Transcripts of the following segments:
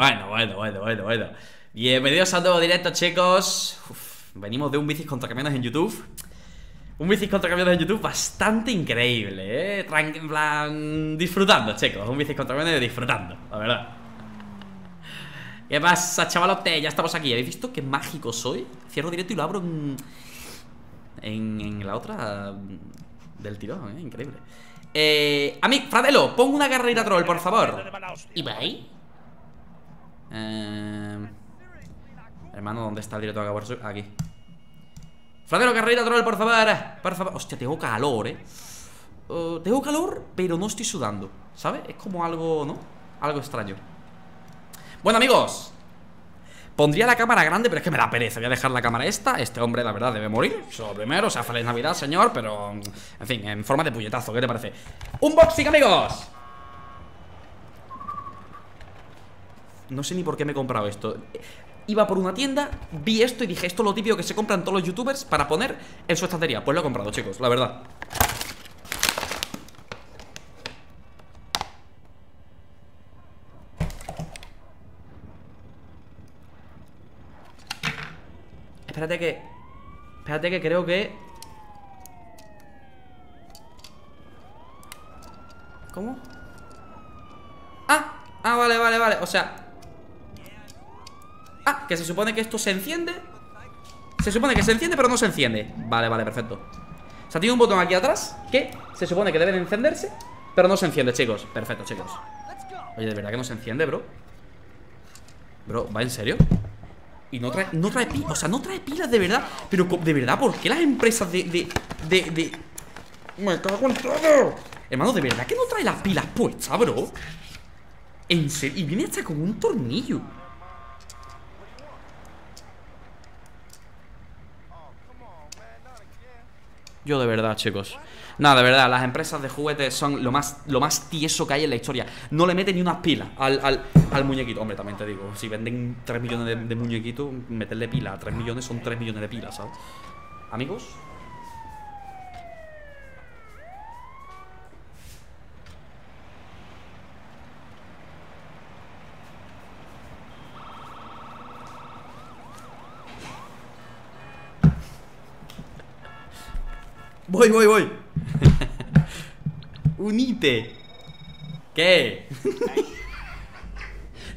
Bueno. Bienvenidos a todos directos, chicos. Uf, venimos de un bicis contra camiones en YouTube. Un bicis contra camiones en YouTube bastante increíble, ¿eh? En plan, disfrutando, chicos. Un bicis contra camiones disfrutando, la verdad. ¿Qué pasa, chavalote? Ya estamos aquí. ¿Habéis visto qué mágico soy? Cierro directo y lo abro en la otra del tirón, ¿eh? Increíble. A mí, Fradelo, pon una carrera troll, por favor. ¿Y va ahí? Hermano, ¿dónde está el directo de Gabo? Aquí. Fradelo, carrera troll, por favor. Por favor. Hostia, tengo calor, tengo calor, pero no estoy sudando, ¿sabes? Es como algo, ¿no? Algo extraño. Bueno, amigos, pondría la cámara grande, pero es que me da pereza. Voy a dejar la cámara esta. Este hombre, la verdad, debe morir. Solo primero, o sea, feliz Navidad, señor. Pero, en fin, en forma de puñetazo. ¿Qué te parece? ¡Unboxing, amigos! No sé ni por qué me he comprado esto. Iba por una tienda, vi esto y dije, esto es lo típico que se compran todos los youtubers para poner en su estantería. Pues lo he comprado, chicos, la verdad. Espérate que creo que... ¿Cómo? Ah, vale, o sea... Ah, que se supone que esto se enciende. Se supone que se enciende, pero no se enciende. Vale, perfecto. O sea, tiene un botón aquí atrás que se supone que debe de encenderse, pero no se enciende, chicos. Perfecto, chicos. Oye, de verdad que no se enciende, bro. Bro, ¿va en serio? Y no trae pilas, o sea, no trae pilas, de verdad. Pero, de verdad, ¿por qué las empresas de... Me cago en todo. Hermano, de verdad que no trae las pilas puestas, bro. En serio, y viene hasta con un tornillo. Yo de verdad, chicos. No, de verdad, las empresas de juguetes son lo más tieso que hay en la historia. No le meten ni unas pilas al muñequito. Hombre, también te digo, si venden 3 millones de muñequitos, meterle pila a 3 millones son 3 millones de pilas, ¿sabes? Amigos. Voy. Unite. ¿Qué?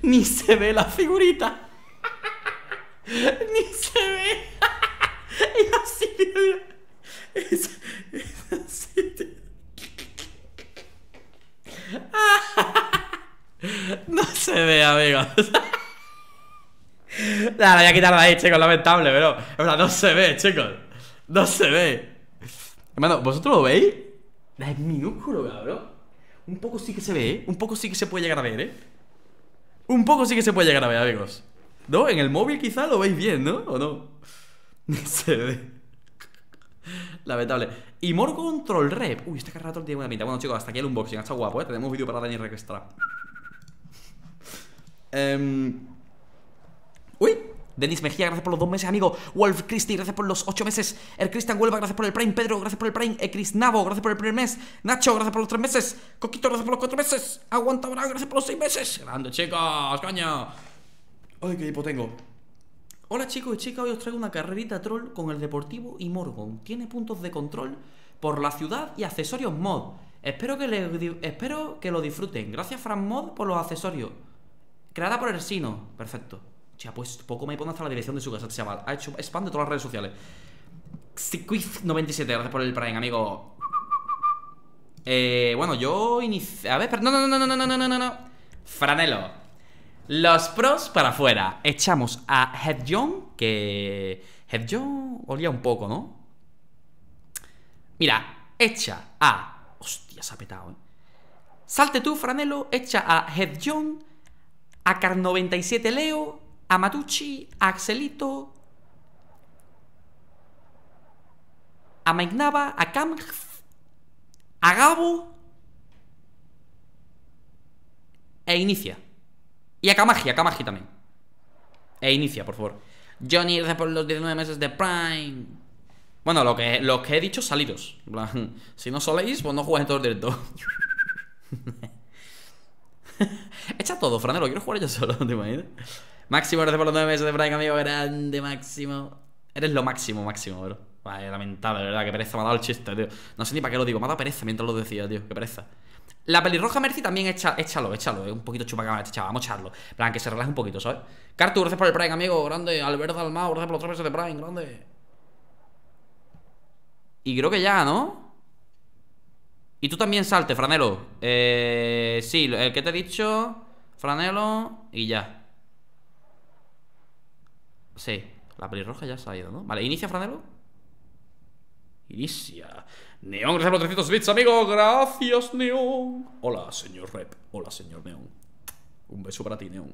Ni se ve la figurita. Ni se ve. No se ve, amigos. Nada, voy a quitarla ahí, chicos, lamentable, pero no se ve, chicos. No se ve. Hermano, ¿vosotros lo veis? Es minúsculo, cabrón. Un poco sí que se ve, ¿eh? Un poco sí que se puede llegar a ver, ¿eh? Un poco sí que se puede llegar a ver, amigos. ¿No? En el móvil quizá lo veis bien, ¿no? ¿O no? No se ve. Lamentable. Y More Control Rep. Uy, esta carrera tiene buena pinta. Bueno, chicos, hasta aquí el unboxing. Está guapo, ¿eh? Tenemos vídeo para Denis Mejía. Uy. Denis Mejía, gracias por los 2 meses, amigo. Wolf Christie, gracias por los 8 meses. El Cristian Huelva, gracias por el Prime. Pedro, gracias por el Prime. Chris Navo, gracias por el primer mes. Nacho, gracias por los 3 meses. Coquito, gracias por los 4 meses. Aguanta, gracias por los 6 meses. Grande, chicos, coño. Ay, qué hipo tengo. Hola, chicos y chicas, hoy os traigo una carrerita troll con el Deportivo y Morgon. Tiene puntos de control por la ciudad y accesorios mod. Espero que lo disfruten. Gracias, Fran Mod, por los accesorios. Creada por el Sino. Perfecto. Ya, pues poco me pone hasta la dirección de su casa, chaval. Ha hecho spam de todas las redes sociales. Xiquiz97, gracias por el Prime, amigo. Bueno, yo inicié... A ver, pero... No. Franelo. Los pros para afuera. Echamos a Hed John, que... Hed John olía un poco, ¿no? Mira, echa a... Hostia, se ha petado, ¿eh? Salte tú, Franelo. Echa a Hed John, a Car97 Leo, a Matucci, a Axelito, a Magnaba, a Kamagi, a Gabo e inicia. Y a Kamagi también. E inicia, por favor. Johnny, gracias por los 19 meses de Prime. Bueno, lo que he dicho, salidos. Si no soléis, pues no jugáis en todo el directo. Echa todo, Fradelo, quiero jugar yo solo, ¿te imaginas? Máximo, gracias por los 9 meses de Prime, amigo. Grande, Máximo. Eres lo máximo, Máximo, bro. Vale, lamentable, de verdad, que pereza me ha dado el chiste, tío. No sé ni para qué lo digo, me ha dado pereza mientras lo decía, tío, que pereza. La pelirroja Mercy también, échalo, un poquito chupacabra, chaval, vamos a echarlo. En plan, que se relaje un poquito, ¿sabes? Cartu, gracias por el Prime, amigo, grande. Alberto Almao, gracias por los 3 meses de Prime, grande. Y creo que ya, ¿no? Y tú también salte, Fradelo. Sí, el que te he dicho, Fradelo, y ya. Sí, la pelirroja ya se ha ido, ¿no? Vale, inicia, Fradelo. Inicia. Neon, gracias por 300 bits, amigo. Gracias, Neon. Hola, señor Rep. Hola, señor Neon. Un beso para ti, Neon.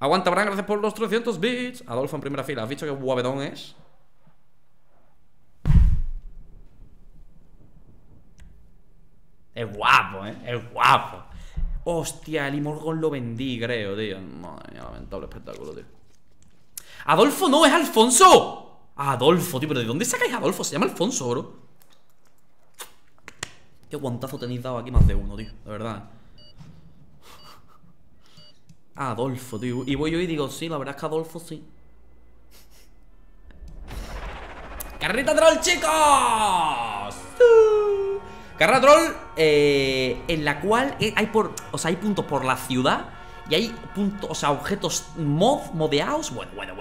Aguanta, Bran, gracias por los 300 bits. Adolfo en primera fila. ¿Has visto qué guapetón es? Es guapo, ¿eh? Es guapo. Hostia, el Imorgon lo vendí, creo, tío. Madre mía, lamentable espectáculo, tío. ¡Adolfo no! ¡Es Alfonso! Adolfo, tío, pero ¿de dónde sacáis a Adolfo? Se llama Alfonso, bro. Qué guantazo tenéis dado aquí más de uno, tío. De verdad. Adolfo, tío. Y voy yo y digo, sí, la verdad es que Adolfo sí. ¡Carrita troll, chicos! Carrera troll, en la cual hay hay puntos por la ciudad y hay puntos, objetos modeados. Bueno.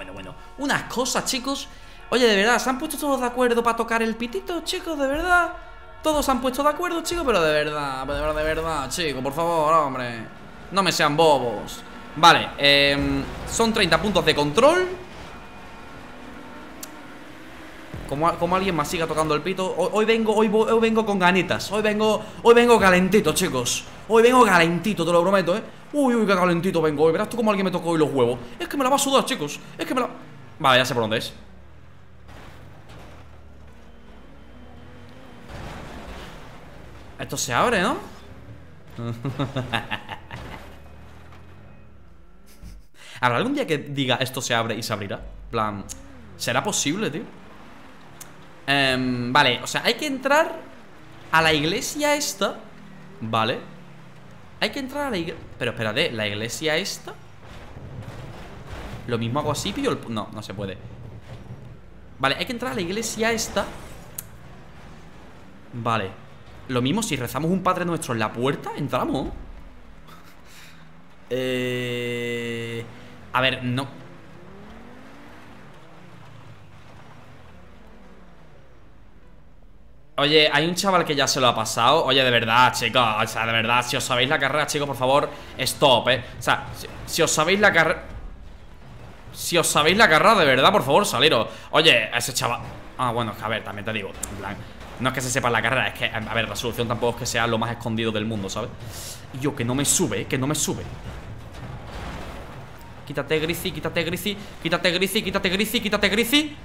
Unas cosas, chicos. Oye, de verdad, ¿se han puesto todos de acuerdo para tocar el pitito, chicos? De verdad. Todos se han puesto de acuerdo, chicos, pero de verdad, chicos, por favor, hombre. No me sean bobos. Vale, son 30 puntos de control. Como alguien más siga tocando el pito. Hoy vengo con ganitas. Hoy vengo calentito, chicos. Hoy vengo calentito, te lo prometo, ¿eh? Uy, qué calentito vengo hoy. Verás tú como alguien me tocó hoy los huevos. Es que me la va a sudar, chicos. Es que me la... Vale, ya sé por dónde es. Esto se abre, ¿no? ¿Habrá algún día que diga esto se abre y se abrirá? Plan, ¿será posible, tío? Vale, o sea, hay que entrar a la iglesia esta. Vale. Hay que entrar a la iglesia. Pero espérate, ¿la iglesia esta? Lo mismo hago así, pillo el... No, no se puede. Vale, hay que entrar a la iglesia esta. Vale. Lo mismo si rezamos un Padre Nuestro en la puerta, entramos. A ver, no... Oye, hay un chaval que ya se lo ha pasado. Oye, de verdad, chicos, o sea, de verdad. Si os sabéis la carrera, chicos, por favor, stop, o sea, si os sabéis la carrera. Si os sabéis la carrera, de verdad, por favor, saliros. Oye, ese chaval. Ah, bueno, es que a ver, también te digo, en plan, no es que se sepa la carrera, es que, a ver, la solución tampoco es que sea lo más escondido del mundo, ¿sabes? Y yo, que no me sube, que no me sube. Quítate, Grizzly, quítate, Grizzly. Quítate, Grizzly, quítate, Grizzly, quítate, Grizzly.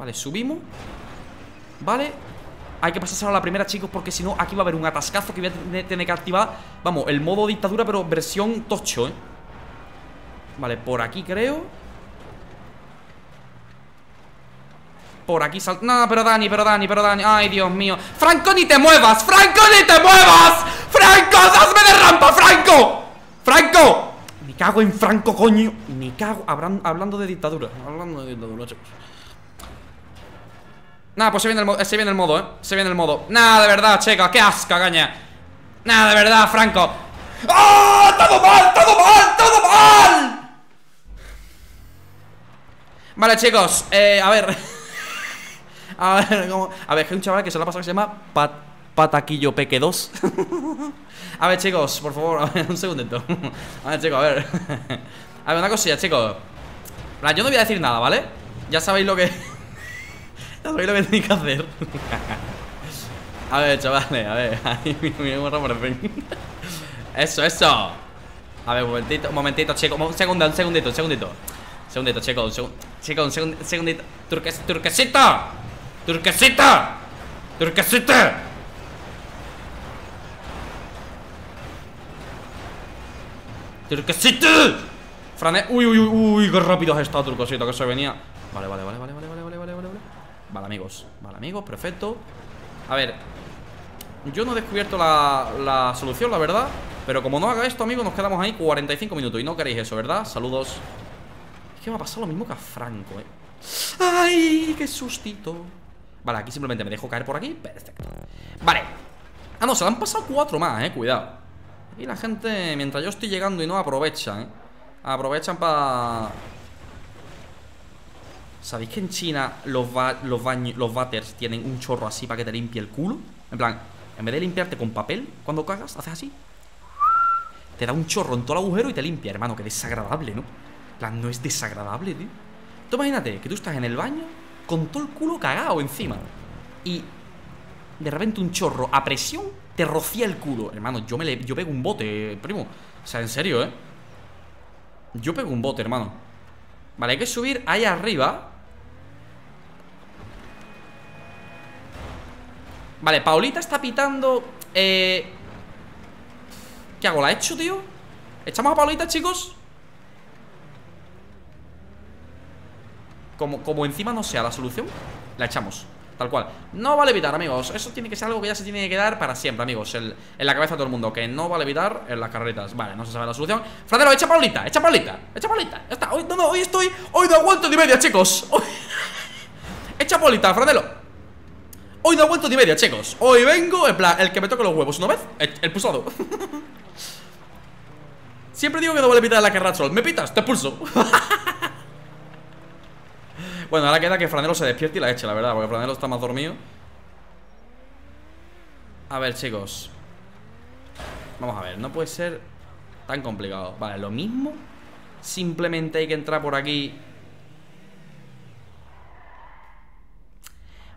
Vale, subimos. Vale, hay que pasarse a la primera, chicos, porque si no, aquí va a haber un atascazo que voy a tener que activar. Vamos, el modo dictadura, pero versión tocho, ¿eh? Vale, por aquí creo. Por aquí salta. No, pero Dani. Ay, Dios mío. ¡Franco, ni te muevas! ¡Franco, ni te muevas! ¡Franco, hazme de rampa, Franco! ¡Franco! Me cago en Franco, coño. Me cago. Hablando de dictadura, chicos. Nah, pues se viene el modo, ¿eh? Se viene el modo. Nah, de verdad, chicos, qué asco, caña. Nah, de verdad, Franco. ¡Oh! ¡Todo mal! Vale, chicos, a ver. A ver, hay un chaval que se lo ha pasado que se llama Pataquillo Peque 2. A ver, chicos, por favor, a ver, un segundito. A ver, chicos, a ver. A ver, una cosilla, chicos. Yo no voy a decir nada, ¿vale? Ya sabéis lo que... ¿Sabéis lo que tenéis que hacer? A ver, chavales, a ver. Mira cómo reparten. Eso. A ver, un momentito, chicos. Un segundito. Segundito, chicos. Un segundito. ¡Turquesita! ¡Turquesita! Frané. Uy, qué rápido has estado, Turquesita, que se venía. Vale, amigos, perfecto. A ver, Yo no he descubierto la solución, la verdad. Pero como no haga esto, amigos, nos quedamos ahí 45 minutos. Y no queréis eso, ¿verdad? Saludos. Es que me ha pasado lo mismo que a Franco, ¿eh? ¡Ay! ¡Qué sustito! Vale, aquí simplemente me dejo caer por aquí. Perfecto. Vale. Ah, no, se le han pasado 4 más, ¿eh? Cuidado. Aquí la gente, mientras yo estoy llegando y no aprovechan, ¿eh? Aprovechan para... ¿Sabéis que en China los váteres tienen un chorro así para que te limpie el culo? En plan, en vez de limpiarte con papel, cuando cagas, haces así. Te da un chorro en todo el agujero y te limpia, hermano. Qué desagradable, ¿no? En plan, no es desagradable, tío. Tú imagínate que tú estás en el baño con todo el culo cagado encima y de repente un chorro a presión te rocía el culo. Hermano, yo pego un bote, primo. O sea, en serio, ¿eh? Yo pego un bote, hermano. Vale, hay que subir ahí arriba. Vale, Paulita está pitando. ¿Qué hago? ¿La echo, tío? ¿Echamos a Paulita, chicos? Como encima no sea la solución, la echamos, tal cual. No vale evitar, amigos, eso tiene que ser algo que ya se tiene que quedar para siempre, amigos, en la cabeza de todo el mundo, que no vale evitar en las carretas. Vale, no se sabe la solución. Fradelo, echa Paulita, echa Paulita, echa Paulita. Ya está, hoy, hoy estoy, hoy no aguanto ni media, chicos. Hoy... Echa Paulita, Fradelo. Hoy no aguanto ni media, chicos. Hoy vengo, en plan, el que me toque los huevos una vez, el pulsado. Siempre digo que no vale evitar en la carrera. Me pitas, te pulso. Bueno, ahora queda que Fradelo se despierte y la eche, la verdad, porque Fradelo está más dormido. A ver, chicos. Vamos a ver, no puede ser tan complicado. Vale, lo mismo. Simplemente hay que entrar por aquí.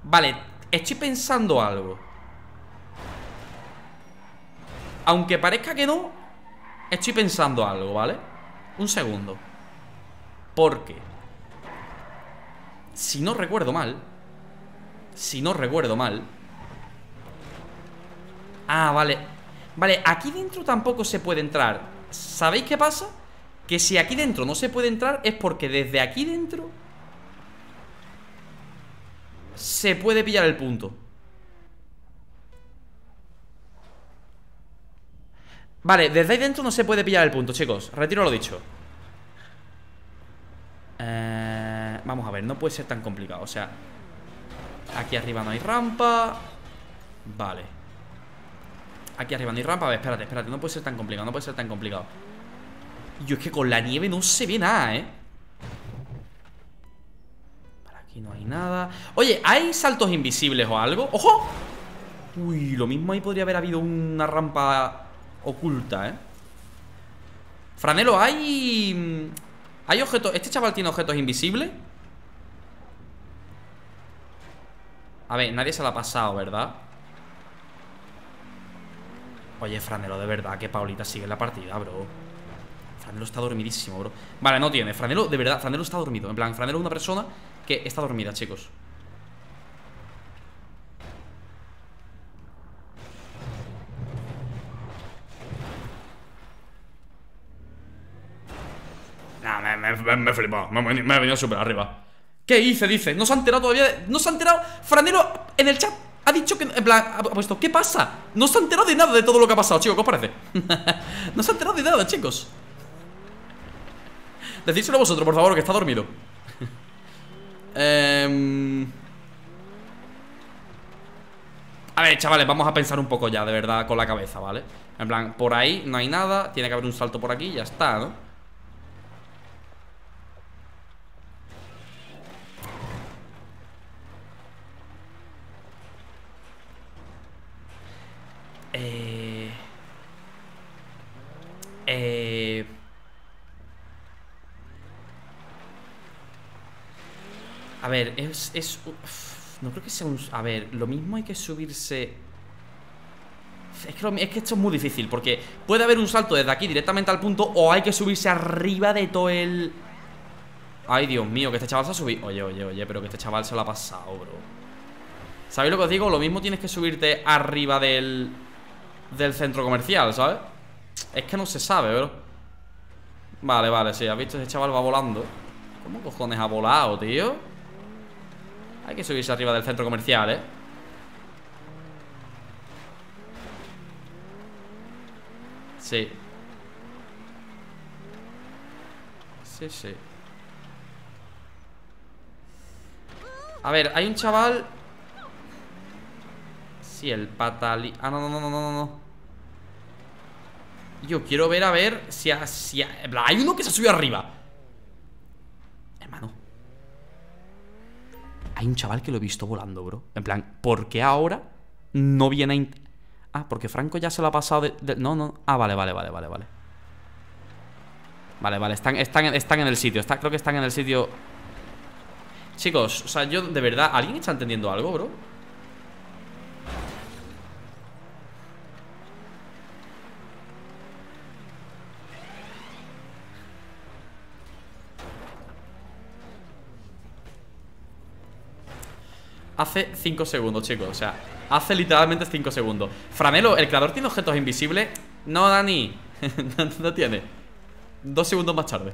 Vale, estoy pensando algo. Aunque parezca que no, estoy pensando algo, ¿vale? Un segundo. ¿Por qué? Si no recuerdo mal. Si no recuerdo mal. Ah, vale. Vale, aquí dentro tampoco se puede entrar. ¿Sabéis qué pasa? Que si aquí dentro no se puede entrar es porque desde aquí dentro se puede pillar el punto. Vale, desde ahí dentro no se puede pillar el punto, chicos. Retiro lo dicho. Vamos a ver, no puede ser tan complicado. O sea, aquí arriba no hay rampa. Vale. Aquí arriba no hay rampa. A ver, espérate, espérate. No puede ser tan complicado, no puede ser tan complicado. Yo es que con la nieve no se ve nada, ¿eh? Para aquí no hay nada. Oye, ¿hay saltos invisibles o algo? ¡Ojo! Uy, lo mismo ahí podría haber habido una rampa oculta, ¿eh? Fradelo, ¿hay... ¿Hay objetos? ¿Este chaval tiene objetos invisibles? A ver, nadie se lo ha pasado, ¿verdad? Oye, Fradelo, de verdad, que Paulita sigue en la partida, bro. Fradelo está dormidísimo, bro. Vale, no tiene, Fradelo, de verdad, Fradelo está dormido. En plan, Fradelo es una persona que está dormida, chicos. Nah, me he flipado, me ha venido súper arriba. ¿Qué hice? Dice, no se ha enterado todavía de, no se ha enterado, Fradelo en el chat ha dicho que, en plan, ha puesto, ¿qué pasa? No se ha enterado de nada de todo lo que ha pasado, chicos, ¿qué os parece? No se ha enterado de nada, chicos. Decídselo vosotros, por favor, que está dormido. A ver, chavales, vamos a pensar un poco ya, de verdad, con la cabeza, ¿vale? En plan, por ahí no hay nada, tiene que haber un salto por aquí, ya está, ¿no? A ver, no creo que sea un... A ver, lo mismo hay que subirse... Es que esto es muy difícil, porque puede haber un salto desde aquí directamente al punto, o hay que subirse arriba de todo el... Ay, Dios mío, que este chaval se ha subido. Oye, oye, oye, pero que este chaval se lo ha pasado, bro. ¿Sabéis lo que os digo? Lo mismo tienes que subirte arriba del centro comercial, ¿sabes? Es que no se sabe, bro. Vale, vale, sí, has visto, ese chaval va volando. ¿Cómo cojones ha volado, tío? Hay que subirse arriba del centro comercial, ¿eh? Sí. Sí, sí. A ver, hay un chaval. Sí, el patali... Ah, no, no, no, no, no, no. Yo quiero ver, a ver si... Hay uno que se subió arriba. Hermano, hay un chaval que lo he visto volando, bro. En plan, ¿por qué ahora no viene a... Ah, porque Franco ya se lo ha pasado de... No, no. Ah, vale, vale, vale, vale, vale. Vale, vale, están en el sitio. Creo que están en el sitio. Chicos, o sea, yo de verdad... ¿Alguien está entendiendo algo, bro? Hace 5 segundos, chicos, o sea, hace literalmente 5 segundos. Framelo, ¿el creador tiene objetos invisibles? No, Dani. No tiene. 2 segundos más tarde.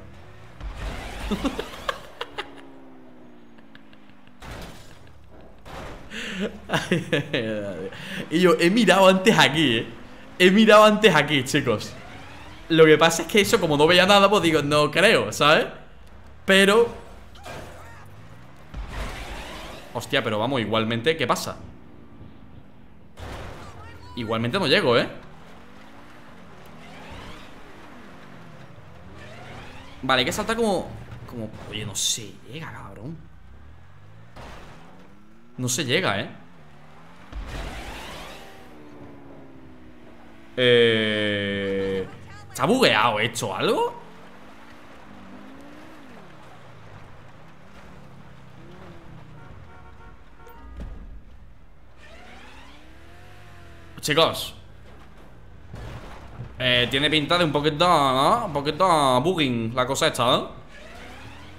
Y yo he mirado antes aquí, ¿eh? He mirado antes aquí, chicos. Lo que pasa es que eso, como no veía nada, pues digo, no creo, ¿sabes? Pero... Hostia, pero vamos, igualmente, ¿qué pasa? Igualmente no llego, ¿eh? Vale, hay que saltar como... Oye, no se llega, cabrón. No se llega, ¿eh? ¿Está bugueado? ¿He hecho algo? Chicos, tiene pinta de un poquito, ¿no? Un poquito bugging la cosa esta, ¿eh?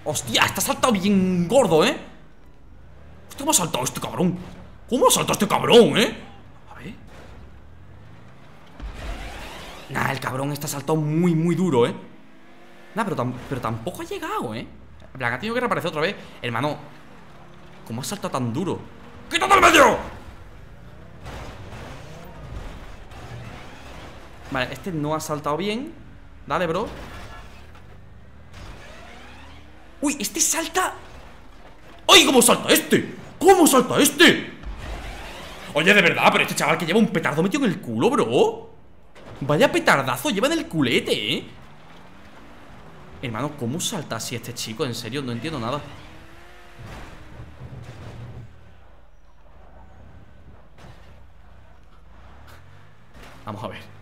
Hostia, está saltado bien gordo, ¿eh? ¿Cómo ha saltado este cabrón? ¿Cómo ha saltado este cabrón, eh? A ver. Nah, el cabrón está saltado muy, muy duro, ¿eh? Nah, pero tampoco ha llegado, ¿eh? En plan, ha tenido que reaparecer otra vez. Hermano, ¿cómo ha saltado tan duro? ¡Quítate al medio! Vale, este no ha saltado bien. Dale, bro. Uy, este salta. ¡Ay, cómo salta este! ¡Cómo salta este! Oye, de verdad, pero este chaval que lleva un petardo metido en el culo, bro. Vaya petardazo lleva en el culete, ¿eh? Hermano, ¿cómo salta así este chico? En serio, no entiendo nada. Vamos a ver.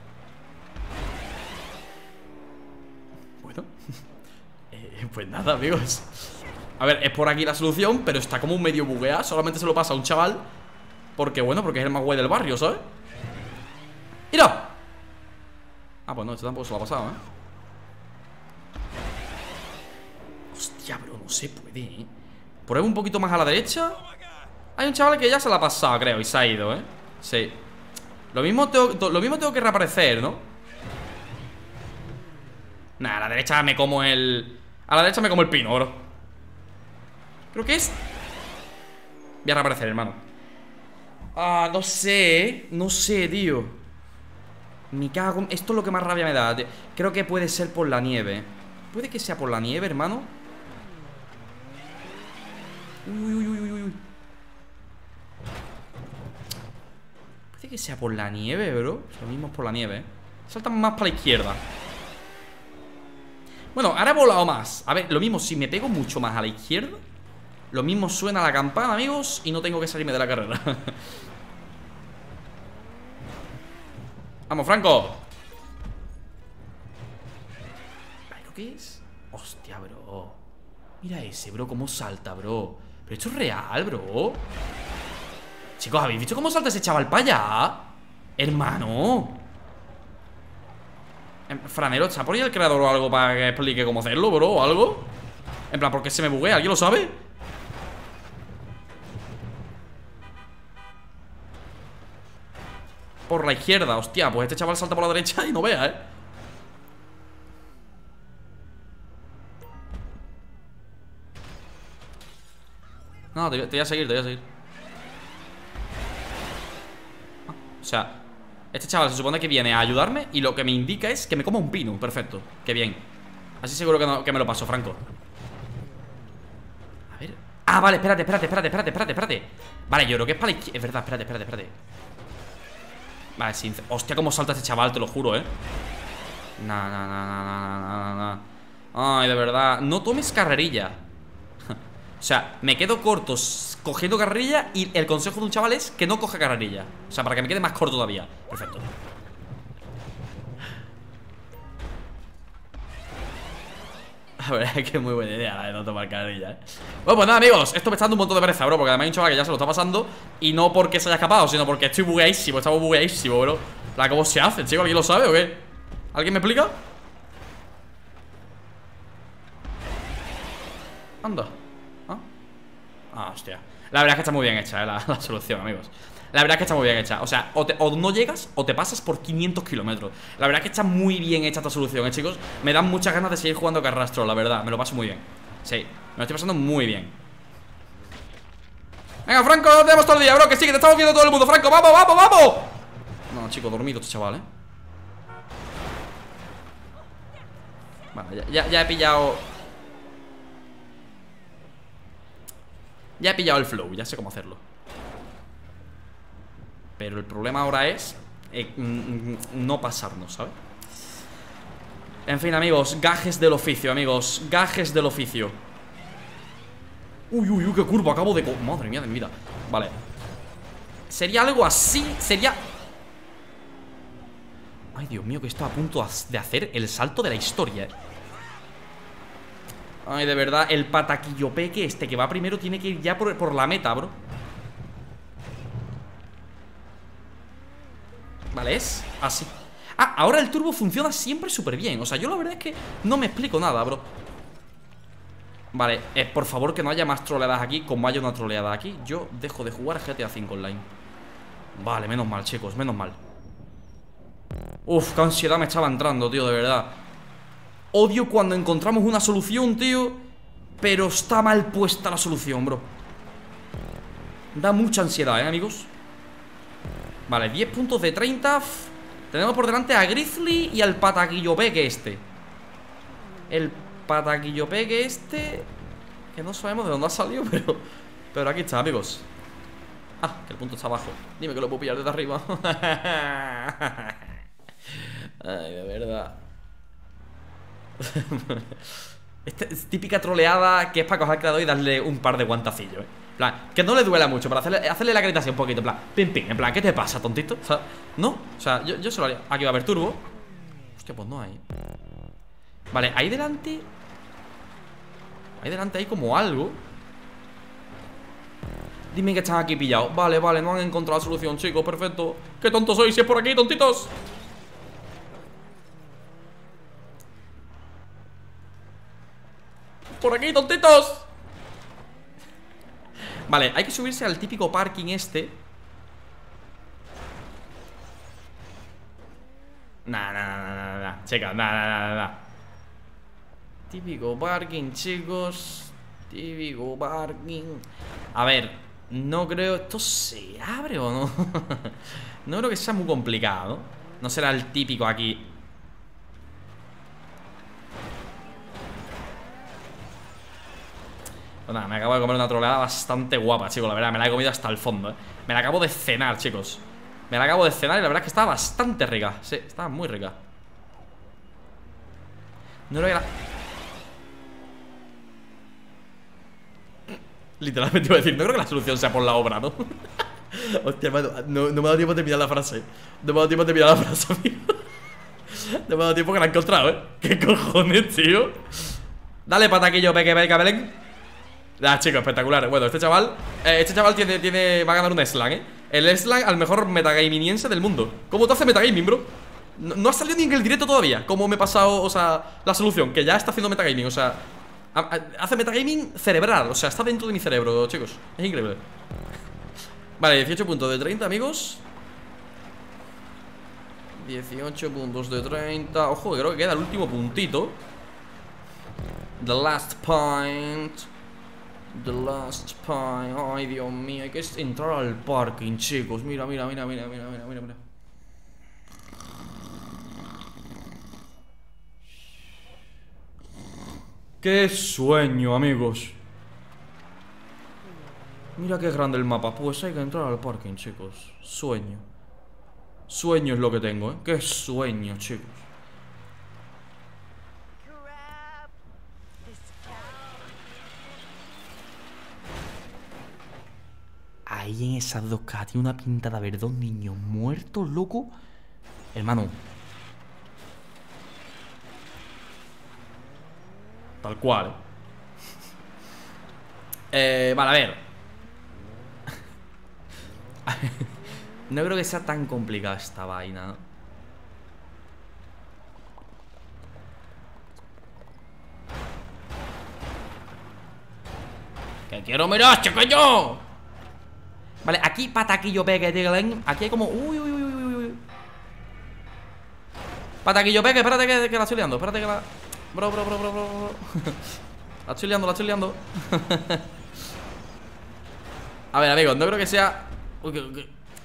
Pues nada, amigos. A ver, es por aquí la solución, pero está como medio bugueado. Solamente se lo pasa a un chaval. Porque, bueno, porque es el más guay del barrio, ¿sabes? ¡Mira! Ah, pues no, este tampoco se lo ha pasado, ¿eh? Hostia, bro, no se puede, ¿eh? Prueba un poquito más a la derecha. Hay un chaval que ya se la ha pasado, creo, y se ha ido, ¿eh? Sí. Lo mismo tengo que reaparecer, ¿no? Nah, a la derecha me como el... A la derecha me como el pino, bro. Creo que es... Voy a reaparecer, hermano. Ah, no sé. No sé, tío. Me cago... Esto es lo que más rabia me da, tío. Creo que puede ser por la nieve. Puede que sea por la nieve, hermano. Uy, uy, uy, uy, uy. Puede que sea por la nieve, bro. Lo mismo es por la nieve, ¿eh? Saltan más para la izquierda. Bueno, ahora he volado más. A ver, lo mismo, si me pego mucho más a la izquierda, lo mismo suena la campana, amigos, y no tengo que salirme de la carrera. Vamos, Franco. ¿Pero qué es? Hostia, bro. Mira ese, bro, cómo salta, bro. Pero esto es real, bro. Chicos, ¿habéis visto cómo salta ese chaval para allá? Hermano. Franero, ¿está por ahí el creador o algo para que explique cómo hacerlo, bro? ¿O algo? En plan, ¿por qué se me buguea? ¿Alguien lo sabe? Por la izquierda, hostia. Pues este chaval salta por la derecha y no vea, ¿eh? No, te voy a seguir, te voy a seguir. O sea, Este chaval se supone que viene a ayudarme y lo que me indica es que me coma un pino. Perfecto, qué bien. Así seguro que, no, que me lo paso, Franco. A ver. Ah, vale, espérate. Vale, yo creo que es para la izquierda. Es verdad, espérate. Vale, sin... Hostia, cómo salta este chaval, te lo juro, eh. Ay, de verdad. No tomes carrerilla. O sea, me quedo corto cogiendo carrerilla. Y el consejo de un chaval es que no coja carrerilla. O sea, para que me quede más corto todavía. Perfecto. La verdad es que es muy buena idea la de no tomar carrerilla, ¿eh? Bueno, pues nada, amigos. Esto me está dando un montón de pereza, bro. Porque además hay un chaval que ya se lo está pasando. Y no porque se haya escapado, sino porque estoy bugueísimo. Estamos bugueísimo, bro. ¿Cómo se hace, chico? ¿Alguien lo sabe o qué? ¿Alguien me explica? Anda. Ah, hostia. La verdad es que está muy bien hecha, la solución, amigos. La verdad es que está muy bien hecha. O sea, o no llegas o te pasas por 500 kilómetros. La verdad es que está muy bien hecha esta solución, chicos. Me dan muchas ganas de seguir jugando Carrastro, la verdad. Me lo paso muy bien. Sí, me lo estoy pasando muy bien. Venga, Franco, no tenemos todo el día, bro. Que sí, que te estamos viendo todo el mundo, Franco. ¡Vamos, vamos, vamos! No, chico, dormido este chaval, eh. Vale, ya he pillado... Ya he pillado el flow, ya sé cómo hacerlo. Pero el problema ahora es no pasarnos, ¿sabes? En fin, amigos, gajes del oficio, amigos. Gajes del oficio. Uy, uy, uy, qué curva, acabo de... Madre mía de mi vida. Vale. Sería algo así, sería... Ay, Dios mío, que estaba a punto de hacer el salto de la historia. Ay, de verdad, el Pataquillo Peque este que va primero tiene que ir ya por la meta, bro. Vale, es así. Ah, ahora el turbo funciona siempre súper bien. O sea, yo la verdad es que no me explico nada, bro. Vale, por favor que no haya más troleadas aquí. Como haya una troleada aquí, yo dejo de jugar GTA V Online. Vale, menos mal, chicos, menos mal. Uf, qué ansiedad me estaba entrando, tío, de verdad. Odio cuando encontramos una solución, tío, pero está mal puesta la solución, bro. Da mucha ansiedad, amigos. Vale, 10 puntos de 30. Tenemos por delante a Grizzly y al Pataquillo Peque este. El Pataquillo Peque este, que no sabemos de dónde ha salido, pero aquí está, amigos. Ah, que el punto está abajo. Dime que lo puedo pillar desde arriba. Ay, de verdad. Esta es típica troleada que es para coger al creador y darle un par de guantacillos, ¿eh? En plan, que no le duela mucho, para hacerle la grita así un poquito. En plan, pim, pim, en plan, ¿qué te pasa, tontito? O sea, no, o sea, yo se lo haría. Aquí va a haber turbo. Hostia, pues no hay. Vale, ahí delante. Ahí delante hay como algo. Dime que están aquí pillados. Vale, vale, no han encontrado la solución, chicos, perfecto. Qué tonto soy si es por aquí, tontitos. Por aquí, tontitos. Vale, hay que subirse al típico parking este. Nah, checa. Típico parking, chicos. Típico parking. A ver, no creo... ¿Esto se abre o no? No creo que sea muy complicado, ¿no? No será el típico aquí. Pues nada, me acabo de comer una troleada bastante guapa, chicos. La verdad, me la he comido hasta el fondo, ¿eh? Me la acabo de cenar, chicos. Me la acabo de cenar y la verdad es que estaba bastante rica. Sí, estaba muy rica. No lo era. Literalmente iba a decir, no creo que la solución sea por la obra, ¿no? Hostia, hermano, no me ha dado tiempo de terminar la frase. No me ha dado tiempo de terminar la frase, amigo. No me ha dado tiempo que la he encontrado, ¿eh? ¿Qué cojones, tío? Dale, Pataquillo Peque, venga, Belén. Ah, chicos, espectacular. Bueno, este chaval va a ganar un slang, ¿eh? El slang al mejor metagaminiense del mundo. ¿Cómo te hace metagaming, bro? No ha salido ni en el directo todavía. Como me he pasado, o sea, la solución. Que ya está haciendo metagaming, o sea, hace metagaming cerebral, o sea, está dentro de mi cerebro, chicos. Es increíble. Vale, 18 puntos de 30, amigos. 18 puntos de 30. Ojo, creo que queda el último puntito. The last point. The last pie. Ay, Dios mío, hay que entrar al parking, chicos. Mira. ¡Qué sueño, amigos! Mira qué grande el mapa. Pues hay que entrar al parking, chicos. Sueño. Sueño es lo que tengo, ¿eh? ¡Qué sueño, chicos! Ahí en esas dos cajas tiene una pinta de haber dos niños muertos, loco. Hermano. Tal cual. Vale, a ver. No creo que sea tan complicada esta vaina, ¿no? ¡Que quiero mirar, chiquillo! Vale, aquí Pataquillo Peque. Aquí hay como... Uy. Pataquillo Peque, espérate que la estoy liando. Espérate que la... Bro. La estoy liando, A ver, amigos, no creo que sea... Uy,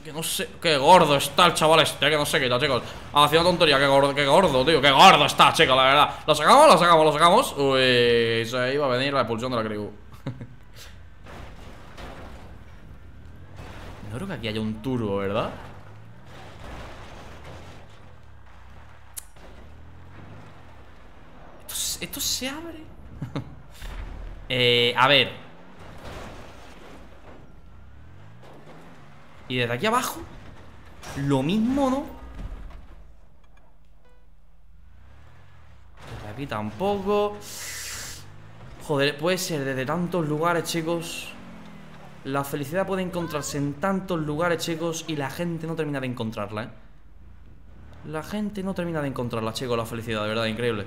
que no sé... Qué gordo está el chaval este, que no sé qué, chicos. Haciendo tontería, qué gordo, tío. Qué gordo está, chicos, la verdad. Lo sacamos. Uy, se iba a venir la expulsión de la crew. No creo que aquí haya un turbo, ¿verdad? ¿Esto se abre? A ver. Y desde aquí abajo lo mismo, ¿no? Desde aquí tampoco. Joder, puede ser desde tantos lugares, chicos. La felicidad puede encontrarse en tantos lugares, chicos, y la gente no termina de encontrarla, ¿eh? La gente no termina de encontrarla, chicos, la felicidad, de verdad, increíble.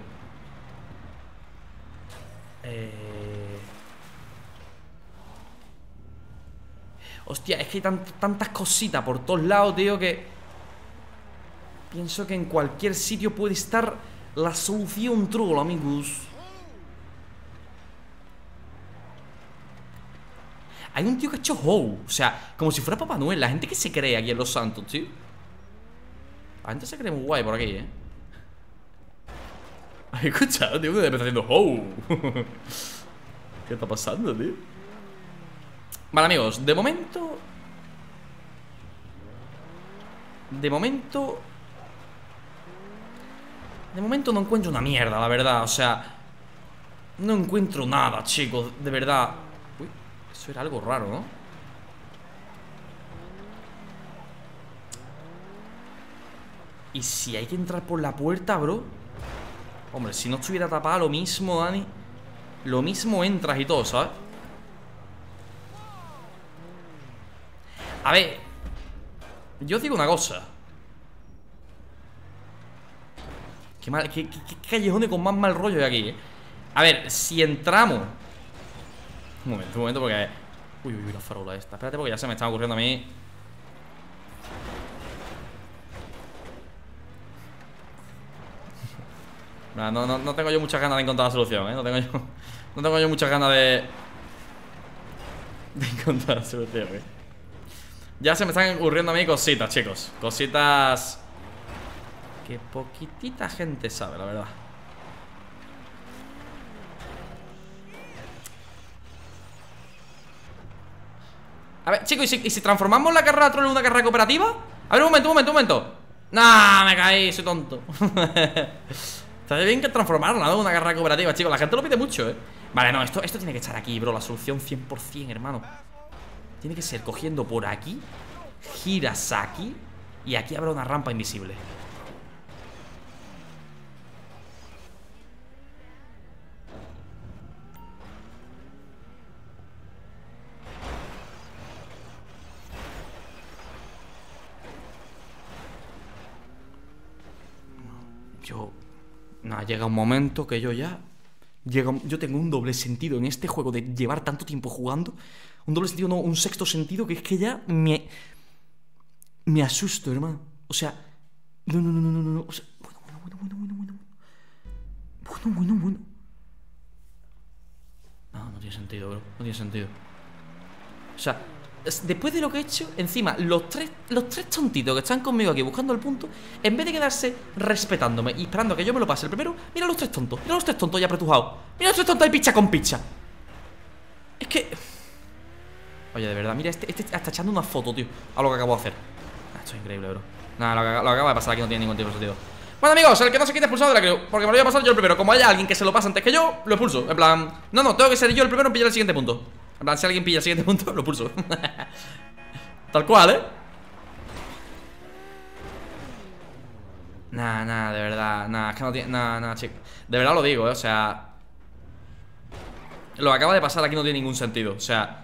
Hostia, es que hay tantas cositas por todos lados, tío, que... Pienso que en cualquier sitio puede estar la solución, troll, amigos. Hay un tío que ha hecho How, o sea, como si fuera Papá Noel. La gente que se cree aquí en Los Santos, tío. La gente se cree muy guay por aquí, ¿eh? ¿Has escuchado, tío? Me está haciendo How. ¿Qué está pasando, tío? Vale, amigos, de momento... De momento no encuentro una mierda, la verdad, o sea... No encuentro nada, chicos, de verdad. Eso era algo raro, ¿no? Y si hay que entrar por la puerta, bro. Hombre, si no estuviera tapada, lo mismo, Dani. Lo mismo entras y todo, ¿sabes? A ver, yo os digo una cosa. Qué callejones con más mal rollo de aquí, ¿eh? A ver, si entramos... Un momento, porque... Uy, la farola esta. Espérate, porque ya se me está ocurriendo a mí. No tengo yo muchas ganas de encontrar la solución, ¿eh? No tengo yo muchas ganas de... encontrar la solución, ¿eh? Ya se me están ocurriendo a mí cositas, chicos. Cositas... que poquitita gente sabe, la verdad. A ver, chicos, ¿y si transformamos la carrera troll en una carrera cooperativa? A ver, un momento. ¡Nah! Me caí, soy tonto. Estaría bien que transformarla, ¿no? En una carrera cooperativa, chicos. La gente lo pide mucho, ¿eh? Vale, no, esto tiene que estar aquí, bro. La solución 100%, hermano. Tiene que ser cogiendo por aquí. Giras aquí. Y aquí habrá una rampa invisible. Llega un momento que yo ya... Yo tengo un doble sentido en este juego de llevar tanto tiempo jugando. Un doble sentido, no, un sexto sentido, que es que ya me asusto, hermano. O sea... No. O sea, bueno. No tiene sentido, bro. No tiene sentido. O sea, después de lo que he hecho, encima, los tres tontitos que están conmigo aquí buscando el punto, en vez de quedarse respetándome y esperando a que yo me lo pase el primero, mira los tres tontos, ya apretujados. Mira los tres tontos ahí picha con picha. Es que... Oye, de verdad, mira, este está echando una foto, tío, a lo que acabo de hacer. Esto es increíble, bro. Nada, lo que acaba de pasar aquí no tiene ningún tipo de sentido. Bueno, amigos, el que no se quita expulsado de la creo, porque me lo voy a pasar yo el primero. Como haya alguien que se lo pase antes que yo, lo expulso. En plan, no, no, tengo que ser yo el primero en pillar el siguiente punto. En plan, si alguien pilla el siguiente punto, lo pulso. Tal cual, ¿eh? Nah, nah, de verdad. Nah, es que no tiene... Nah, nah, chico. De verdad lo digo, ¿eh? O sea, lo que acaba de pasar aquí no tiene ningún sentido. O sea,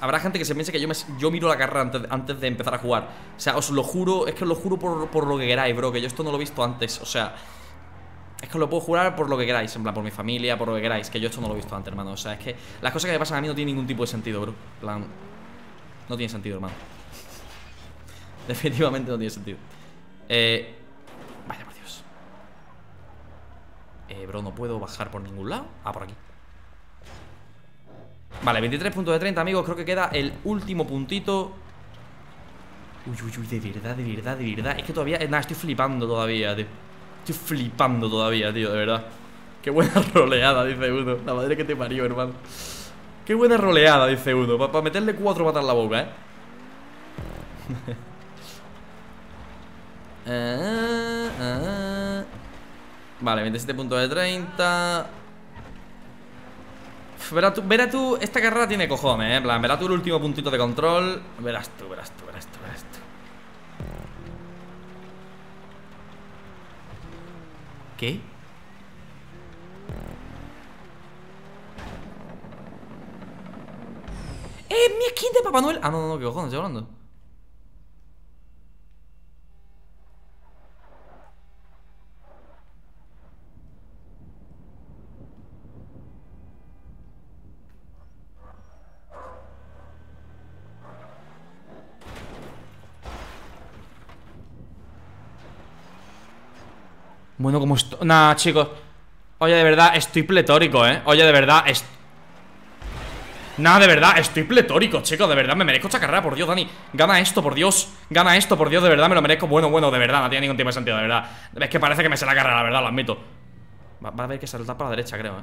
habrá gente que se piense que yo miro la carrera antes de empezar a jugar. O sea, os lo juro. Es que os lo juro por lo que queráis, bro, que yo esto no lo he visto antes. O sea, es que os lo puedo jurar por lo que queráis, en plan, por mi familia, por lo que queráis, que yo esto no lo he visto antes, hermano. O sea, es que las cosas que me pasan a mí no tienen ningún tipo de sentido, bro. En plan, no tiene sentido, hermano. Definitivamente no tiene sentido. Vaya por Dios. Bro, no puedo bajar por ningún lado. Ah, por aquí. Vale, 23 puntos de 30, amigos. Creo que queda el último puntito. Uy, uy, uy, de verdad. Es que todavía, nada, estoy flipando todavía, tío. De verdad. Qué buena roleada, dice uno. La madre que te parió, hermano. Qué buena roleada, dice uno. Para meterle 4 patas en la boca, ¿eh? Vale, 27 puntos de 30. Verás tú, esta carrera tiene cojones, ¿eh? En plan, verás tú el último puntito de control. Verás tú. ¿Qué? ¡Es mi skin de Papá Noel! Ah, no, no, no, qué cojones, estoy hablando. Bueno, como esto... Nah, chicos. Oye, de verdad, estoy pletórico, ¿eh? Oye, de verdad, nah, de verdad, estoy pletórico, chicos. De verdad, me merezco esta carrera, por Dios, Dani. Gana esto, por Dios. De verdad, me lo merezco. Bueno, de verdad, no tiene ningún tipo de sentido, de verdad. Es que parece que me será la carrera, la verdad, lo admito. Va a haber que saltar para la derecha, creo, ¿eh?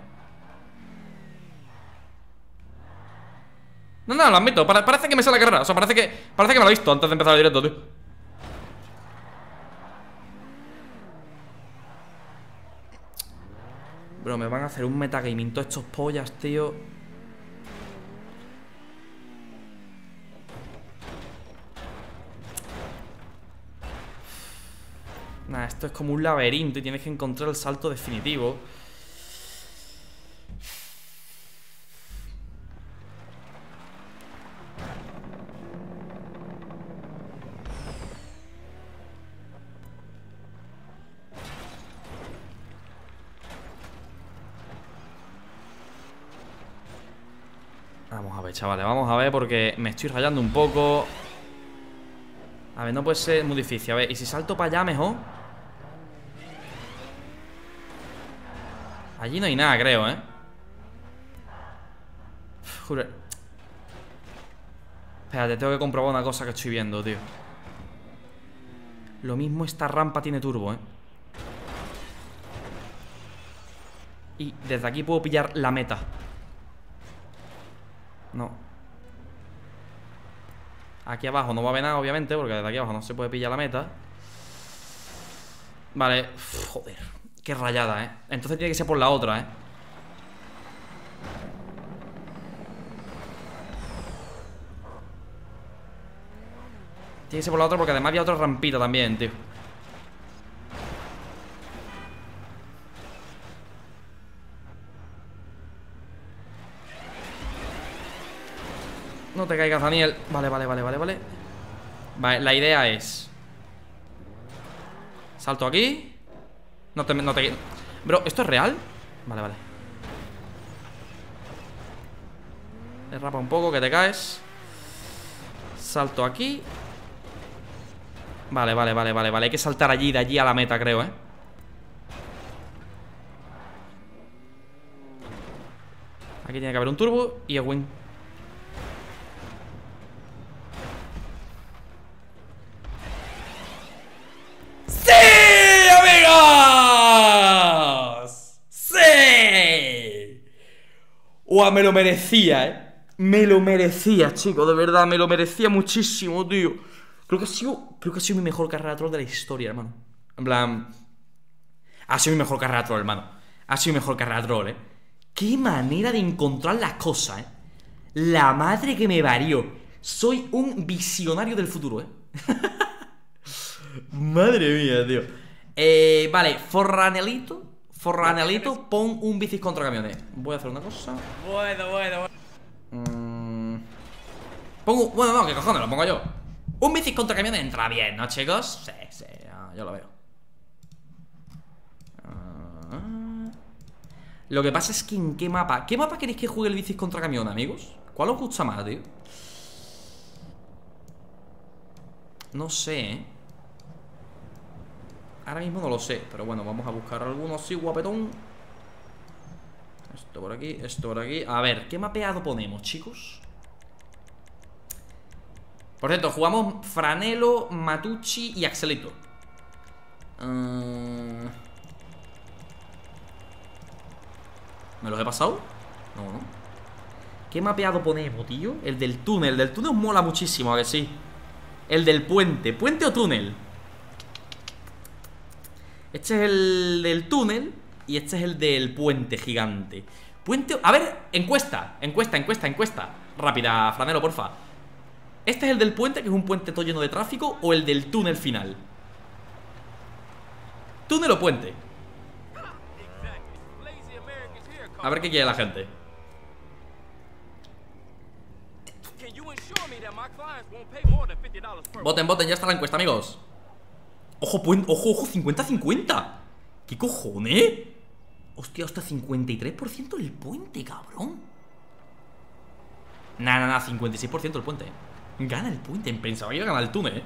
No, no, lo admito. Parece que me será la carrera. O sea, parece que me lo he visto antes de empezar el directo, tío. Bro, me van a hacer un metagaming todos estos pollas, tío. Nah, esto es como un laberinto y tienes que encontrar el salto definitivo. Vamos a ver, chavales, vamos a ver, porque me estoy rayando un poco. A ver, no puede ser muy difícil. A ver, y si salto para allá mejor. Allí no hay nada, creo, ¿eh? Jure. Espérate, tengo que comprobar una cosa que estoy viendo, tío. Lo mismo esta rampa tiene turbo, ¿eh? Y desde aquí puedo pillar la meta. No. Aquí abajo no va a haber nada, obviamente, porque desde aquí abajo no se puede pillar la meta. Vale. Uf, joder, qué rayada, ¿eh? Entonces tiene que ser por la otra, ¿eh? Tiene que ser por la otra porque además había otra rampita también, tío. No te caigas, Daniel. Vale. Vale, la idea es... Salto aquí. No te... Bro, ¿esto es real? Vale. Derrapa un poco, que te caes. Salto aquí. Vale. Hay que saltar allí, de allí a la meta, creo, ¿eh? Aquí tiene que haber un turbo y a win. ¡Hombre! ¡Uah, me lo merecía, eh! Me lo merecía, chicos, de verdad, me lo merecía muchísimo, tío. Creo que ha sido mi mejor carrera troll de la historia, hermano. En plan, ha sido mi mejor carrera troll, hermano. Ha sido mi mejor carrera troll, eh. Qué manera de encontrar las cosas, eh. La madre que me parió. Soy un visionario del futuro, eh. Madre mía, tío. Vale, Forranelito, pon un bicis contra camiones. Voy a hacer una cosa. Bueno. Pongo, bueno, no, que cojones, lo pongo yo. Un bicis contra camiones entra bien, ¿no, chicos? Sí, sí, no, yo lo veo. Lo que pasa es que en qué mapa. ¿Qué mapa queréis que juegue el bicis contra camiones, amigos? ¿Cuál os gusta más, tío? No sé, ¿eh? Ahora mismo no lo sé, pero bueno, vamos a buscar alguno así, guapetón. Esto por aquí, esto por aquí. A ver, ¿qué mapeado ponemos, chicos? Por cierto, jugamos Fradelo, Matucci y Axelito. ¿Me los he pasado? No, no. ¿Qué mapeado ponemos, tío? El del túnel. El del túnel os mola muchísimo, ¿a que sí? El del puente. ¿Puente o túnel? Este es el del túnel y este es el del puente gigante. Puente... A ver, encuesta. Rápida, Fradelo, porfa. ¿Este es el del puente, que es un puente todo lleno de tráfico, o el del túnel final? ¿Túnel o puente? A ver qué quiere la gente. Voten, voten, ya está la encuesta, amigos. Ojo, ojo, 50-50. ¿Qué cojones? Hostia, hasta 53% el puente, cabrón. Nah, 56% el puente. Gana el puente, pensaba que iba a ganar el túnel, eh.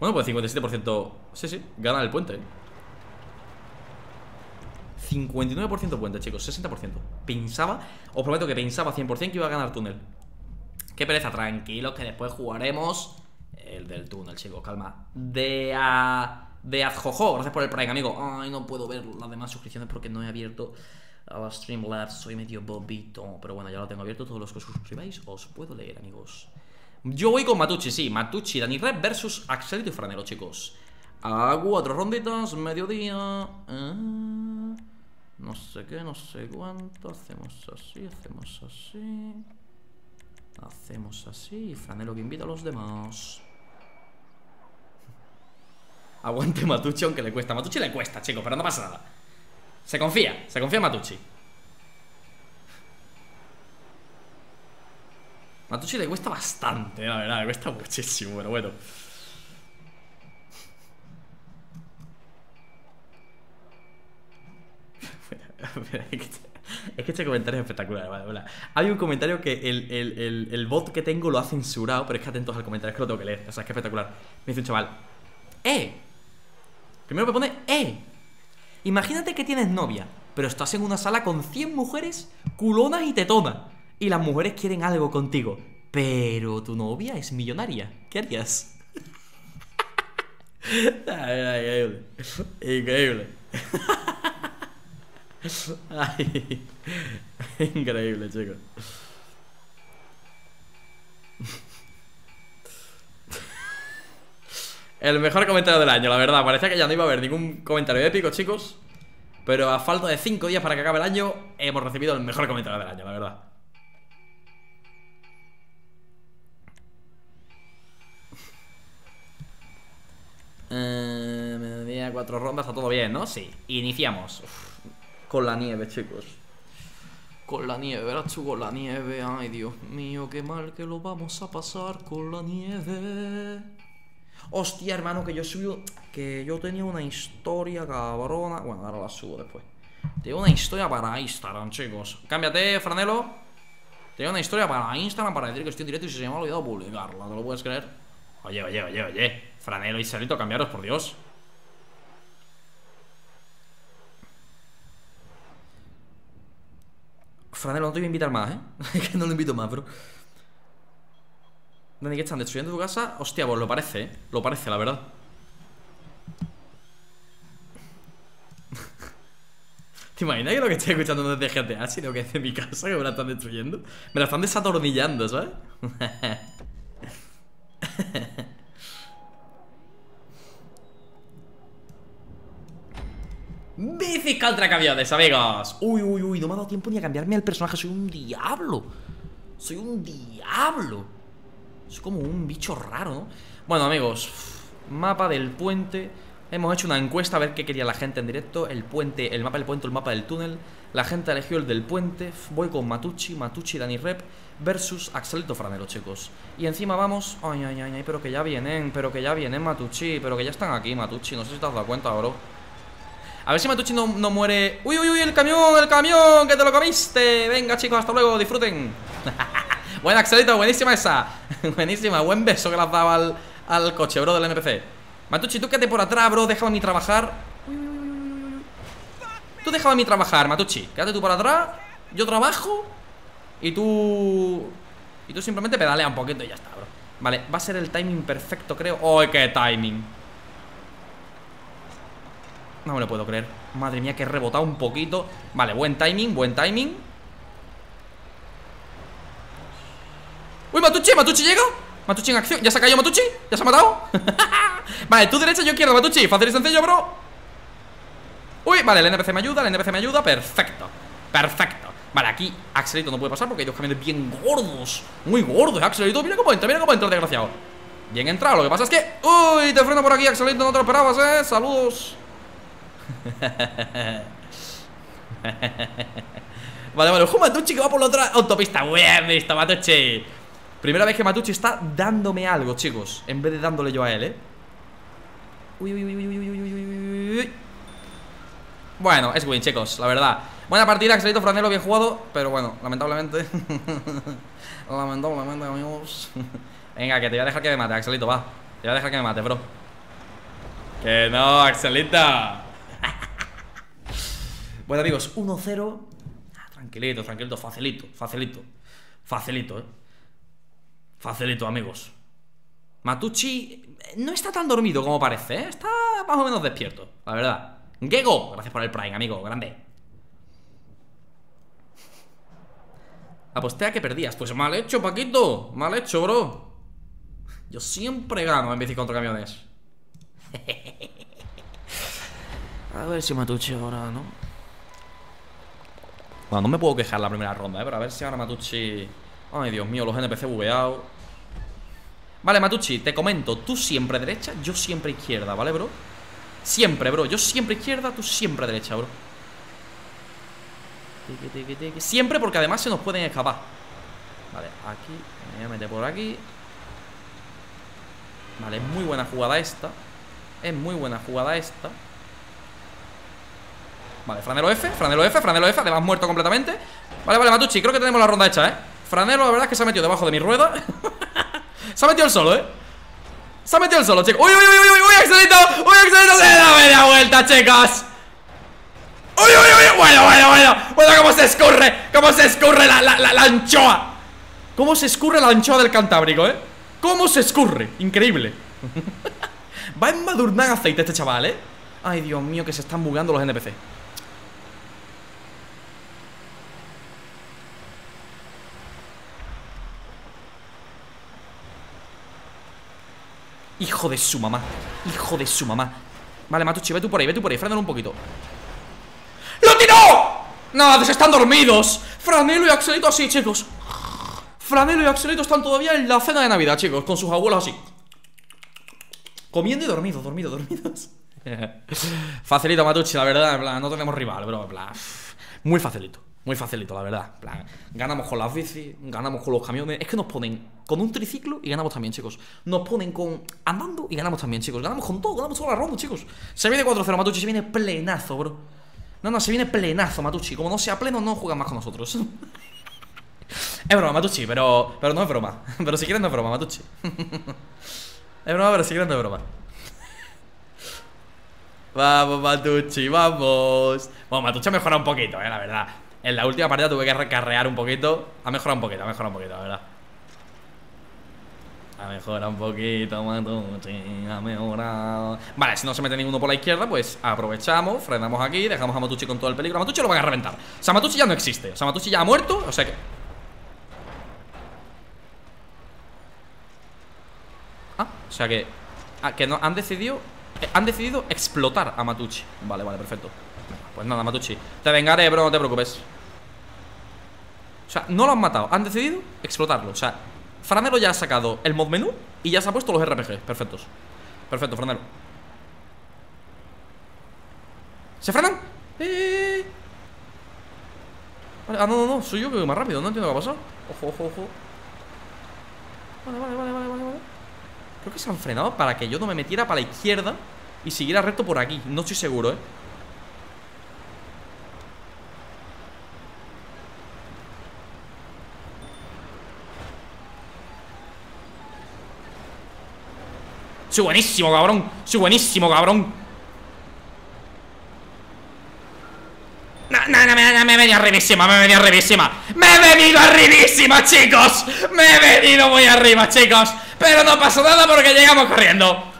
Bueno, pues 57%. Sí, gana el puente. 59% puente, chicos, 60%. Pensaba, os prometo que pensaba 100% que iba a ganar túnel. Qué pereza, tranquilos, que después jugaremos el del túnel, chicos, calma. De Adjojo, gracias por el Prime, amigo. Ay, no puedo ver las demás suscripciones porque no he abierto a la Streamlabs. Soy medio bobito, pero bueno, ya lo tengo abierto. Todos los que os suscribáis os puedo leer, amigos. Yo voy con Matucci, sí. Matucci, Dani Red versus Axelito y Fradelo, chicos. A 4 ronditas, mediodía. No sé qué, no sé cuánto. Hacemos así, hacemos así. Hacemos así. Fradelo que invita a los demás. Aguante Matucci, aunque le cuesta. Matucci le cuesta, chicos, pero no pasa nada. Se confía en Matucci. Matucci le cuesta bastante, la verdad, le cuesta muchísimo, pero bueno. Es que este comentario es espectacular, vale, vale. Hay un comentario que el bot que tengo lo ha censurado, pero es que atentos al comentario, es que lo tengo que leer, o sea, es que es espectacular. Me dice un chaval: primero me pone, imagínate que tienes novia, pero estás en una sala con 100 mujeres culonas y tetonas, y las mujeres quieren algo contigo, pero tu novia es millonaria. ¿Qué harías? Increíble. Increíble. Ay, increíble, chicos. El mejor comentario del año, la verdad. Parecía que ya no iba a haber ningún comentario épico, chicos, pero a falta de 5 días para que acabe el año, hemos recibido el mejor comentario del año, la verdad. Mediodía, 4 rondas, está todo bien, ¿no? Sí, iniciamos. Uf, con la nieve, chicos. Con la nieve, verás tú, con la nieve. Ay, Dios mío, qué mal que lo vamos a pasar con la nieve. Hostia, hermano, que yo subí... Que yo tenía una historia, cabrona. Bueno, ahora la subo después. Tenía una historia para Instagram, chicos. Cámbiate, Fradelo. Tenía una historia para Instagram para decir que estoy en directo y se me ha olvidado publicarla, ¿te lo puedes creer? Oye, oye, oye, oye, Fradelo y Sarito, cambiaros, por Dios. Fradelo, no te voy a invitar más, ¿eh? Es que no lo invito más, bro. Dani, que están destruyendo tu casa. Hostia, pues lo parece, ¿eh? Lo parece, la verdad. ¿Te imaginas que lo que estoy escuchando no es de GTA, sino que es de mi casa, que me la están destruyendo? Me la están desatornillando, ¿sabes? Bicis contra camiones, amigos. Uy, uy, uy, no me ha dado tiempo ni a cambiarme el personaje. Soy un diablo. Soy un diablo. Soy como un bicho raro, ¿no? Bueno, amigos, mapa del puente. Hemos hecho una encuesta a ver qué quería la gente en directo. El puente, el mapa del puente, el mapa del túnel. La gente eligió el del puente. Voy con Matucci, Dani Rep versus Axelito Franero, chicos. Y encima vamos... Ay, ay, ay, pero que ya vienen. Pero que ya vienen, Matucci. Pero que ya están aquí, Matucci. No sé si te has dado cuenta, bro. A ver si Matucci no muere. ¡Uy, uy, uy! ¡El camión! ¡El camión! ¡Que te lo comiste! Venga, chicos, hasta luego. Disfruten. Buena, Axelito. Buenísima esa. Buenísima. Buen beso que le has dado al coche, bro, del NPC. Matucci, tú quédate por atrás, bro. Déjame a mí trabajar. Tú déjame a mí trabajar, Matucci. Quédate tú por atrás. Yo trabajo. Y tú simplemente pedalea un poquito y ya está, bro. Vale, va a ser el timing perfecto, creo. ¡Ay, qué timing! No me lo puedo creer. Madre mía, que he rebotado un poquito. Vale, buen timing, buen timing. ¡Uy, Matucci! ¿Matucci llega? ¿Matucci en acción? ¿Ya se ha caído Matucci? ¿Ya se ha matado? Vale, tú derecha, yo izquierda, Matucci. Fácil y sencillo, bro. Uy, vale, el NPC me ayuda, perfecto. Perfecto. Vale, aquí Axelito no puede pasar porque hay dos camiones bien gordos. Muy gordos, Axelito. Mira cómo entra el desgraciado. Bien entrado, lo que pasa es que... Uy, te freno por aquí, Axelito, no te lo esperabas, saludos. Vale, vale, ojo, Matucci que va por la otra autopista. Bien visto, Matucci. Primera vez que Matucci está dándome algo, chicos, en vez de dándole yo a él, Uy, uy, uy, uy, uy, uy, uy, uy. Bueno, es win, chicos, la verdad. Buena partida, Axelito Franelo, bien jugado. Pero bueno, lamentablemente lamentablemente, amigos. Venga, que te voy a dejar que me mate, Axelito, va. Te voy a dejar que me mate, bro. Que no, Axelita. Bueno, amigos, 1-0. Tranquilito, tranquilito, facilito. Facilito, facilito, amigos. Matucci no está tan dormido como parece, Está más o menos despierto, la verdad. Gego, gracias por el Prime, amigo, grande. Aposté a que perdías. Pues mal hecho, Paquito, mal hecho, bro. Yo siempre gano en bici contra camiones. A ver si Matucci ahora, ¿no? Bueno, no me puedo quejar la primera ronda, pero a ver si ahora Matucci... Ay, Dios mío, los NPC bugueados. Vale, Matucci, te comento. Tú siempre derecha, yo siempre izquierda, ¿vale, bro? Siempre, bro. Yo siempre izquierda, tú siempre derecha, bro. Siempre, porque además se nos pueden escapar. Vale, aquí. Me voy a meter por aquí. Vale, es muy buena jugada esta. Vale, Franelo F, le vas muerto completamente. Vale, vale, Matucci, creo que tenemos la ronda hecha, Franelo, la verdad es que se ha metido debajo de mi rueda. Se ha metido el solo, Se ha metido el solo, chicos. ¡Uy, uy, uy, uy, uy, Axelito! ¡Uy, Axelito! ¡Se da media vuelta, chicos! ¡Uy, uy, uy! Bueno, bueno, bueno. Bueno, cómo se escurre, la anchoa. Cómo se escurre la anchoa del Cantábrico, Cómo se escurre, increíble. Va en madurnar aceite este chaval, Ay, Dios mío, que se están bugueando los NPC. Hijo de su mamá, Vale, Matucci, ve tú por ahí, frénalo un poquito. ¡Lo tiró! Nada, se están dormidos. Franelo y Axelito así, chicos. Franelo y Axelito están todavía en la cena de Navidad, chicos, con sus abuelos así. Comiendo y dormidos, dormidos. Facilito, Matucci, la verdad, en plan, no tenemos rival, bro, en plan. Muy facilito. La verdad, en plan, ganamos con las bicis, ganamos con los camiones. Es que nos ponen con un triciclo y ganamos también, chicos. Nos ponen con andando y ganamos también, chicos. Ganamos con todo, ganamos toda la ronda, chicos. Se viene 4-0, Matucci, se viene plenazo, bro. No, no, se viene plenazo, Matucci. Como no sea pleno, no juegan más con nosotros. Es broma, Matucci, pero no es broma. Pero si quieres no es broma, Matucci. Es broma, pero si quieres no es broma. Vamos, Matucci, vamos. Bueno, Matucci ha mejorado un poquito, la verdad. En la última partida tuve que recarrear un poquito. Ha mejorado un poquito, la verdad. A Ha mejorado un poquito Matucci, ha mejorado. Vale, si no se mete ninguno por la izquierda, pues aprovechamos, frenamos aquí, dejamos a Matucci con todo el peligro. A Matucci lo van a reventar. O sea, Matucci ya no existe. O sea, Matucci ya ha muerto. O sea que... Ah, o sea que... Ah, que no, han decidido... han decidido explotar a Matucci. Vale, vale, perfecto. Pues nada, Matucci, te vengaré, bro, no te preocupes. O sea, no lo han matado, han decidido explotarlo. O sea, Fradelo ya ha sacado el mod menú y ya se ha puesto los RPG, perfectos. Perfecto, Fradelo. ¿Se frenan? Vale, ah, no, no, no, soy yo que voy más rápido, no entiendo qué ha pasado. Ojo, ojo, ojo. Vale, vale, vale, vale, vale. Creo que se han frenado para que yo no me metiera para la izquierda y siguiera recto por aquí. No estoy seguro, eh. Soy buenísimo, cabrón. Soy buenísimo, cabrón. No, no, no, no, me he venido arribísima, me he venido arribísima. Me he venido arribísima, chicos. Me he venido muy arriba, chicos. Pero no pasa nada porque llegamos corriendo.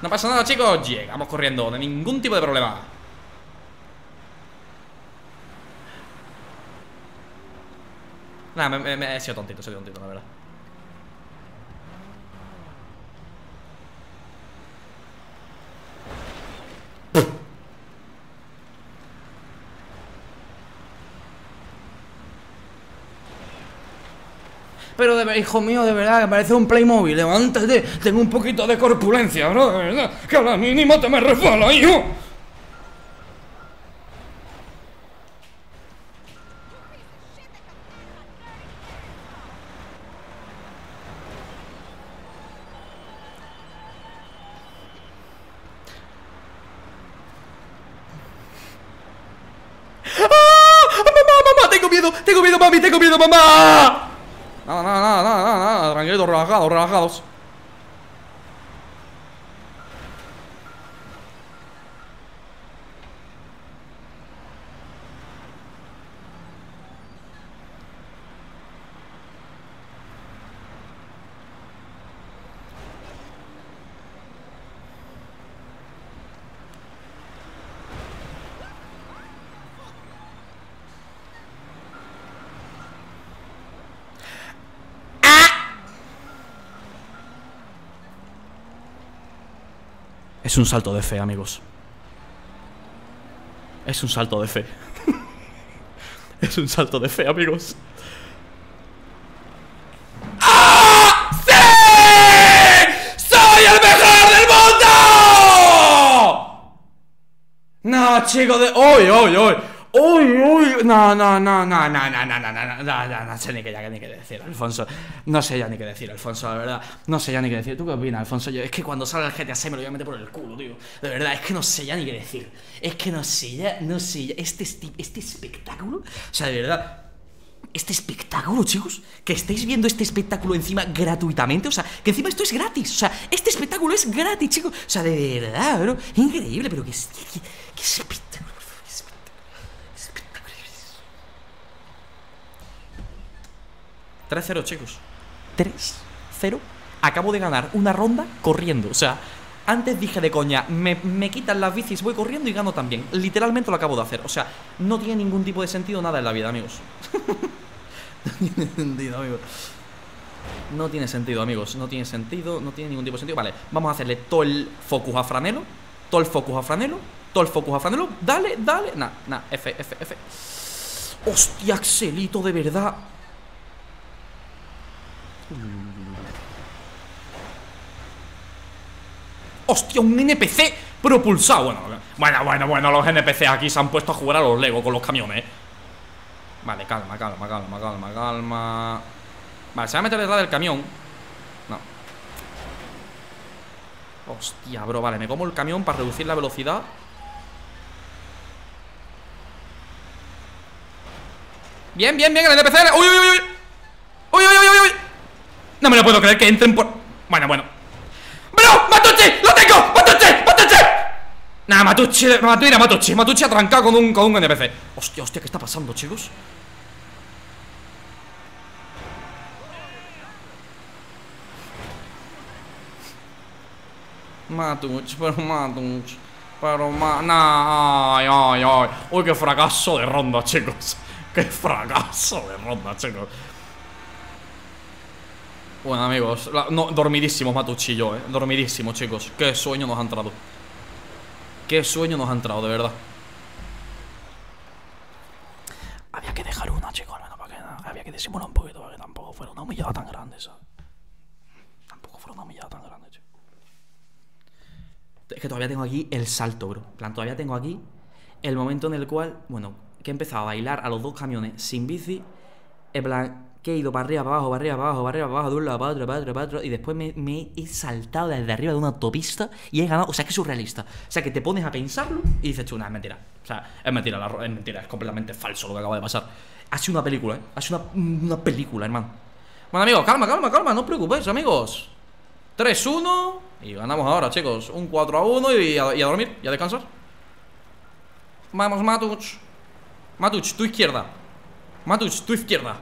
No pasa nada, chicos. Llegamos corriendo, de ningún tipo de problema. Nah, me he sido tontito, la verdad. Pero, de, hijo mío, de verdad, me parece un Playmobil. Levántate, tengo un poquito de corpulencia, bro, de verdad, que a la mínima te me resbala, hijo. ¡Ah! ¡Mamá, mamá! Tengo miedo, mami, tengo miedo, mamá. Nada, nada, nada, nada, nada, tranquilos, relajados, relajados. Es un salto de fe, amigos. Es un salto de fe. Es un salto de fe, amigos. ¡Ah! ¡Sí! ¡Soy el mejor del mundo! No, chico de... ¡Uy, uy, uy! ¡Uy, uy! No, no, no, no, no, no, no, no, no, no, no, no, no sé ni qué decir, Alfonso. No sé ya ni qué decir, Alfonso, la verdad. No sé ya ni qué decir. ¿Tú qué opinas, Alfonso? Yo, es que cuando salga el GTA 6 me lo voy a meter por el culo, tío. De verdad, es que no sé ya ni qué decir. Es que no sé ya, no sé ya. Este espectáculo, o sea, de verdad... Este espectáculo, chicos, que estáis viendo este espectáculo encima gratuitamente. O sea, que encima esto es gratis, o sea, este espectáculo es gratis, chicos. O sea, de verdad, bro, es increíble, pero que espectáculo. -0, chicos, 3-0. Acabo de ganar una ronda corriendo. O sea, antes dije de coña, me quitan las bicis, voy corriendo y gano también. Literalmente lo acabo de hacer. O sea, no tiene ningún tipo de sentido nada en la vida, amigos. No tiene sentido, amigos. No tiene sentido, amigos. No tiene sentido, no tiene ningún tipo de sentido. Vale, vamos a hacerle todo el focus a Fradelo. Todo el focus a Fradelo. Todo el focus a Fradelo. Dale, dale. Nah, nah, F, F, F. Hostia, Axelito, de verdad. Hostia, un NPC propulsado. Bueno, los NPC aquí se han puesto a jugar a los Lego con los camiones. Vale, calma, calma, calma, calma, calma. Vale, se va a meter detrás del camión. No. Hostia, bro, vale, me como el camión para reducir la velocidad. Bien, bien, bien, el NPC. Uy, uy, uy, uy. ¡Uy, uy, uy, uy! No me lo puedo creer que entren por... Bueno. ¡Bro! ¡Matucci! ¡Lo tengo! ¡Matucci! ¡Matucci! Nah, Matucci... Mira, Matucci. Matucci atrancado con un NPC. Hostia, hostia, ¿qué está pasando, chicos? Matucci, pero Matucci. Pero nah, ay, ay, ay. Uy, qué fracaso de ronda, chicos. Qué fracaso de ronda, chicos. Bueno, amigos, no, dormidísimos Matucci y yo, dormidísimos, chicos. Qué sueño nos ha entrado. Qué sueño nos ha entrado, de verdad. Había que dejar una, chicos, bueno, para que, había que disimular un poquito, para que tampoco fuera una humillada tan grande, ¿sabes? Tampoco fuera una humillada tan grande, chicos. Es que todavía tengo aquí el salto, bro. En plan, todavía tengo aquí el momento en el cual, bueno, que he empezado a bailar a los dos camiones sin bici. En plan, que he ido para arriba, para abajo, para arriba, para abajo, para arriba, para abajo, de un lado, para otro, para otro, para otro. Y después me he saltado desde arriba de una autopista y he ganado. O sea, es que es surrealista. O sea, que te pones a pensarlo y dices, chuna, es mentira. O sea, es mentira, es mentira, es completamente falso lo que acaba de pasar. Ha sido una película, ¿eh? Ha sido una película, hermano. Bueno, amigos, calma, calma, calma, no os preocupéis, amigos. 3-1 y ganamos ahora, chicos. Un 4-1 y a dormir y a descansar. Vamos, Matucci. Matucci, tu izquierda. Matucci, tu izquierda.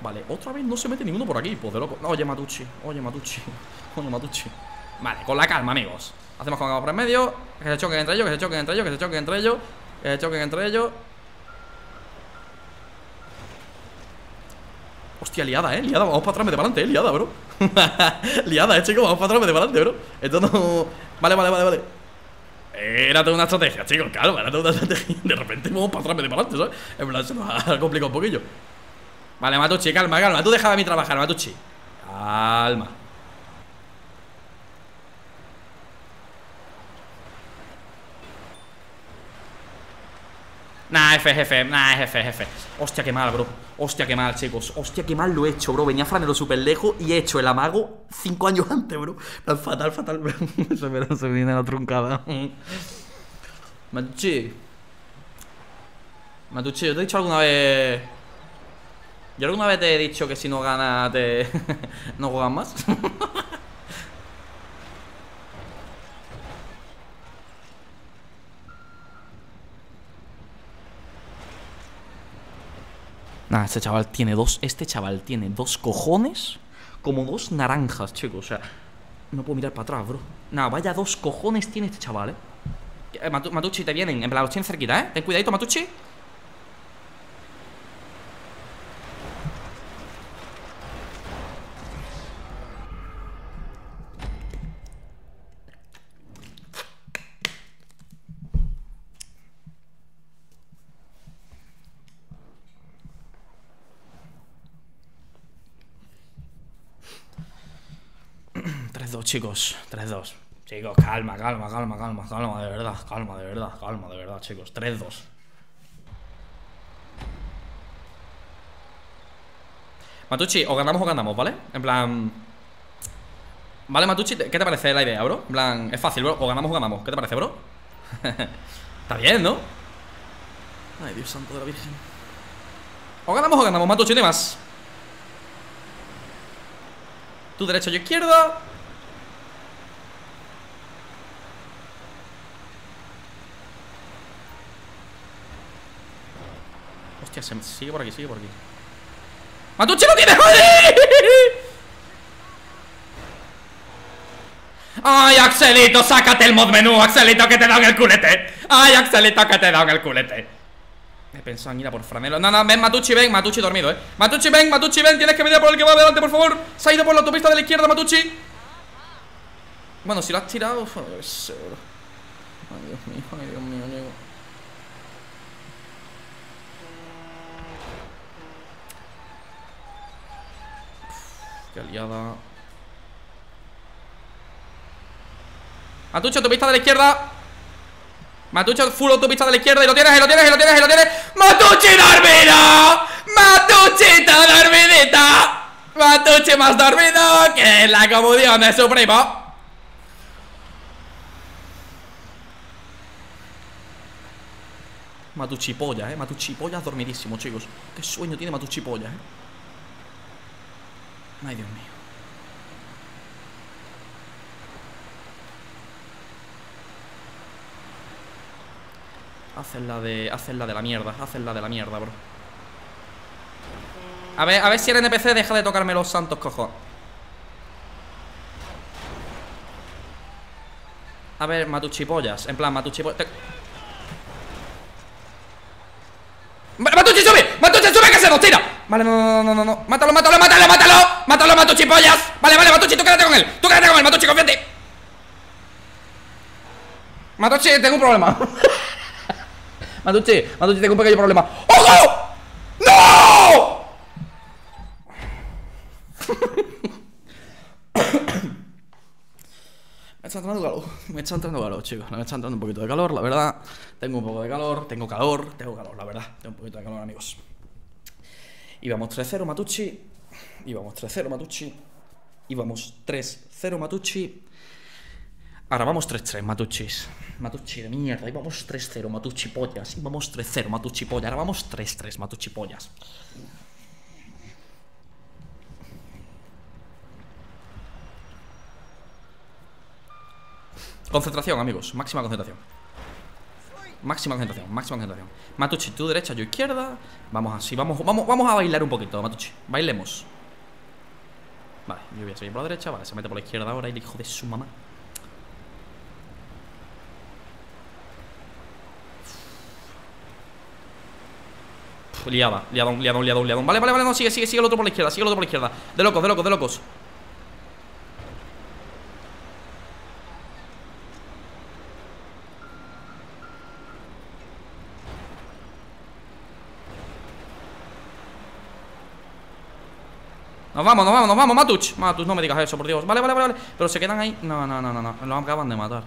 Vale, otra vez no se mete ninguno por aquí, pues de loco. Oye, Matucci, oye, Matucci, oye, Matucci. Vale, con la calma, amigos. Hacemos con Gabo por en medio. Que se choquen entre ellos, que se choquen entre ellos, que se choquen entre ellos. Que se choquen entre ellos. Hostia, liada, liada, vamos para atrás, de adelante, liada, bro. Liada, chicos, vamos para atrás, de adelante, bro. Esto no... Vale, vale, vale, vale. Era toda una estrategia, chicos, claro, era toda una estrategia. De repente vamos para atrás, de adelante, ¿sabes? En plan, se nos ha complicado un poquillo. Vale, Matucci, calma, calma. Tú déjame a mí trabajar, Matucci. Calma. Nah, F, jefe, nah, F, jefe. Hostia, qué mal, bro. Hostia, qué mal, chicos. Hostia, qué mal lo he hecho, bro. Venía Fradelo súper lejos y he hecho el amago 5 años antes, bro. Fatal, fatal. Se me viene la truncada. Matucci. Matucci, yo te he dicho alguna vez... Yo alguna vez te he dicho que si no ganas te... no juegas más. Nah, este chaval tiene dos cojones como dos naranjas, chicos. O sea, no puedo mirar para atrás, bro. Nah, vaya dos cojones tiene este chaval, Matucci, te vienen, en plan, los tienen cerquita, ten cuidadito, Matucci. Chicos, 3-2. Chicos, calma, calma, calma, calma, calma, de verdad. Calma, de verdad, calma, de verdad, chicos. 3-2. Matucci, o ganamos, ¿vale? En plan... Vale, Matucci, ¿qué te parece la idea, bro? En plan, es fácil, bro, o ganamos, ¿qué te parece, bro? Está bien, ¿no? Ay, Dios santo de la Virgen. O ganamos, Matucci, no hay más. Tu derecho, yo izquierda. Hostia, sigue por aquí, sigue por aquí. ¡Matucci no tiene! ¡Ay, Axelito, sácate el mod menú! ¡Axelito, que te dan el culete! ¡Ay, Axelito, que te dan el culete! Me he pensado en ir a por Fradelo. No, no, ven, Matucci dormido, Matucci, ven, Matucci, ven. Tienes que venir a por el que va adelante, por favor. Se ha ido por la autopista de la izquierda, Matucci. Bueno, si lo has tirado... Joder, seguro. Ay, Dios mío, ay, Dios mío, Diego. Qué aliada. Matucci, autopista de la izquierda. Matucci, full autopista de la izquierda. Y lo tienes, y lo tienes, y lo tienes, y lo tienes. ¡Matucci dormido! ¡Matucci está dormidita! ¡Matucci más dormido que la comunión de su primo! Matucci polla, Matucci polla dormidísimo, chicos. Qué sueño tiene Matucci polla, Ay, Dios mío. Hacen la de la mierda. Hacen la de la mierda, bro. A ver si el NPC deja de tocarme los santos cojones. A ver, Matuchipollas. En plan, Matuchipollas. ¡Matucci, sube! ¡Matucci, sube que se nos tira! Vale, no. ¡Mátalo, mátalo, mátalo, mátalo! ¡Mátalo, Matuchipollas! Vale, Matucci, tú quédate con él. Tú quédate con él, Matucci, confíate. Matucci, tengo un problema. Matucci, tengo un pequeño problema. ¡Ojo! ¡No! Me está entrando calor. Chicos, me está entrando un poquito de calor, la verdad. Tengo un poco de calor, tengo calor, la verdad. Tengo un poquito de calor, amigos. Íbamos 3-0 Matucci. Ahora vamos 3-3, Matuchis. Matucci de mierda. Íbamos 3-0, Matucci pollas. Íbamos 3-0, Matucci pollas. Ahora vamos 3-3, Matucci pollas. Concentración, amigos. Máxima concentración. Matucci, tú derecha, yo izquierda. Vamos así. Vamos a bailar un poquito, Matucci. Bailemos. Vale, yo voy a seguir por la derecha. Vale, se mete por la izquierda ahora el hijo de su mamá. Liada, liadón. Vale, no, sigue el otro por la izquierda, de locos, Nos vamos, Matuch. Matuch, no me digas eso, por Dios. Vale. Pero se quedan ahí. No. Lo acaban de matar.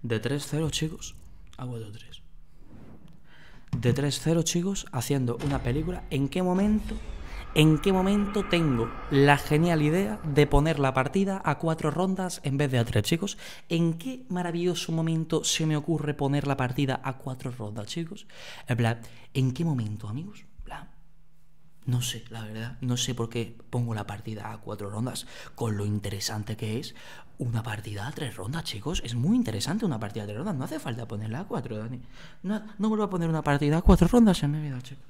De 3-0, chicos, a 4-3. De 3-0, chicos, haciendo una película. ¿En qué momento tengo la genial idea de poner la partida a 4 rondas en vez de a 3, chicos? ¿En qué maravilloso momento se me ocurre poner la partida a 4 rondas, chicos? En plan, ¿en qué momento, amigos? En plan, no sé, la verdad, no sé por qué pongo la partida a 4 rondas, con lo interesante que es. Una partida a 3 rondas, chicos. Es muy interesante una partida a 3 rondas. No hace falta ponerla a 4, Dani. No vuelvo a poner una partida a 4 rondas en mi vida, chicos.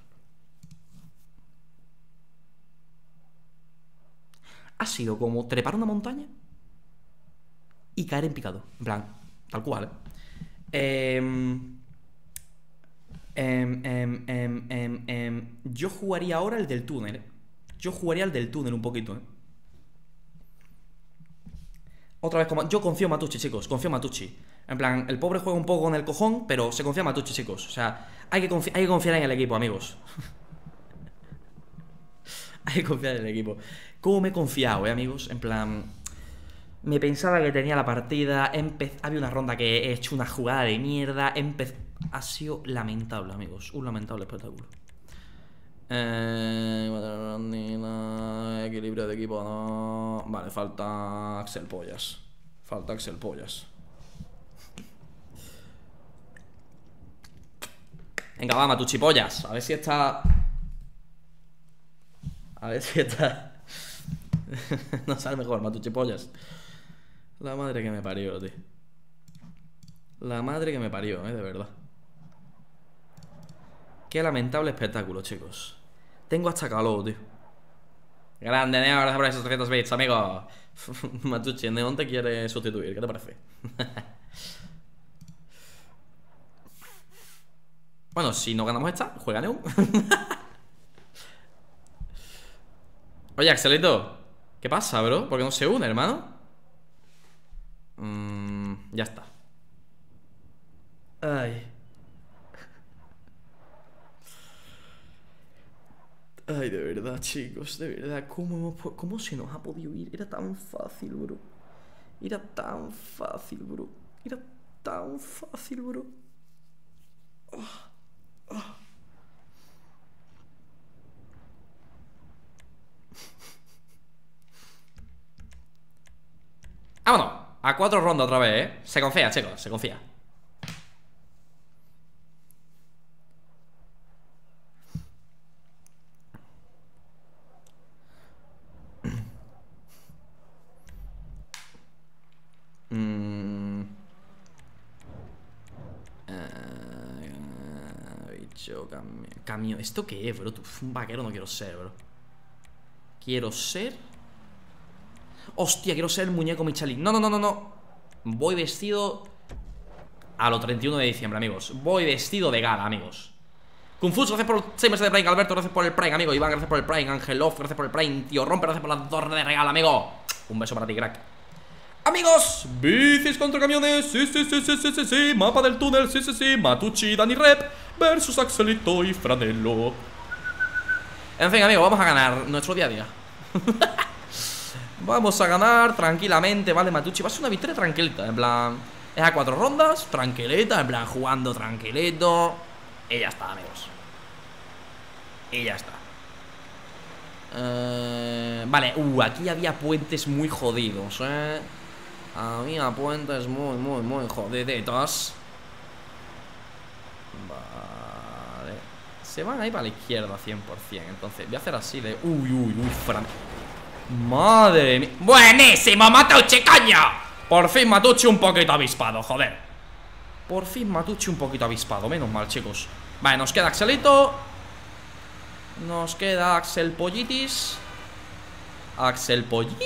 Ha sido como trepar una montaña y caer en picado. En plan, tal cual, ¿eh? Yo jugaría ahora el del túnel, ¿eh? Un poquito, ¿eh? Otra vez, yo confío en Matucci, chicos. En plan, el pobre juega un poco con el cojón, pero se confía en Matucci, chicos. O sea, hay que confiar en el equipo, amigos. Hay que confiar en el equipo. ¿Cómo me he confiado, amigos? En plan, me pensaba que tenía la partida. Había una ronda que he hecho una jugada de mierda. Ha sido lamentable, amigos. Un lamentable espectáculo. Equilibrio de equipo, no. Vale, falta Axel Pollas. Venga, va, Matucci Pollas. A ver si está. No sale mejor, Matucci Pollas. La madre que me parió, tío. De verdad. Qué lamentable espectáculo, chicos. Tengo hasta calor, tío. Grande, Neon, gracias por esos 300 bits, amigo. Matucci, Neon te quiere sustituir, ¿qué te parece? Bueno, si no ganamos esta, juega Neon. Oye, Axelito, ¿qué pasa, bro? ¿Por qué no se une, hermano? Ya está. Ay, de verdad, chicos, de verdad. ¿Cómo se nos ha podido ir? Era tan fácil, bro. Vámonos, a 4 rondas otra vez, ¿eh? Se confía, chicos, se confía. Bicho, camión. ¿Esto qué es, bro? Tú, un vaquero no quiero ser, bro. Quiero ser... Hostia, quiero ser el muñeco Michelin. No, no, no, no, no. Voy vestido a lo 31 de diciembre, amigos. Voy vestido de gala, amigos. Confuso, gracias por 6 meses de Prime. Alberto, gracias por el Prime, amigo. Iván, gracias por el Prime. Angelof, gracias por el Prime. Tío Romper, gracias por las 2 de regalo, amigo. Un beso para ti, crack. Amigos, bicis contra camiones, sí. Mapa del túnel, sí. Matucci, Dani Rep versus Axelito y Fradelo. En fin, amigos, vamos a ganar nuestro día a día. Vamos a ganar tranquilamente, ¿vale? Matucci, va a ser una victoria tranquilita, en plan... Es a 4 rondas, tranquilita, en plan jugando tranquilito. Y ya está, amigos. Y ya está. Vale, aquí había puentes muy jodidos, ¿eh? Había puentes muy jodiditos. Vale. Se van ahí para la izquierda 100%. Entonces, voy a hacer así de... Uy, Franco. Madre mía. Buenísimo, Matucci, coño. Por fin Matucci un poquito avispado, joder. Por fin Matucci un poquito avispado. Menos mal, chicos. Vale, nos queda Axelito. Nos queda Axel Pollitis. Axel Pollitis.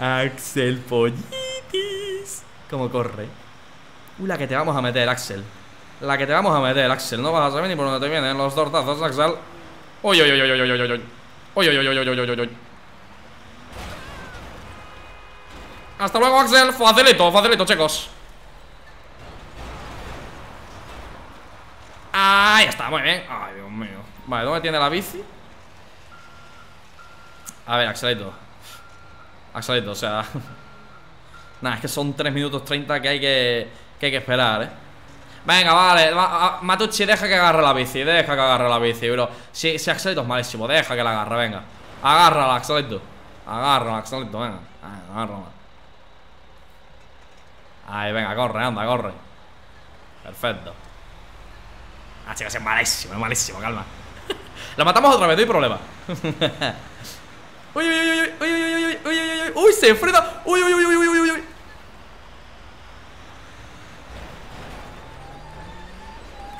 Axel Pollitis. ¿Cómo corre? La que te vamos a meter, Axel. La que te vamos a meter, Axel. No vas a saber ni por dónde te vienen los tortazos, Axel. Uy. Oye. Hasta luego, Axel. Facilito, chicos. Ahí está, muy bien. Ay, Dios mío. Vale, ¿dónde tiene la bici? A ver, Axelito, o sea. Nada, es que son 3 minutos 30 que hay que esperar, ¿eh? Venga, vale, Matucci, deja que agarre la bici. Deja que agarre la bici, bro. Si Axelito es malísimo, deja que la agarre, venga. Agárrala, Axelito. Agárrala, Axelito, venga. Agárrala. Ahí, venga, corre, anda, corre. Perfecto. Ah, chicos, es malísimo, calma. La matamos otra vez, no hay problema. Uy, se enfrenta. Uy.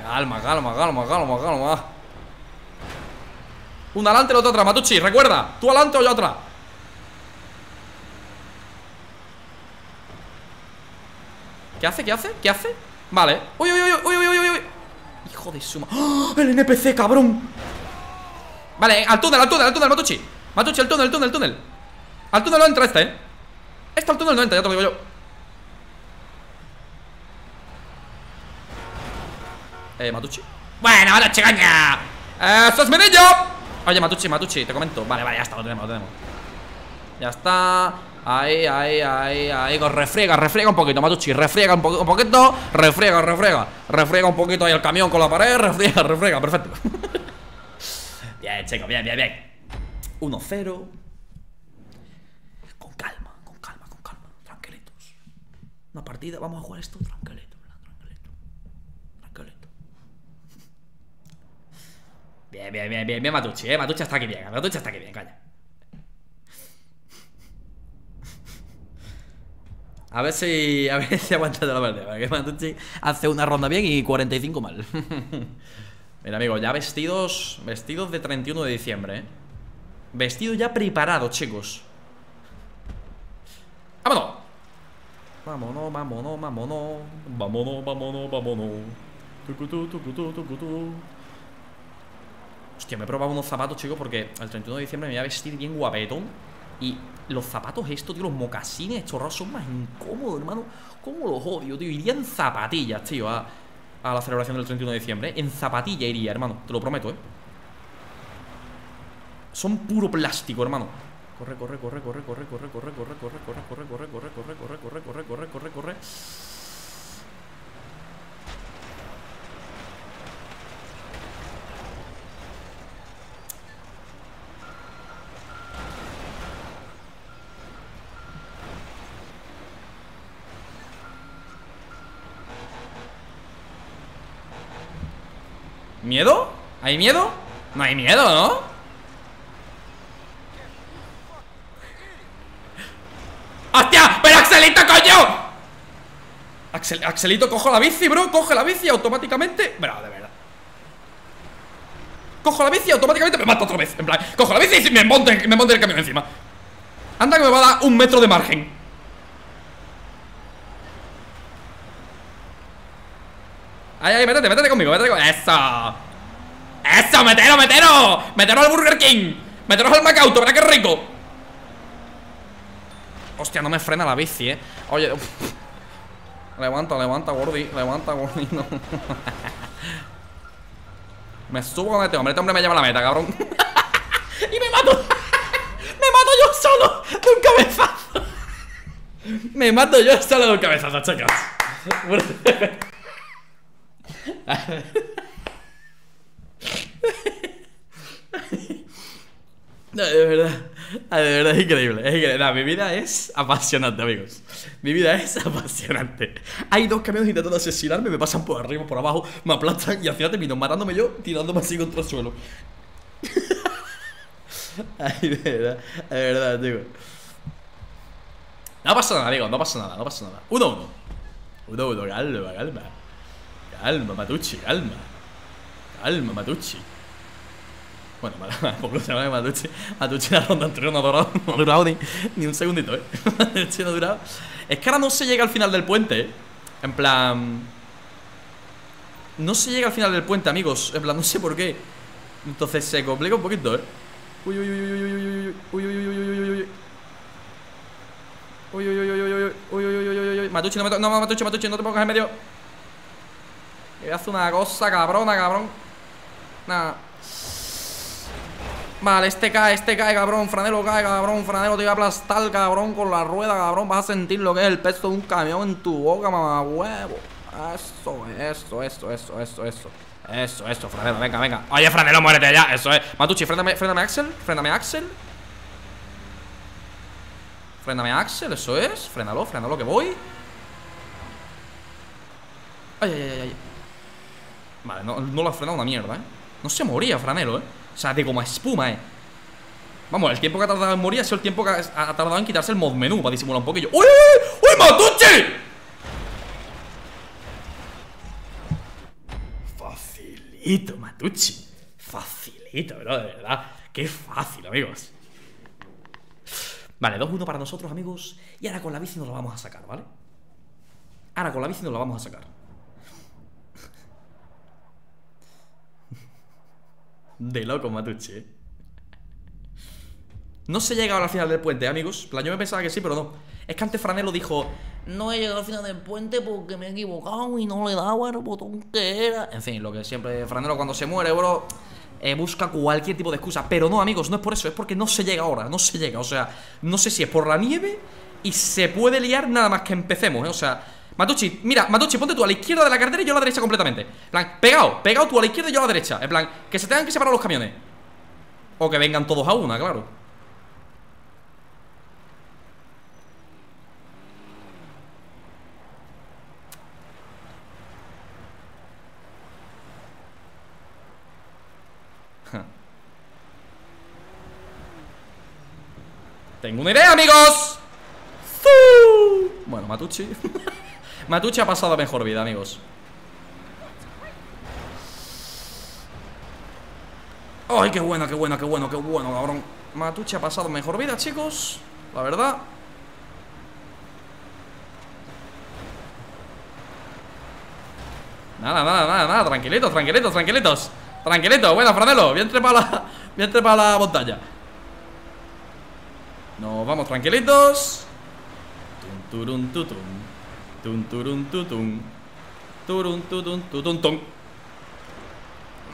Calma. Una adelante y la otra atrás, Matucci, recuerda. Tú adelante o yo atrás. ¿Qué hace? Vale. Uy. Hijo de suma. ¡Oh! El NPC, cabrón. Vale, al túnel, Matucci. Matucci, al túnel. Al túnel no entra este, ¿eh? Este al túnel no entra, ya te lo digo yo. Matucci. Bueno, hola, chicaña. ¡Eso es mi niño! Oye, Matucci, te comento. Vale, ya está, lo tenemos. Ya está. Ahí. Refriega un poquito, Matucci. Refriega un poquito. Refriega. Refriega un poquito ahí el camión con la pared. Refriega. Perfecto. Bien, chicos, bien. 1-0. Con calma. Tranquilitos. Una partida, vamos a jugar esto tranquilito. Bien, Matucci, Matucci está aquí bien, calla. A ver si aguanta de la verde, porque Matucci hace una ronda bien y 45 mal. Mira, amigos, ya vestidos de 31 de diciembre, ¿eh? Vestido ya preparado, chicos. Vámonos. Tucutú. Hostia, me he probado unos zapatos, chicos, porque el 31 de diciembre me voy a vestir bien guapetón. Y los zapatos estos, tío, los mocasines estos raros son más incómodos, hermano. Cómo los odio, tío. Iría en zapatillas, tío, a la celebración del 31 de diciembre, ¿eh? En zapatilla iría, hermano, te lo prometo, ¿eh? Son puro plástico, hermano. Corre. ¿Miedo? ¿Hay miedo? No hay miedo, ¿no? ¡Hostia! ¡Pero Axelito, coño! Axelito, cojo la bici, bro. Coge la bici automáticamente. Bro, de verdad. Cojo la bici automáticamente me mata otra vez. En plan, cojo la bici y me monto el camión encima. Anda que me va a dar un metro de margen. Ay, ay, métete conmigo, métete conmigo. ¡Eso! ¡Eso! ¡Metero, metero! ¡Metero al Burger King! ¡Meteros al Macauto! ¡Verá que rico! Hostia, no me frena la bici, Oye, uf. Levanta, levanta, gordi. Levanta, gordi, no. Me subo con este hombre. Este hombre me lleva a la meta, cabrón. Y me mato. Me mato yo solo de un cabezazo. Me mato yo solo de un cabezazo, chicas. No, de verdad. De verdad es increíble, No, mi vida es apasionante, amigos. Mi vida es apasionante. Hay dos camiones intentando asesinarme. Me pasan por arriba, por abajo, me aplastan. Y al final termino matándome yo, tirándome así contra el suelo. Ay, de verdad, digo. No pasa nada, amigo, no pasa nada, no pasa nada. 1-1. 1-1, calma, calma. Calma, Matucci, calma. Calma, Matucci. Bueno, por lo que se llama Matucci la ronda anterior no ha durado, ni un segundito, Matucci no ha durado. Es que ahora no se llega al final del puente, En plan, no se llega al final del puente, amigos. En plan, no sé por qué. Entonces se complica un poquito, Uy, uy, uy, uy, uy, uy, uy, uy, uy, uy, uy, uy, uy, uy, uy, uy, uy, Matucci, no, Matucci, no te pongas en medio. Que hace una cosa cabrona, cabrón. Nada. Vale, este cae, cabrón. Fradelo cae, cabrón. Fradelo te iba a aplastar, cabrón, con la rueda, cabrón. Vas a sentir lo que es el peso de un camión en tu boca, mamá huevo. Eso, Fradelo, venga, venga. Oye, Fradelo, muérete ya. Eso es. Matucci, fréname, Axel. Fréname, Axel, eso es. Frénalo, que voy. Ay. Vale, no lo ha frenado una mierda, No se moría, Fradelo, O sea, de como espuma, Vamos, el tiempo que ha tardado en morir ha sido el tiempo que ha tardado en quitarse el mod menú para disimular un poquillo. ¡Uy! ¡Uy, Matucci! Facilito, Matucci. Facilito, bro, de verdad. Qué fácil, amigos. Vale, 2-1 para nosotros, amigos. Y ahora con la bici nos lo vamos a sacar, ¿vale? Ahora con la bici nos lo vamos a sacar. De loco, Matucci, No se llega ahora al final del puente, amigos. Yo me pensaba que sí, pero no. Es que antes Fradelo dijo: no he llegado al final del puente porque me he equivocado y no le daba el botón que era. En fin, lo que siempre Fradelo cuando se muere, bro, busca cualquier tipo de excusa. Pero no, amigos, no es por eso. Es porque no se llega ahora, no se llega. O sea, no sé si es por la nieve y se puede liar nada más que empecemos, O sea, Matucci, mira, Matucci, ponte tú a la izquierda de la carretera y yo a la derecha completamente. En plan, pegado tú a la izquierda y yo a la derecha. En plan, que se tengan que separar los camiones. O que vengan todos a una, claro. Tengo una idea, amigos. Bueno, Matucci. Matucci ha pasado a mejor vida, amigos. Ay, qué bueno, qué bueno, qué bueno, qué bueno, cabrón. Matucci ha pasado mejor vida, chicos. La verdad. Nada, tranquilitos. Buena, Fradelo, bien trepa la montaña. Nos vamos tranquilitos.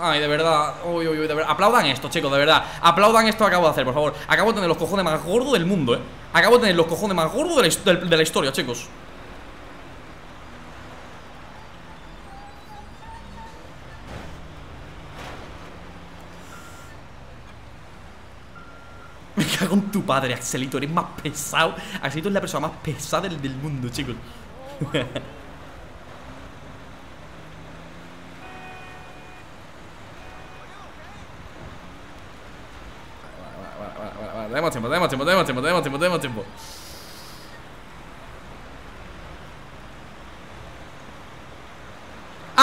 Ay, de verdad. Uy, uy, uy, de verdad. Aplaudan esto, chicos, de verdad. Aplaudan esto que acabo de hacer, por favor. Acabo de tener los cojones más gordos del mundo, Acabo de tener los cojones más gordos de la historia, chicos. Me cago en tu padre, Axelito, eres más pesado. Axelito es la persona más pesada del mundo, chicos. tenemos tiempo.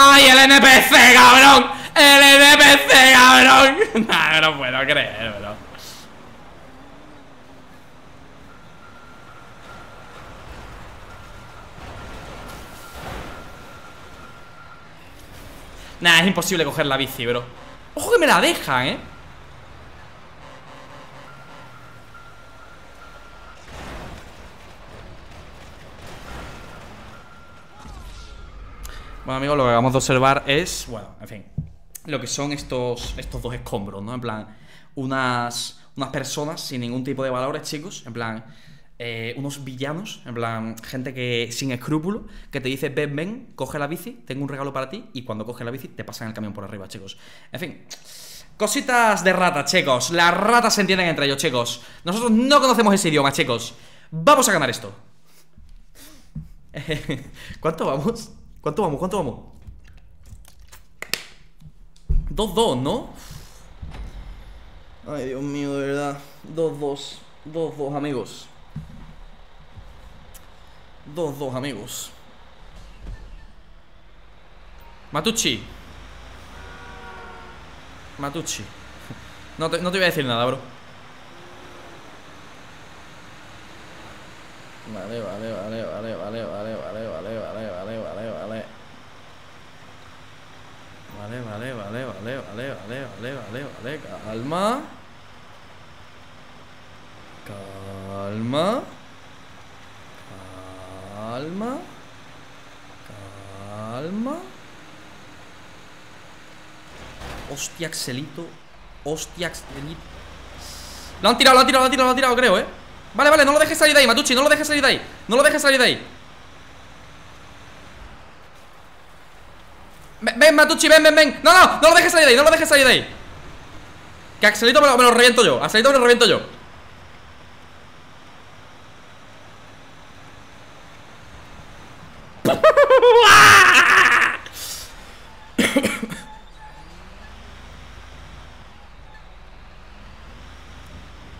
¡Ay, el NPC, cabrón! ¡El NPC, cabrón! Nah, no puedo creerlo. Nah, es imposible coger la bici, bro. Ojo que me la dejan, eh. Bueno, amigos, lo que acabamos de observar es, bueno, en fin, lo que son estos dos escombros, ¿no? En plan, unas personas sin ningún tipo de valores, chicos. En plan, unos villanos. En plan, gente que sin escrúpulo, que te dice, ven, coge la bici, tengo un regalo para ti. Y cuando coges la bici, te pasan el camión por arriba, chicos. En fin, cositas de rata, chicos. Las ratas se entienden entre ellos, chicos. Nosotros no conocemos ese idioma, chicos. Vamos a ganar esto. ¿Cuánto vamos? ¿Cuánto vamos? 2-2, ¿no? Ay, Dios mío, de verdad. 2-2. 2-2, amigos. 2-2, amigos. Matucci. No te voy a decir nada, bro. Vale, calma. Hostia, Axelito. Lo han tirado, creo, eh. Vale, no lo dejes salir de ahí, Matucci, no lo dejes salir de ahí. Ven, Matucci, ven. No lo dejes salir de ahí, Que Axelito me lo reviento yo.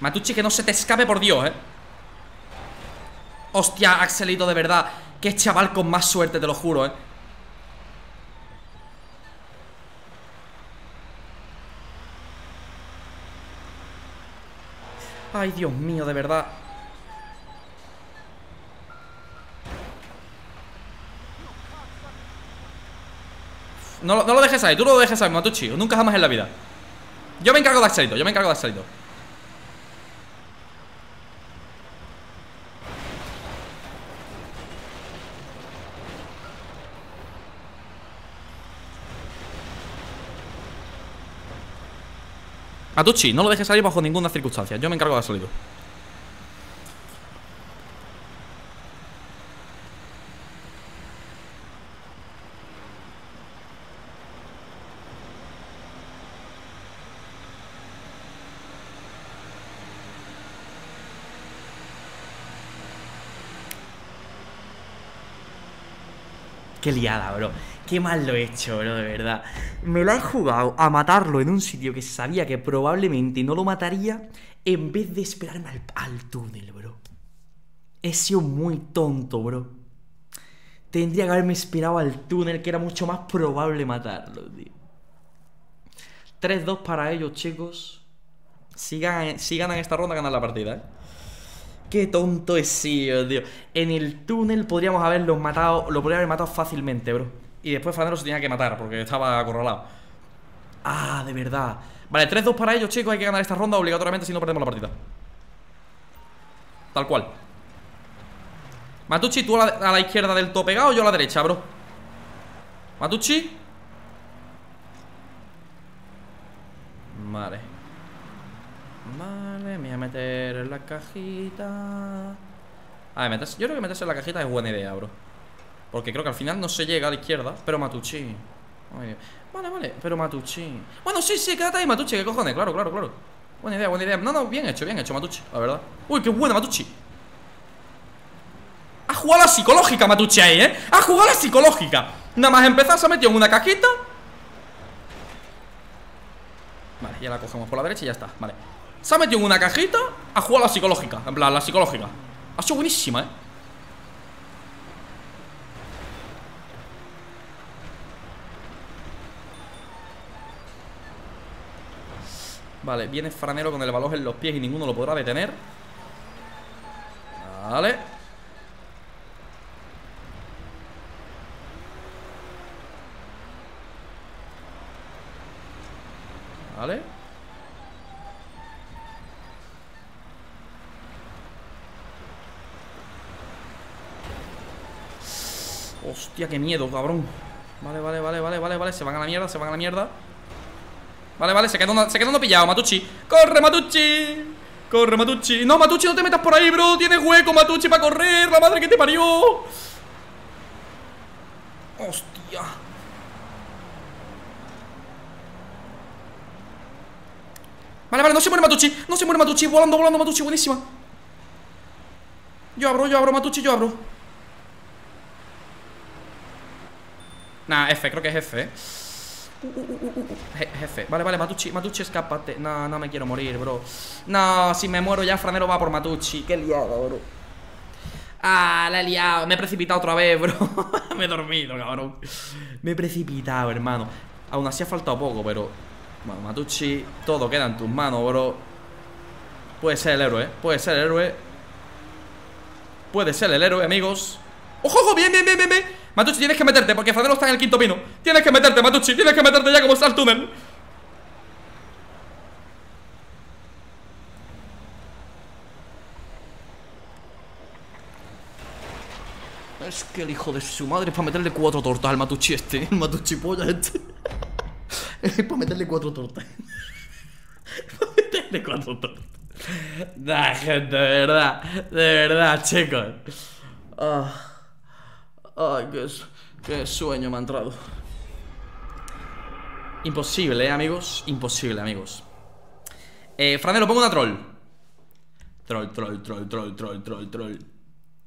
Matucci, que no se te escape, por Dios, eh. Hostia, Axelito, de verdad. Qué chaval con más suerte, te lo juro, eh. Ay, Dios mío, de verdad. No lo dejes ahí, tú no lo dejes ahí, Matucci. Nunca jamás en la vida. Yo me encargo de Axelito. Matucci, no lo dejes salir bajo ninguna circunstancia. Yo me encargo de salir. Qué liada, bro. Qué mal lo he hecho, bro, de verdad. Me la he jugado a matarlo en un sitio que sabía que probablemente no lo mataría, en vez de esperarme al túnel, bro. He sido muy tonto, bro. Tendría que haberme esperado al túnel, que era mucho más probable matarlo, tío. 3-2 para ellos, chicos. Si ganan esta ronda, ganan la partida, eh. Qué tonto he sido, tío. En el túnel podríamos haberlos matado. Lo podría haber matado fácilmente, bro. Y después Fradelo se tenía que matar porque estaba acorralado. Ah, de verdad. Vale, 3-2 para ellos, chicos. Hay que ganar esta ronda obligatoriamente, si no perdemos la partida. Tal cual. Matucci, tú a la izquierda del todo pegado, yo a la derecha, bro. Matucci. Vale, me voy a meter en la cajita. A ver, yo creo que meterse en la cajita es buena idea, bro. Porque creo que al final no se llega a la izquierda. Pero Matucci. Vale, pero Matucci. Bueno, sí, quédate ahí, Matucci, ¿qué cojones? Claro. Buena idea. No, bien hecho, Matucci, la verdad. Uy, qué buena, Matucci. Ha jugado la psicológica, Matucci, ahí, ¿eh? Ha jugado la psicológica. Nada más empezar, se ha metido en una cajita. Vale, ya la cogemos por la derecha y ya está, vale. Se ha metido en una cajita, ha jugado la psicológica. En plan, la psicológica ha sido buenísima, Vale, viene Franero con el balón en los pies y ninguno lo podrá detener. Vale. Vale. Hostia, qué miedo, cabrón. Vale, vale, vale, vale, vale, vale. Se van a la mierda, se van a la mierda. Vale, vale, se quedó pillado, Matucci. ¡Corre, Matucci! ¡Corre, Matucci! ¡No, Matucci, no te metas por ahí, bro! ¡Tienes hueco, Matucci, para correr! ¡La madre que te parió! ¡Hostia! Vale, vale, no se muere Matucci. No se muere Matucci. Volando, volando, Matucci. Buenísima. Yo abro, Matucci, yo abro. Nah, F, creo que es F, Jefe, vale, vale, Matucci, Matucci, escápate. No, no me quiero morir, bro. No, si me muero ya, Franero va por Matucci. Qué liado, bro. Ah, la he liado, me he precipitado otra vez, bro. Me he dormido, cabrón. Me he precipitado, hermano. Aún así ha faltado poco, pero bueno, Matucci, todo queda en tus manos, bro. Puede ser el héroe, puede ser el héroe. Puede ser el héroe, amigos. ¡Ojo, ojo! ¡Bien, bien, bien, bien, bien! Matucci, tienes que meterte, porque Fradelo está en el quinto pino. Tienes que meterte, Matucci, tienes que meterte ya como está el túnel. Es que el hijo de su madre es para meterle 4 tortas al Matucci este. El Matucci polla este. Es para meterle 4 tortas. Para meterle 4 tortas. Nah, gente, de verdad, chicos. Ay, qué sueño me ha entrado. Imposible, amigos. Imposible, amigos. Fradelo, pongo una troll. Troll.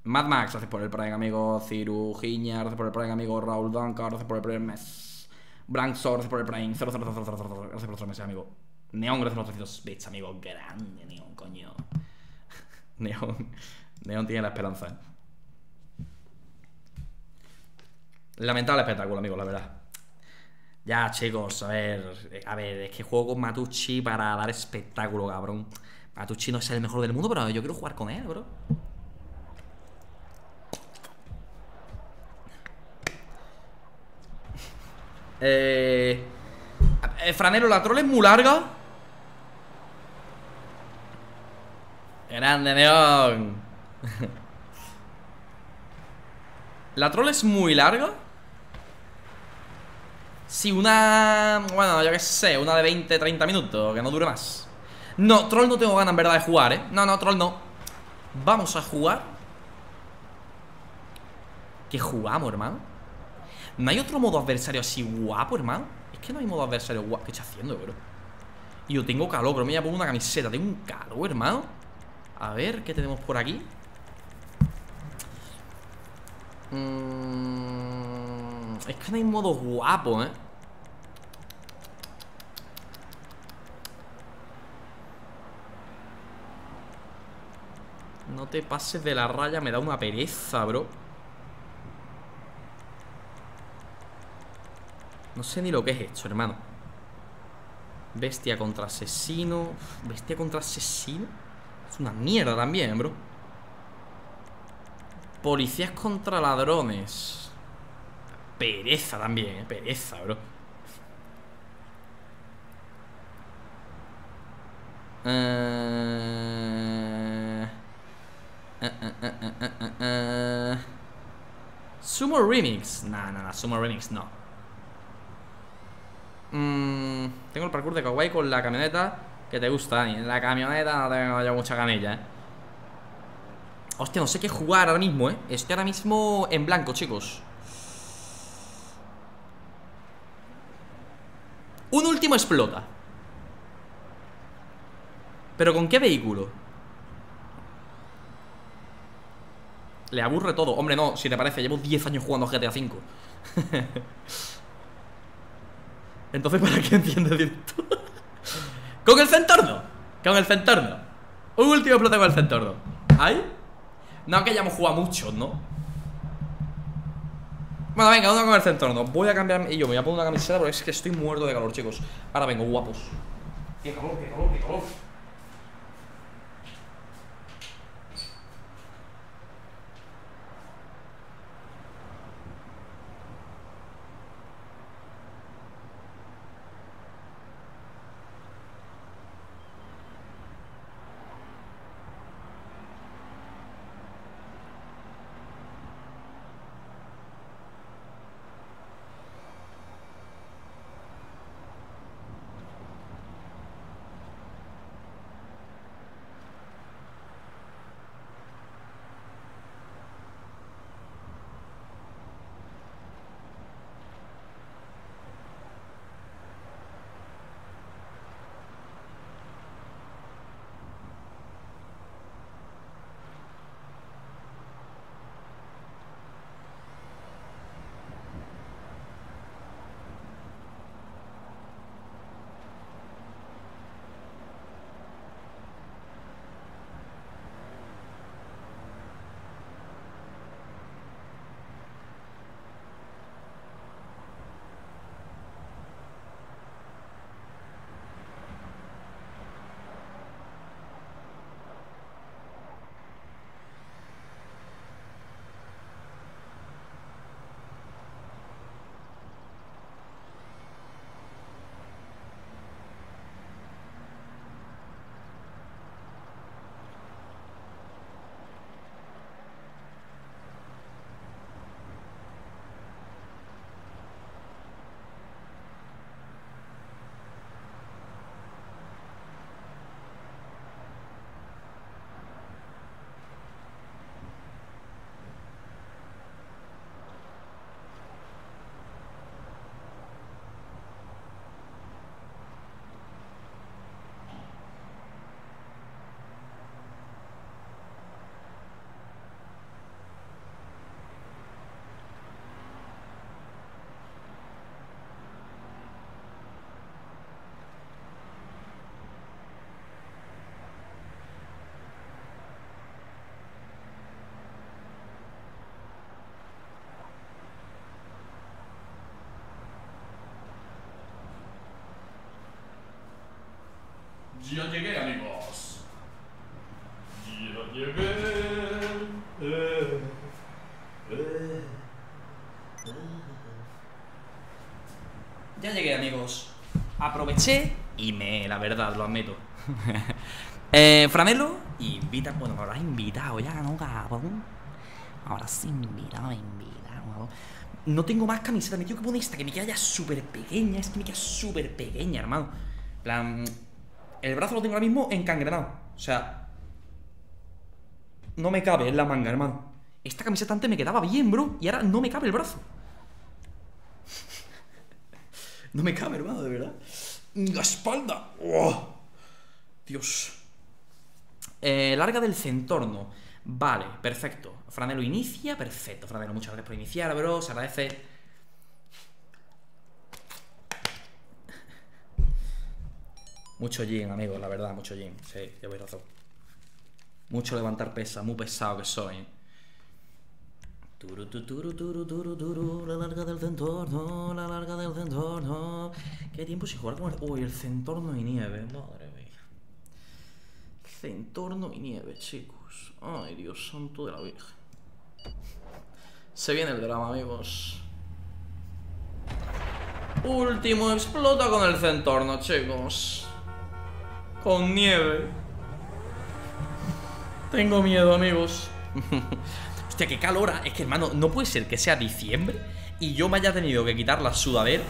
Mad Max, gracias por el Prime, amigo. Cirujiña, gracias por el Prime, amigo. Raúl Duncan, gracias por el Prime mes. Branksor, gracias por el Prime. 000, gracias por otro mes, amigo. Neon, gracias por los 300 bits, amigo. Grande, Neon, coño. Neon tiene la esperanza, Lamentable espectáculo, amigos, la verdad. Ya, chicos, a ver, es que juego con Matucci para dar espectáculo, cabrón. Matucci no es el mejor del mundo, pero yo quiero jugar con él, bro. Franero, la troll es muy larga. Grande, Neón. La troll es muy larga. Sí, una... Bueno, yo qué sé, una de 20, 30 minutos, que no dure más. No, troll no tengo ganas en verdad de jugar, No, no, troll no. Vamos a jugar. ¿Qué jugamos, hermano? ¿No hay otro modo adversario así guapo, hermano? Es que no hay modo adversario guapo. ¿Qué está haciendo, bro? Y yo tengo calor, pero me voy a poner una camiseta. Tengo un calor, hermano. A ver, ¿qué tenemos por aquí? Es que no hay modo guapo, No te pases de la raya, me da una pereza, bro. No sé ni lo que es esto, hermano. Bestia contra asesino. Bestia contra asesino. Es una mierda también, bro. Policías contra ladrones. Pereza también, pereza, bro. Sumo Remix. Nah, Sumo Remix no. Tengo el parkour de kawaii con la camioneta. Que te gusta, Dani. En la camioneta no tengo yo mucha canilla, Hostia, no sé qué jugar ahora mismo, Estoy ahora mismo en blanco, chicos. Un último explota. ¿Pero con qué vehículo? Le aburre todo. Hombre, no, si te parece, llevo 10 años jugando GTA V. Entonces, ¿para qué entiendes esto? Con el centorno. Último explote con el centorno. ¿Ahí? No, que ya hemos jugado muchos, ¿no? Bueno, venga, uno con el centorno. Voy a cambiar. Y yo me voy a poner una camiseta porque es que estoy muerto de calor, chicos. Ahora vengo, guapos. ¡Qué calor, qué calor, qué calor! Yo llegué, amigos. Yo llegué. Ya llegué, amigos. Aproveché y me, la verdad, lo admito. Fradelo, invita. Bueno, me habrás invitado ya, ¿no, cabrón? Ahora sí, invitado, cabrón. No tengo más camiseta, me tengo que poner esta, que me queda ya súper pequeña. Es que me queda súper pequeña, hermano. Plan... El brazo lo tengo ahora mismo encangrenado. O sea, no me cabe en la manga, hermano. Esta camiseta antes me quedaba bien, bro. Y ahora no me cabe el brazo. No me cabe, hermano, de verdad. La espalda. ¡Oh! Dios. Larga del centorno. Vale, perfecto. Fradelo inicia, perfecto. Fradelo, muchas gracias por iniciar, bro. Se agradece. Mucho gym, amigos, la verdad, mucho gym. Sí, ya veis razón. Mucho levantar pesa, muy pesado que soy. La larga del centorno, la larga del centorno. ¿Qué tiempo sin jugar con el...? Uy, el centorno y nieve, madre mía. Centorno y nieve, chicos. Ay, Dios santo de la Virgen. Se viene el drama, amigos. Último explota con el centorno, chicos. Con nieve. Tengo miedo, amigos. Hostia, qué calor. Es que, hermano, no puede ser que sea diciembre y yo me haya tenido que quitar la sudadera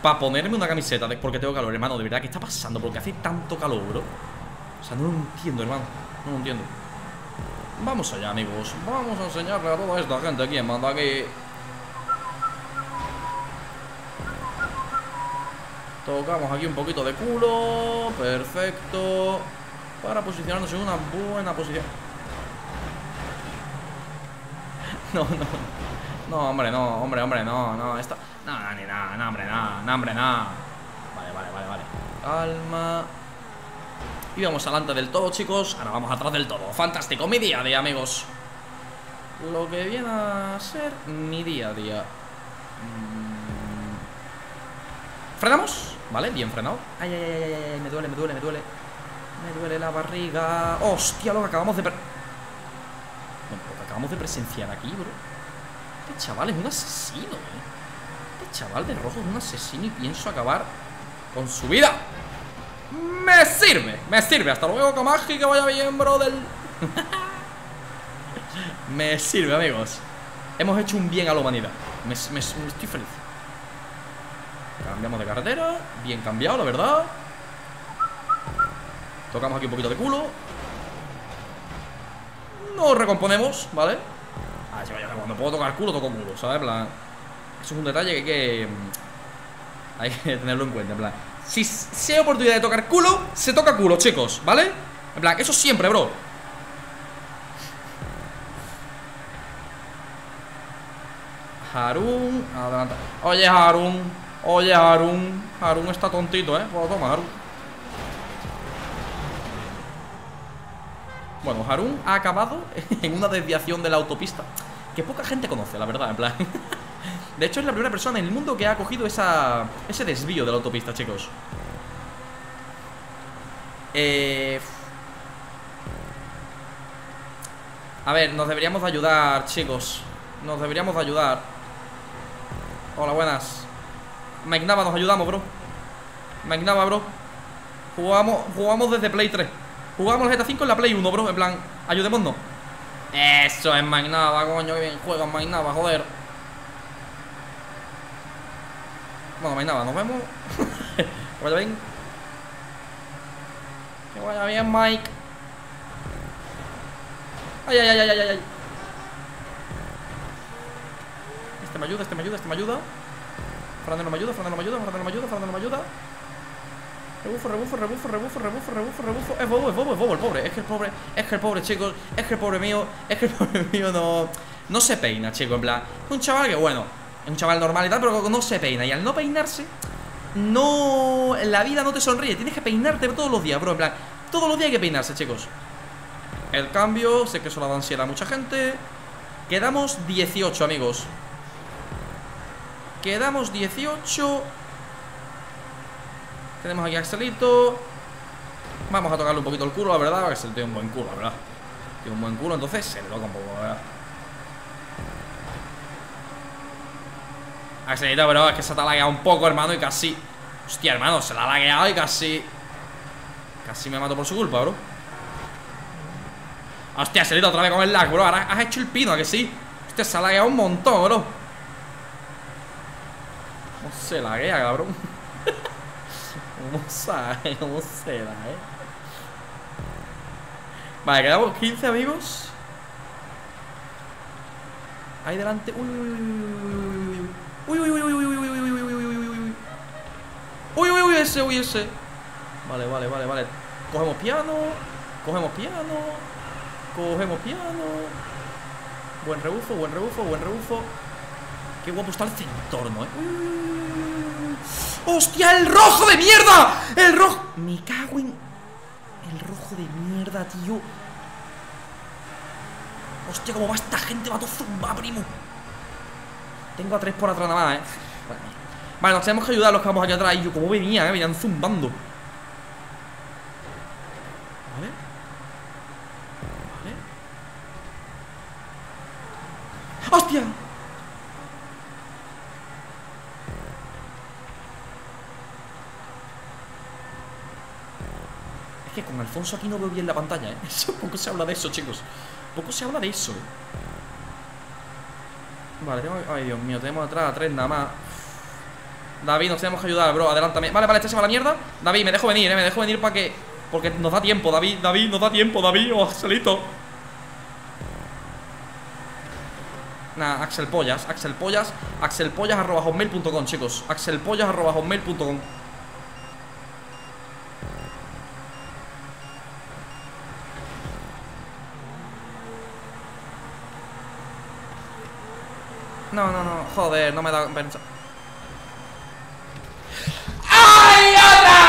para ponerme una camiseta porque tengo calor, hermano. De verdad, ¿qué está pasando? Porque hace tanto calor, bro. O sea, no lo entiendo, hermano. No lo entiendo. Vamos allá, amigos. Vamos a enseñarle a toda esta gente quién manda aquí. Tocamos aquí un poquito de culo. Perfecto. Para posicionarnos en una buena posición. No, hombre, no, hombre, no. Esta... No, hombre, no. Vale. Calma. Íbamos adelante del todo, chicos. Ahora vamos atrás del todo. Fantástico, mi día a día, amigos. Lo que viene a ser mi día a día. ¿Frenamos? Vale, bien frenado. Ay, ay, ay, ay, ay, me duele. Me duele la barriga. Hostia, lo que acabamos de... Bueno, lo que acabamos de presenciar aquí, bro. Este chaval es un asesino, Este chaval de rojo es un asesino y pienso acabar con su vida. Me sirve. Hasta luego, Kamagi, que vaya bien, bro. Me sirve, amigos. Hemos hecho un bien a la humanidad. Me estoy feliz. Cambiamos de carretera. Bien cambiado, la verdad. Tocamos aquí un poquito de culo. Nos recomponemos, ¿vale? Ah, sí, vaya, cuando puedo tocar culo, toco culo, ¿sabes? En plan, eso es un detalle que hay que tenerlo en cuenta, en plan. Si hay oportunidad de tocar culo, se toca culo, chicos, ¿vale? En plan, eso siempre, bro. Harun, adelanta. Oye, Harun. Harun está tontito, Pues toma, Harun. Bueno, Harun ha acabado en una desviación de la autopista que poca gente conoce, la verdad, en plan. De hecho, es la primera persona en el mundo que ha cogido ese desvío de la autopista, chicos. A ver, nos deberíamos de ayudar, chicos. Nos deberíamos de ayudar. Hola, buenas. Magnaba, nos ayudamos, bro. Magnaba, bro. Jugamos desde Play 3. Jugamos el GTA V en la Play 1, bro. En plan, ayudémonos. Eso es Magnaba, coño. Que bien juegas, Magnaba, joder. Bueno, Magnaba, nos vemos. Que vaya bien. Que vaya bien, Mike. Ay. Este me ayuda. Fradelo me ayuda. Rebufo. Es bobo, el pobre. Es que el pobre, chicos. Es que el pobre mío no se peina, chicos. En plan, es un chaval que, bueno, es un chaval normal y tal, pero no se peina. Y al no peinarse, no... La vida no te sonríe. Tienes que peinarte todos los días, bro. En plan, todos los días hay que peinarse, chicos. El cambio, sé que eso le da ansiedad a mucha gente. Quedamos 18, amigos. Quedamos 18. Tenemos aquí a Axelito. Vamos a tocarle un poquito el culo, la verdad. Axel tiene un buen culo, la verdad. Tiene un buen culo, entonces se le toca un poco, la verdad. Axelito, pero es que se te ha lagueado un poco, hermano. Y casi... Hostia, hermano, se la ha lagueado y casi... Casi me mato por su culpa, bro. Hostia, Axelito, otra vez con el lag, bro. Ahora has hecho el pino, ¿a que sí? Hostia, se ha lagueado un montón, bro. Se laguea, cabrón. ¿Cómo se laguea? Vale, quedamos 15, amigos. Ahí delante. Uy, ese. Vale. Cogemos piano. Buen rebufo. Qué guapo está el entorno, ¡Hostia, el rojo de mierda! ¡El rojo! Me cago en... El rojo de mierda, tío. Hostia, cómo va esta gente. Va todo zumba, primo. Tengo a 3 por atrás nada más, Vale, nos tenemos que ayudar los que vamos aquí atrás. Y yo, cómo venían, venían zumbando. Vale. ¡Hostia! Que con Alfonso aquí no veo bien la pantalla, Poco se habla de eso, chicos. Vale, tengo... Ay, Dios mío, tenemos atrás a 3 nada más. David, nos tenemos que ayudar, bro. Adelántame. Vale, este se va a la mierda. David, me dejo venir para que... Porque nos da tiempo, David, nos da tiempo, David. Oh, Axelito. Nah, Axelpollas. Axelpollas@hotmail.com, chicos. Axelpollas@hotmail.com. No, joder, no me da pensa. ¡Ay, otra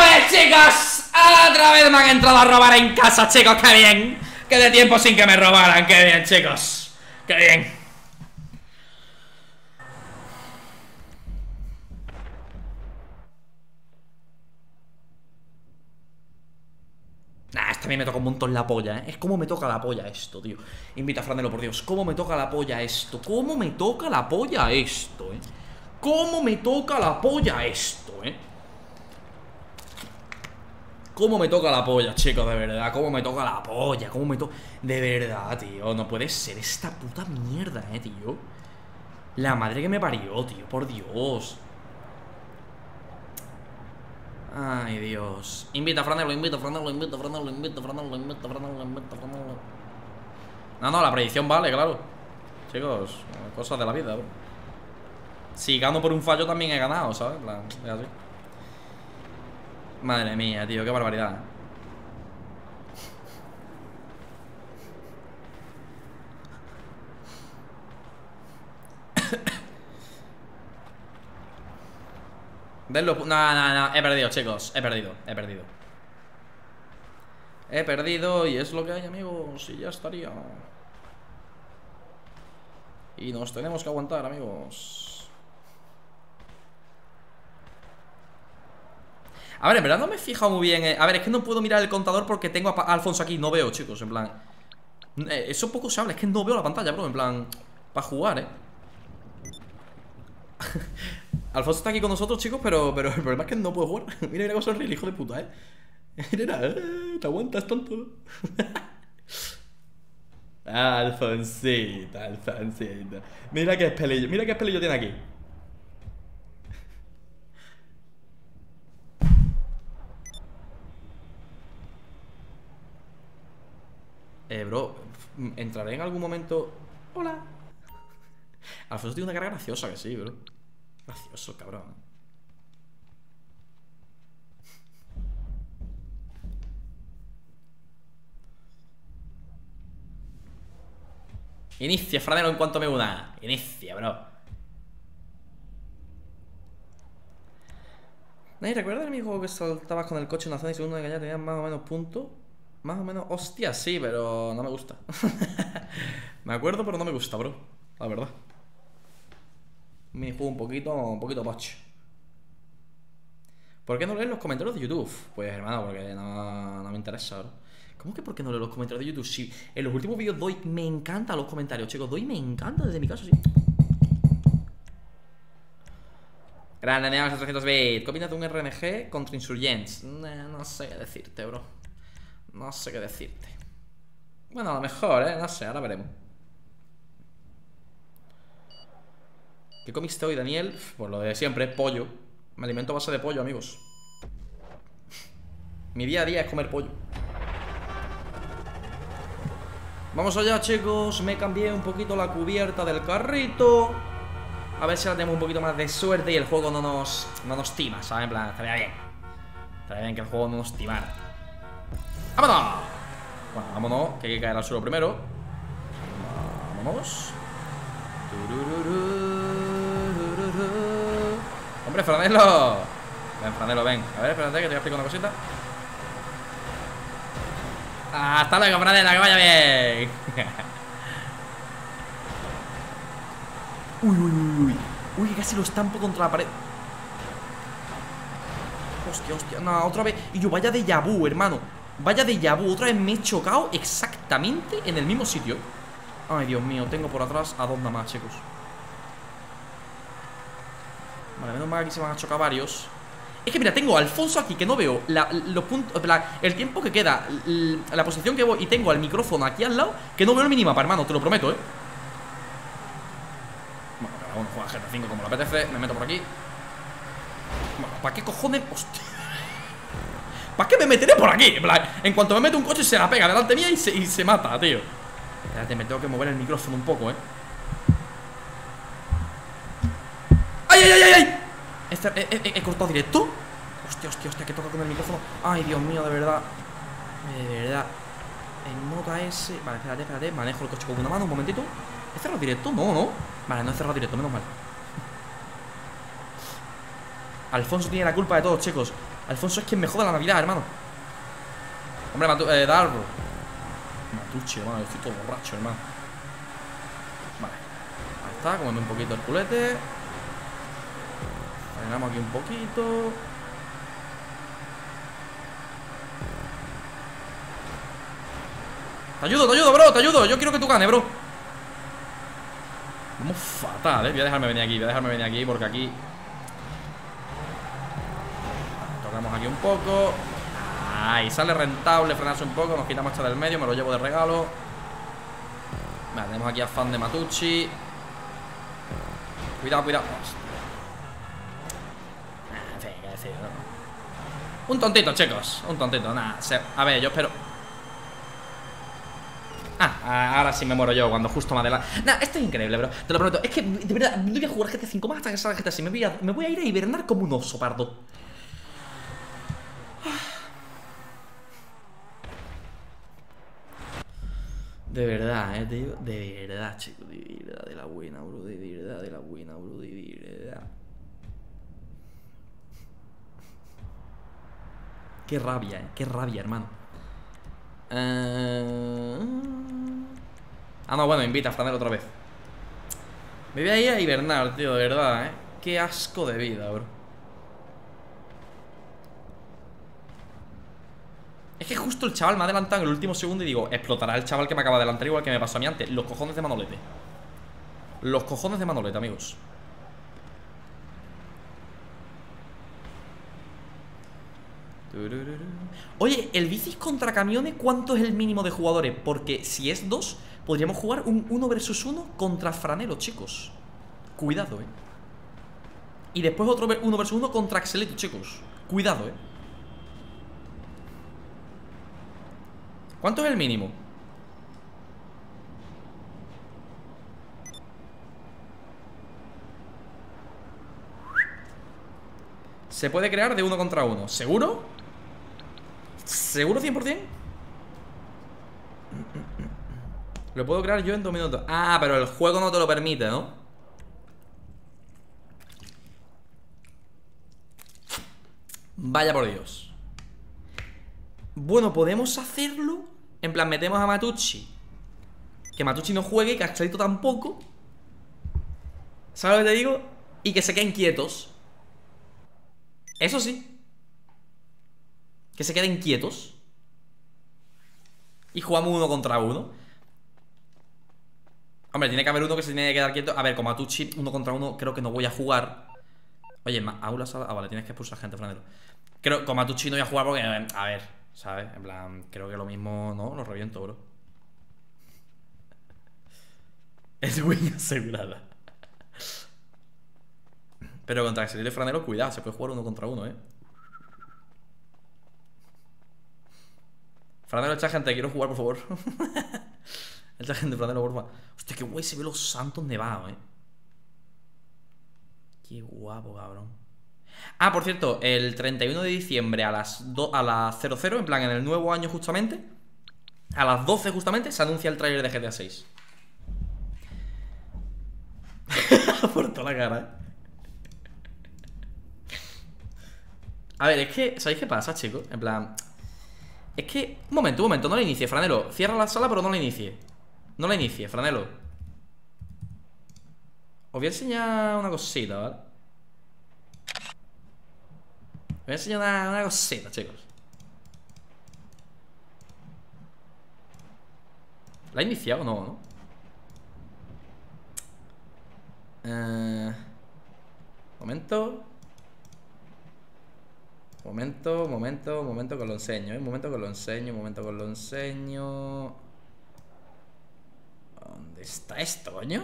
vez! chicos, otra vez me han entrado a robar en casa, chicos, qué bien. Que de tiempo sin que me robaran, qué bien, chicos. Qué bien. Nah, este a mí me toca un montón la polla, ¿eh? Es como me toca la polla esto, tío. Invita a Fradelo, por Dios. ¿Cómo me toca la polla esto? ¿Cómo me toca la polla esto, eh? ¿Cómo me toca la polla esto, eh? ¿Cómo me toca la polla, chicos? De verdad, ¿cómo me toca la polla? ¿Cómo me toca? De verdad, tío. No puede ser esta puta mierda, tío. La madre que me parió, tío. Por Dios. Ay, Dios. Invita a Fradelo, invita a Fradelo, invita a Fradelo, invita a Fradelo, invita a Fradelo, invita a Fradelo. No, no, la predicción vale, claro. Chicos, cosas de la vida, bro. Si gano por un fallo también he ganado, ¿sabes? Es así. Madre mía, tío, qué barbaridad. Denlo... No, no, no, he perdido, chicos. He perdido y es lo que hay, amigos. Y ya estaría. Y nos tenemos que aguantar, amigos. A ver, en verdad no me he fijado muy bien, A ver, es que no puedo mirar el contador porque tengo a Alfonso aquí. No veo, chicos, en plan, eso poco se habla, es que no veo la pantalla, bro. En plan, para jugar, Alfonso está aquí con nosotros, chicos, pero el problema es que no puedo jugar. Mira, mira cómo sonríe el hijo de puta, Mira, te aguantas tanto. Alfonsito, Alfonsito. Mira qué pelillo tiene aquí. Bro, entraré en algún momento. Hola. Alfonso tiene una cara graciosa, que sí, bro. Gracioso, cabrón. Inicia, Fradelo, en cuanto me una. Inicia, bro. ¿Nadie recuerda el mismo que saltabas con el coche en la zona y segunda de que ya tenías más o menos punto? Más o menos, hostia, sí, pero no me gusta. Me acuerdo, pero no me gusta, bro. La verdad. Minijuego un poquito poch. ¿Por qué no lees los comentarios de YouTube? Pues hermano, porque no me interesa, bro. ¿Cómo que por qué no lees los comentarios de YouTube? Si en los últimos vídeos doy, me encantan los comentarios, chicos. Doy, me encanta desde mi casa, sí. Grande, Neon, 300 bits. ¿Qué opinas de un RNG contra Insurgents? No sé qué decirte, bro. No sé qué decirte. Bueno, a lo mejor, no sé, ahora veremos. ¿Qué comiste hoy, Daniel? Pues lo de siempre, pollo. Me alimento a base de pollo, amigos. Mi día a día es comer pollo. Vamos allá, chicos. Me cambié un poquito la cubierta del carrito. A ver si ahora tenemos un poquito más de suerte y el juego no nos tima, ¿sabes? En plan, estaría bien. Estaría bien que el juego no nos timara. ¡Vámonos! Bueno, vámonos, que hay que caer al suelo primero. Vámonos. ¡Hombre, Fradelo! Ven, Fradelo, ven. A ver, espérate, que te voy a explicar una cosita. ¡Hasta luego, Fradelo! ¡Que vaya bien! Uy, uy, uy, uy. Uy, casi lo estampo contra la pared. Hostia, hostia. No, otra vez. Y yo, vaya de yabú, hermano. Vaya de yabú. Otra vez me he chocado exactamente en el mismo sitio. Ay, Dios mío. Tengo por atrás a dos nada más, chicos. Vale, menos mal que se van a chocar varios. Es que mira, tengo a Alfonso aquí que no veo los puntos, el tiempo que queda, la posición que voy. Y tengo al micrófono aquí al lado que no veo el minimapa, hermano, te lo prometo, Bueno, cada uno juega GTA 5 como le apetece. Me meto por aquí. Bueno, ¿para qué cojones? Hostia, ¿para qué me meteré por aquí? En cuanto me mete un coche se la pega delante mía y se mata, tío. Espérate, me tengo que mover el micrófono un poco, ¡Ay, ay, ay, ay! ¿He cortado directo? Hostia, hostia, hostia, que toca con el micrófono. Ay, Dios mío, de verdad. De verdad. En nota S. Vale, espérate, espérate. Manejo el coche con una mano, un momentito. ¿He cerrado directo? No, no. Vale, no he cerrado directo, menos mal. Alfonso tiene la culpa de todo, chicos. Alfonso es quien me joda la Navidad, hermano. Hombre, Matucci, hermano, yo estoy todo borracho, hermano. Vale. Ahí está, comiendo un poquito el culete. Frenamos aquí un poquito. Te ayudo, bro, te ayudo. Yo quiero que tú ganes, bro. Vamos fatal, Voy a dejarme venir aquí, porque aquí... Tocamos aquí un poco. Ahí, sale rentable frenarse un poco. Nos quitamos esta del medio, me lo llevo de regalo. Vale, tenemos aquí al fan de Matucci. Cuidado, cuidado. Un tontito, chicos. Un tontito, nada. A ver, yo espero... Ah, ahora sí me muero yo cuando justo me adelanto. Nah, esto es increíble, bro. Te lo prometo. Es que, de verdad, no voy a jugar GTA 5 más hasta que salga GTA 6. Me voy a ir a hibernar como un oso pardo. De verdad, tío. De verdad, chico. De verdad, de la buena, bro. De verdad, de la buena, bro. De verdad. Qué rabia, Qué rabia, hermano. Ah, no, bueno, invita a Fradelo otra vez. Me voy a ir a hibernar, tío, de verdad, Qué asco de vida, bro. Es que justo el chaval me ha adelantado en el último segundo y digo, explotará el chaval que me acaba de adelantar igual que me pasó a mí antes. Los cojones de Manolete. Los cojones de Manolete, amigos. Oye, el bicis contra camiones, ¿cuánto es el mínimo de jugadores? Porque si es 2, podríamos jugar un 1 vs 1 contra Fradelo, chicos. Cuidado, Y después otro 1 vs 1 contra Axelito, chicos. Cuidado, ¿Cuánto es el mínimo? Se puede crear de 1 contra 1. ¿Seguro? ¿Seguro 100%? Lo puedo crear yo en 2 minutos. Ah, pero el juego no te lo permite, ¿no? Vaya por Dios. Bueno, podemos hacerlo. En plan, metemos a Matucci. Que Matucci no juegue, que Axelito tampoco. ¿Sabes lo que te digo? Y que se queden quietos. Eso sí. Que se queden quietos. Y jugamos 1 contra 1. Hombre, tiene que haber uno que se tiene que quedar quieto. A ver, como a Matucci 1 contra 1 creo que no voy a jugar. Oye, aulas... Ah, vale, tienes que expulsar gente, Fradelo. Creo que como a Matucci no voy a jugar porque... A ver, ¿sabes? En plan, creo que lo mismo... No, lo reviento, bro. Es win asegurada. Pero contra Axelito y Fradelo, cuidado. Se puede jugar 1 contra 1, Fradelo, echa gente, quiero jugar, por favor. Echa gente, Fradelo, por favor. Hostia, qué guay se ve los santos nevados, Qué guapo, cabrón. Ah, por cierto, el 31 de diciembre a las 00, en plan, en el nuevo año justamente, a las 12 justamente, se anuncia el tráiler de GTA 6. Por toda la cara, A ver, es que, ¿sabéis qué pasa, chicos? En plan... Es que... un momento, no la inicie, Fradelo. Cierra la sala, pero no la inicie. No la inicie, Fradelo. Os voy a enseñar una cosita, ¿vale? Os voy a enseñar una cosita, chicos. ¿La he iniciado o no? Momento que os lo enseño, momento que os lo enseño. ¿Dónde está esto, coño?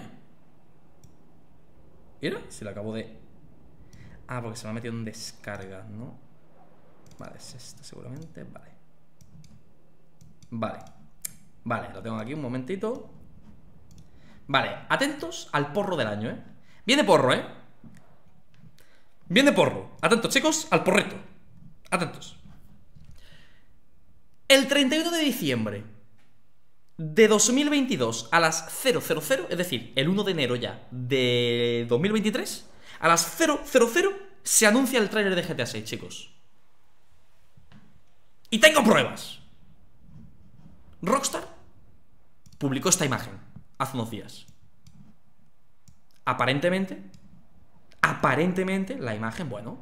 Mira, si lo acabo de... Ah, porque se me ha metido en descarga, ¿no? Vale, es esto seguramente, vale. Vale, lo tengo aquí un momentito. Vale, atentos al porro del año, Viene porro, Viene porro, atentos chicos, al porrito. Atentos. El 31 de diciembre de 2022 a las 000, es decir, el 1 de enero ya de 2023, a las 000 se anuncia el tráiler de GTA 6, chicos. Y tengo pruebas. Rockstar publicó esta imagen hace unos días. Aparentemente la imagen, bueno,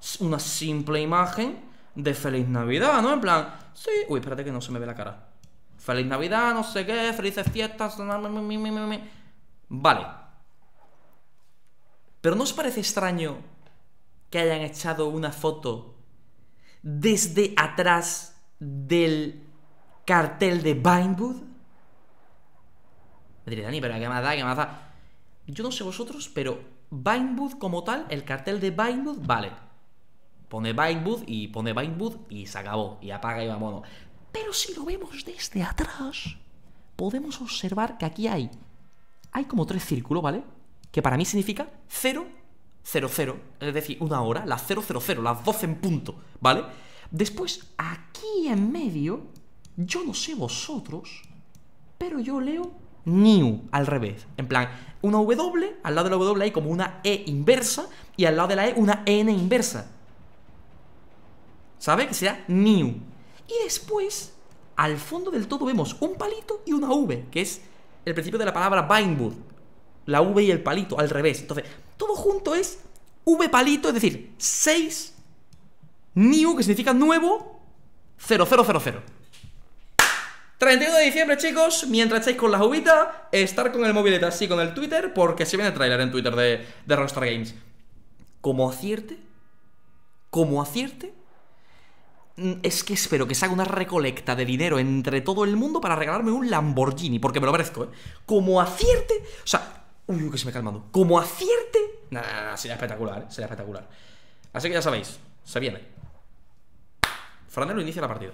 es una simple imagen de Feliz Navidad, ¿no? En plan, sí, uy, espérate que no se me ve la cara. Feliz Navidad, no sé qué, felices fiestas. Vale. Pero ¿no os parece extraño que hayan echado una foto desde atrás del cartel de Vinewood? Me diré, Dani, pero ¿qué más da? ¿Qué más da? Yo no sé vosotros, pero Vinewood como tal, el cartel de Vinewood, vale. Pone Vinewood y se acabó. Y apaga y vámonos. Pero si lo vemos desde atrás, podemos observar que aquí hay como tres círculos, ¿vale? Que para mí significa 000, es decir, una hora, las 000, las 12 en punto, ¿vale? Después, aquí en medio, yo no sé vosotros, pero yo leo new al revés. En plan, una W, al lado de la W hay como una E inversa y al lado de la E una N inversa. ¿Sabe? Que sea new. Y después, al fondo del todo vemos un palito y una V, que es el principio de la palabra Vinewood. La V y el palito, al revés. Entonces, todo junto es V palito, es decir, 6 new, que significa nuevo, 0000. 31 de diciembre, chicos, mientras estáis con las uvitas, estar con el móvil así, con el Twitter, porque se viene el tráiler en Twitter de Rockstar Games. Como acierte, es que espero que se haga una recolecta de dinero entre todo el mundo para regalarme un Lamborghini, porque me lo merezco, ¿eh? Como acierte, o sea, uy, que se me ha calmado. Como acierte, nada, sería espectacular, ¿eh? Sería espectacular. Así que ya sabéis, se viene. Fradelo inicia la partida.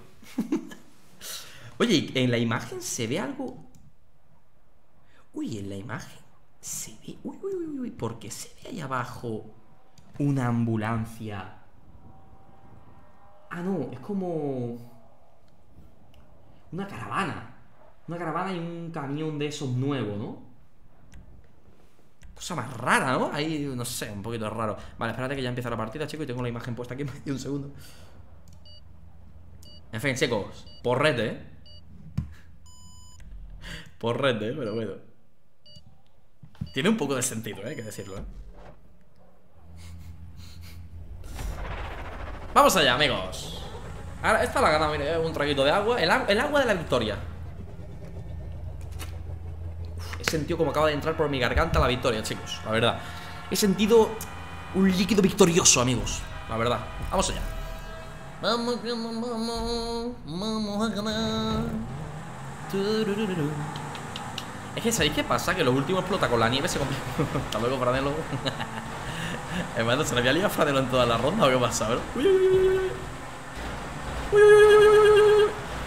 Oye, en la imagen se ve algo. Uy, en la imagen se ve. Uy, porque se ve ahí abajo una ambulancia. Ah, no, es como una caravana. Una caravana y un camión de esos nuevos, ¿no? Cosa más rara, ¿no? Ahí, no sé, un poquito raro. Vale, espérate que ya empieza la partida, chicos. Y tengo la imagen puesta aquí en medio, un segundo. En fin, chicos, porrete, ¿eh? Porrete, pero bueno. Tiene un poco de sentido, ¿eh? Hay que decirlo, ¿eh? Vamos allá, amigos. Ahora, esta la gana, mira, un traguito de agua. El agua de la victoria. Uf, he sentido como acaba de entrar por mi garganta la victoria, chicos. La verdad. He sentido un líquido victorioso, amigos. La verdad. Vamos allá. Vamos, vamos a ganar. Es que, ¿sabéis qué pasa? Que lo último explota con la nieve. Se complica. Hasta luego, Fradelo. Hermano, ¿se le había liado a Fradelo en toda la ronda o qué pasa, bro?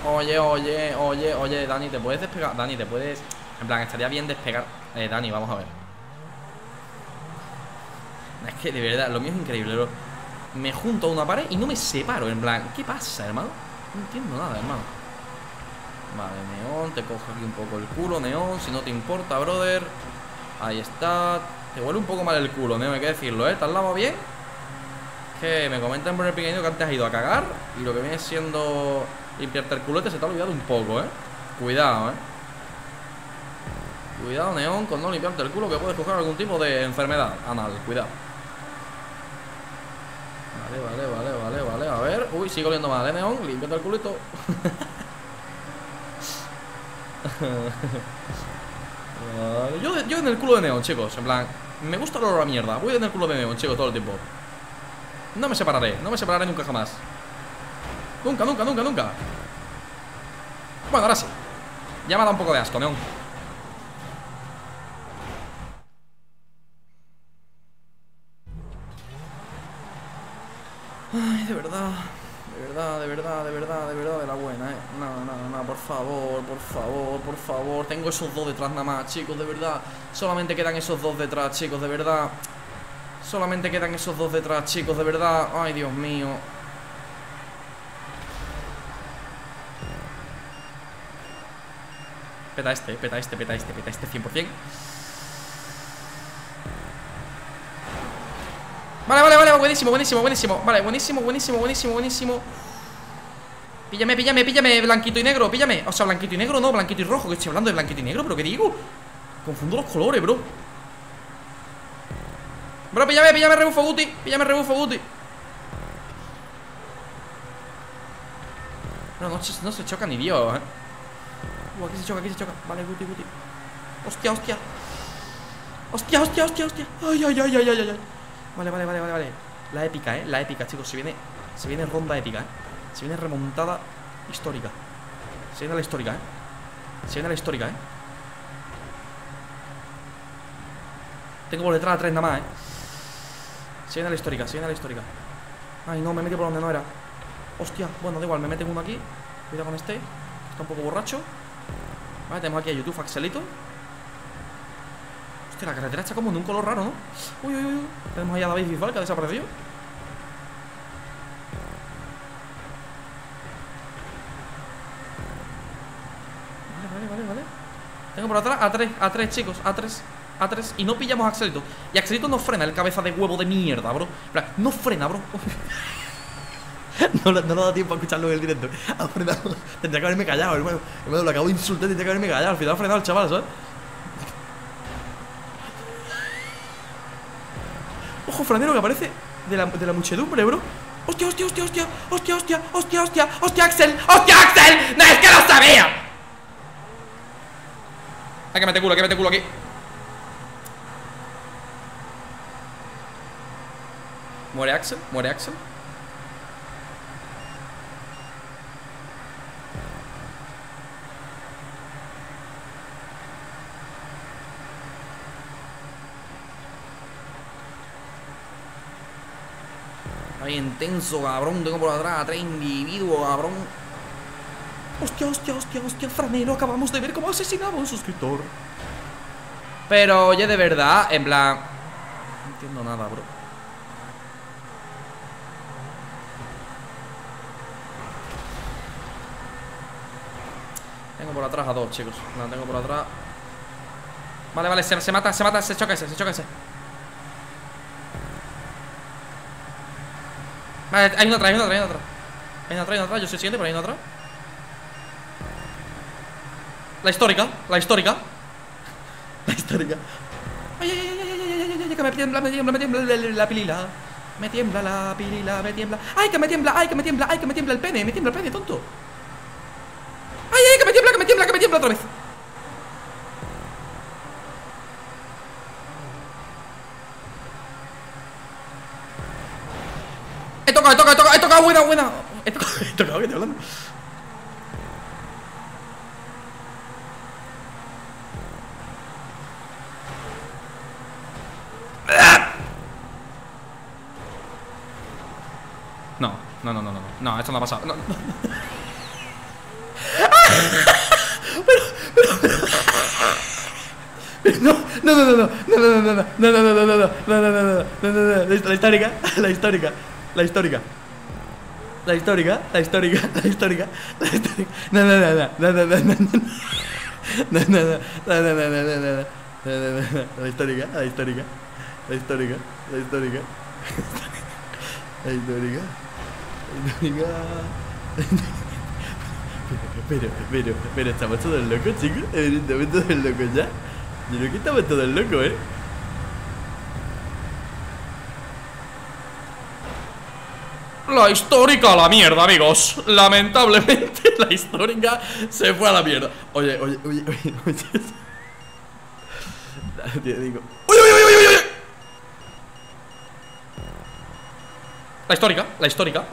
Oye, Dani, ¿te puedes despegar? Dani, ¿te puedes...? En plan, estaría bien despegar. Dani, vamos a ver. Es que, de verdad, lo mío es increíble, bro. Me junto a una pared y no me separo. En plan, ¿qué pasa, hermano? No entiendo nada, hermano. Vale, Neon, te cojo aquí un poco el culo, Neon. Si no te importa, brother. Ahí está. Te huele un poco mal el culo, ¿no? Hay que decirlo, ¿eh? ¿Te has lavado bien? Que me comentan por el pequeño que antes has ido a cagar y lo que viene siendo limpiarte el culote se te ha olvidado un poco, ¿eh? Cuidado, ¿eh? Cuidado, Neón, con no limpiarte el culo, que puedes coger algún tipo de enfermedad anal, cuidado. Vale, a ver. Uy, sigo oliendo mal, ¿eh, Neón? Límpiate el culito. Yo en el culo de Neon, chicos. En plan, me gusta el olor a mierda. Voy en el culo de Neon, chicos, todo el tiempo. No me separaré nunca jamás. Nunca. Bueno, ahora sí. Ya me da un poco de asco, Neon. Ay, de verdad, de la buena, No, por favor. Tengo esos dos detrás nada más, chicos, de verdad. Solamente quedan esos dos detrás, chicos, de verdad. Ay, Dios mío. Peta este 100%. Vale, buenísimo. Vale, buenísimo. Píllame, píllame, píllame, blanquito y negro, píllame. O sea, blanquito y negro, no, blanquito y rojo. Que estoy hablando de blanquito y negro, pero ¿qué digo? Confundo los colores, bro. Bro, píllame, píllame, rebufo Guti. Píllame, rebufo Guti. No, no se choca ni Dios, eh. Aquí se choca, aquí se choca. Vale, Guti, Guti. Hostia, hostia. Hostia, hostia, hostia, hostia. Ay, ay, ay, ay, ay, ay. Vale, vale, vale, vale, vale. La épica, eh. La épica, chicos. Se viene ronda épica, eh. Se viene remontada histórica. Se viene la histórica, eh. Se viene la histórica, eh. Tengo por detrás a tres nada más, eh. Se viene la histórica, se viene la histórica. Ay, no, me metí por donde no era. Hostia, bueno, da igual, me meten uno aquí. Cuidado con este. Está un poco borracho. Vale, tenemos aquí a YouTube, Axelito. Hostia, la carretera está como de un color raro, ¿no? Uy, uy, uy. Tenemos ahí a David Bisbal, que ha desaparecido. Vale, vale, vale, vale. Tengo por atrás a tres, chicos, a tres. Y no pillamos a Axelito. Y Axelito no frena, el cabeza de huevo de mierda, bro. No frena, bro. No le ha dado tiempo a escucharlo en el directo. Ha frenado. Tendría que haberme callado, hermano. Lo acabo de insultar, tendría que haberme callado. Al final ha frenado el chaval, ¿sabes? Ojo, franero que aparece de la muchedumbre, bro. Hostia, hostia, hostia, hostia. Hostia, hostia, hostia, hostia. Hostia, Axel. ¡Hostia, Axel! ¡No, es que lo sabía! Hay que meter culo, hay que meter culo aquí. Muere Axel, muere Axel. Intenso, cabrón. Tengo por atrás a tres individuos, cabrón. Hostia, hostia, hostia, hostia. Franero, acabamos de ver cómo asesinaba a un suscriptor. Pero, oye, de verdad, en plan, no entiendo nada, bro. Tengo por atrás a dos, chicos. La tengo por atrás. Vale, vale, se mata, se choca ese. Vale, hay una atrás, yo soy siguiente, pero hay una atrás. La histórica. Ay, que me tiembla la pilila. Ay, que me tiembla el pene, tonto. Ay, que me tiembla otra vez. He tocado, buena. He tocado, ¿qué estoy hablando? No, esto no ha pasado. No. No, La histórica. Pero estamos todos locos, chicos. Evidentemente todos locos ya. Yo creo que estamos todos locos, eh. La histórica a la mierda, amigos. Lamentablemente la histórica se fue a la mierda. Oye. Oye. La histórica. La histórica,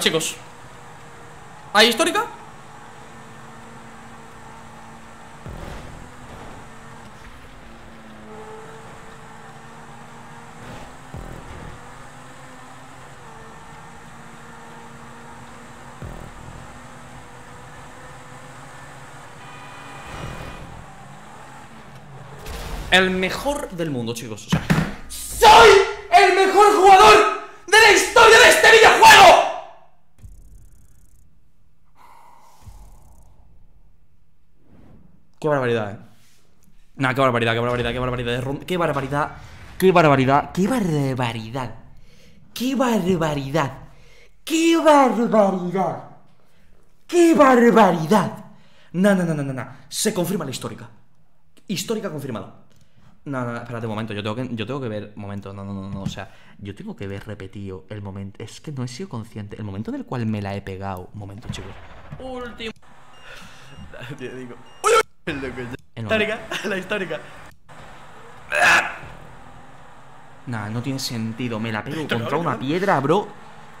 chicos. ¿Hay histórica? el mejor del mundo, chicos. O sea, ¡soy el mejor jugador de la historia de este videojuego! ¡Qué barbaridad, eh! Nah, qué barbaridad, qué barbaridad, qué barbaridad. ¡Qué barbaridad! ¡Qué barbaridad! ¡Qué barbaridad! ¡Qué barbaridad! ¡Qué barbaridad! ¡Qué barbaridad! No, no, no, no, no. Se confirma la histórica. Histórica confirmada. No, no, no, espérate un momento. Yo tengo que ver. Momento, no, no, no, no. O sea, yo tengo que ver repetido el momento. Es que no he sido consciente. El momento del cual me la he pegado. Momento, chicos. Último. Te digo. Histórica, la histórica. Nah, no tiene sentido. Me la pego contra una piedra, bro.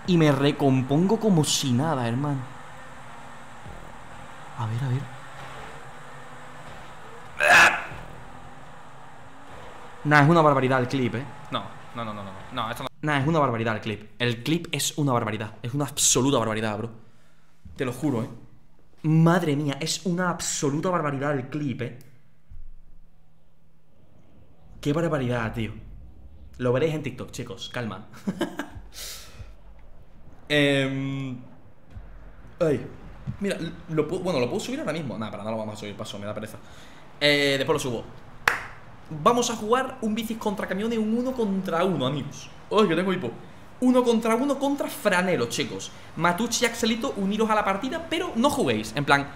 Y me recompongo como si nada, hermano. A ver, a ver. Nah, es una barbaridad el clip, eh. No, no, no, no, no, no, esto no. Nah, es una barbaridad el clip. El clip es una barbaridad. Es una absoluta barbaridad, bro. Te lo juro, eh. Madre mía, es una absoluta barbaridad el clip, eh. Qué barbaridad, tío. Lo veréis en TikTok, chicos, calma. Ay, mira, bueno, lo puedo subir ahora mismo. Nada, para nada lo vamos a subir, paso, me da pereza. Después lo subo. Vamos a jugar un bicis contra camiones, un 1 contra 1, amigos. Ay, que tengo hipo. 1 contra 1 contra Fradelo, chicos. Matucci y Axelito, uniros a la partida, pero no juguéis, en plan.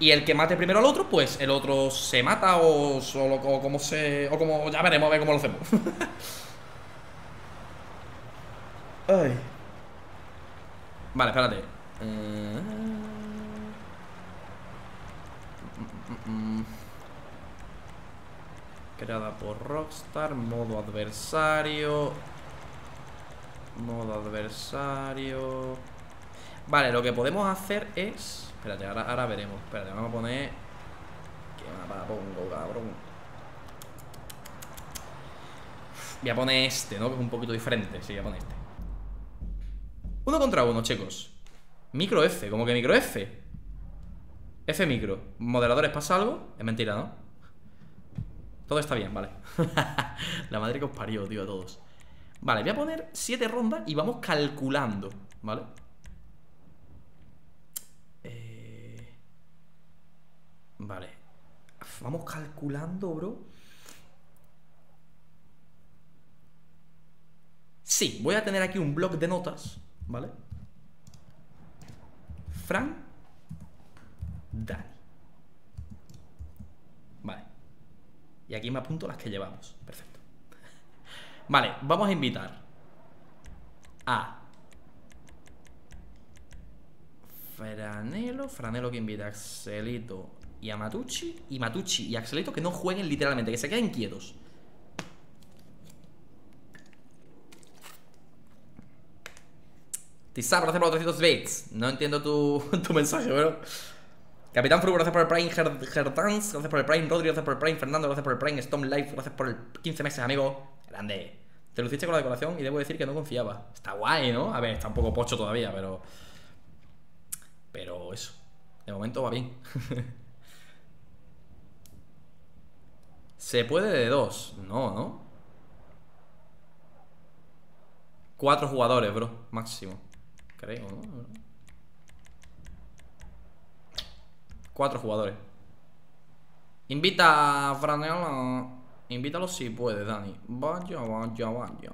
Y el que mate primero al otro, pues el otro se mata o solo o como se... O como... Ya veremos a ver cómo lo hacemos. Ay. Vale, espérate. Creada por Rockstar. Modo adversario. Modo adversario. Vale, lo que podemos hacer es... Espérate, ahora veremos. Espérate, vamos a poner... ¿Qué mapa pongo, cabrón? Voy a poner este, ¿no? Que es un poquito diferente. Sí, voy a poner este. 1 contra 1, chicos. Micro F, como que micro F. F micro. ¿Moderadores pasa algo? Es mentira, ¿no? Todo está bien, vale. La madre que os parió, tío, a todos. Vale, voy a poner 7 rondas y vamos calculando, ¿vale? Vale, vamos calculando, bro. Sí, voy a tener aquí un bloc de notas, ¿vale? Frank, Dani. Vale. Y aquí me apunto las que llevamos. Perfecto. Vale, vamos a invitar a Fradelo. Fradelo que invita a Axelito y a Matucci. Y Matucci y Axelito que no jueguen literalmente, que se queden quietos. Tizar, gracias por los 300 bits. No entiendo tu mensaje, bro. Capitán Fru, gracias por el Prime. Gertans, gracias por el Prime. Rodri, gracias por el Prime. Fernando, gracias por el Prime. Stone Life, gracias por el 15 meses, amigo. Grande. Te luciste con la decoración y debo decir que no confiaba. Está guay, ¿no? A ver, está un poco pocho todavía, pero... Pero eso. De momento va bien. Se puede de 2. No, ¿no? 4 jugadores, bro. Máximo. Creo, ¿no? 4 jugadores. Invita a Fradelo. Invítalo si puedes, Dani. Vaya, vaya, vaya.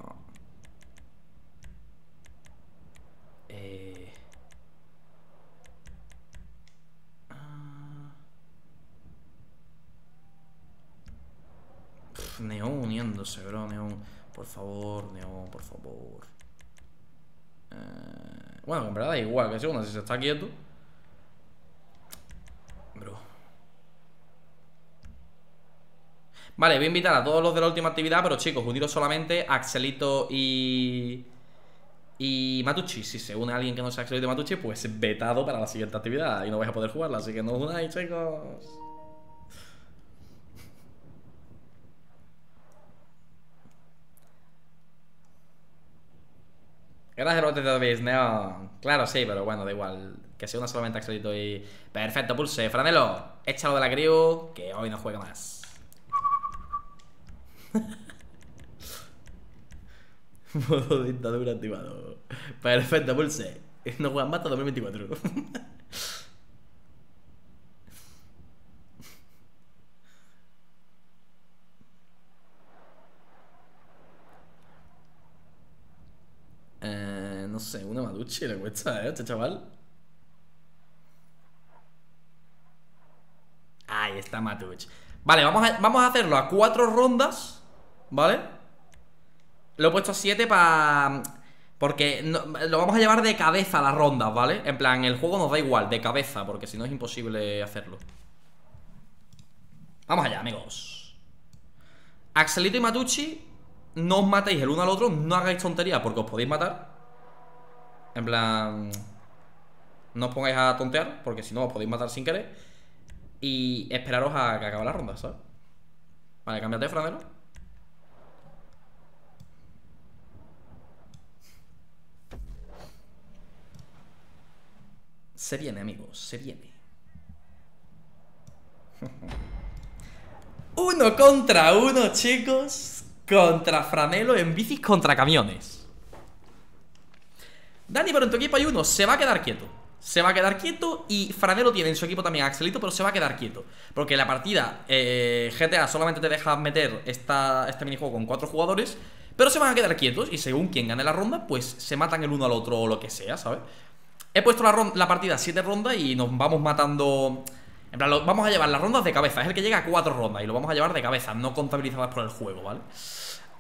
Neon uniéndose, bro, Neon. Por favor, Neon, por favor. Bueno, en verdad da igual, que según si se está quieto. Bro. Vale, voy a invitar a todos los de la última actividad, pero chicos, uniros solamente a Axelito y Matucci. Si se une a alguien que no sea Axelito y Matucci, pues vetado para la siguiente actividad y no vais a poder jugarla, así que no os unáis, chicos. Gracias por los Davis, Neon. Claro, sí, pero bueno, da igual. Que sea una solamente Axelito y... Perfecto, pulse. Fradelo, échalo de la crew, que hoy no juega más. Modo dictadura activado. Perfecto, Pulse. No juegas más hasta 2024. No sé, una Matucci le cuesta, este chaval. Ahí está Matucci. Vale, vamos a hacerlo a 4 rondas. ¿Vale? Lo he puesto a 7 para... Porque no, lo vamos a llevar de cabeza a las rondas, ¿vale? En plan, el juego nos da igual, de cabeza, porque si no es imposible hacerlo. Vamos allá, amigos. Axelito y Matucci, no os matéis el uno al otro, no hagáis tonterías porque os podéis matar. En plan, no os pongáis a tontear porque si no os podéis matar sin querer. Y esperaros a que acabe la ronda, ¿sabes? Vale, cámbiate, Fradelo. Se viene, amigos, se viene. 1 contra 1, chicos. Contra Fradelo en bicis contra camiones. Dani, pero en tu equipo hay uno. Se va a quedar quieto. Se va a quedar quieto. Y Fradelo tiene en su equipo también a Axelito, pero se va a quedar quieto. Porque la partida GTA solamente te deja meter este minijuego con 4 jugadores. Pero se van a quedar quietos. Y según quien gane la ronda, pues se matan el uno al otro o lo que sea, ¿sabes? He puesto la partida 7 rondas y nos vamos matando. En plan, vamos a llevar las rondas de cabeza. Es el que llega a 4 rondas y lo vamos a llevar de cabeza, no contabilizadas por el juego, ¿vale?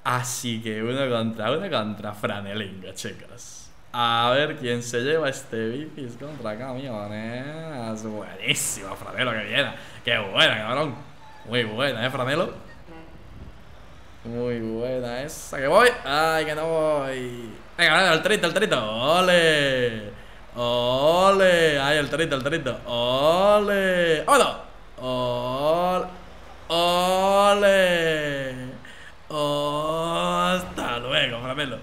Así que 1 contra 1 contra Franelinga, chicos. A ver quién se lleva este bicis contra camiones. Buenísimo, Fradelo, que viene. Qué buena, cabrón. Muy buena, Fradelo. Muy buena esa, que voy. Ay, que no voy. Venga, el trito. ¡Ole! ¡Ole! ¡Ay, el trito! ¡Ole! ¡Hola! ¡Ole! ¡Ole! ¡Hasta luego, Fradelo!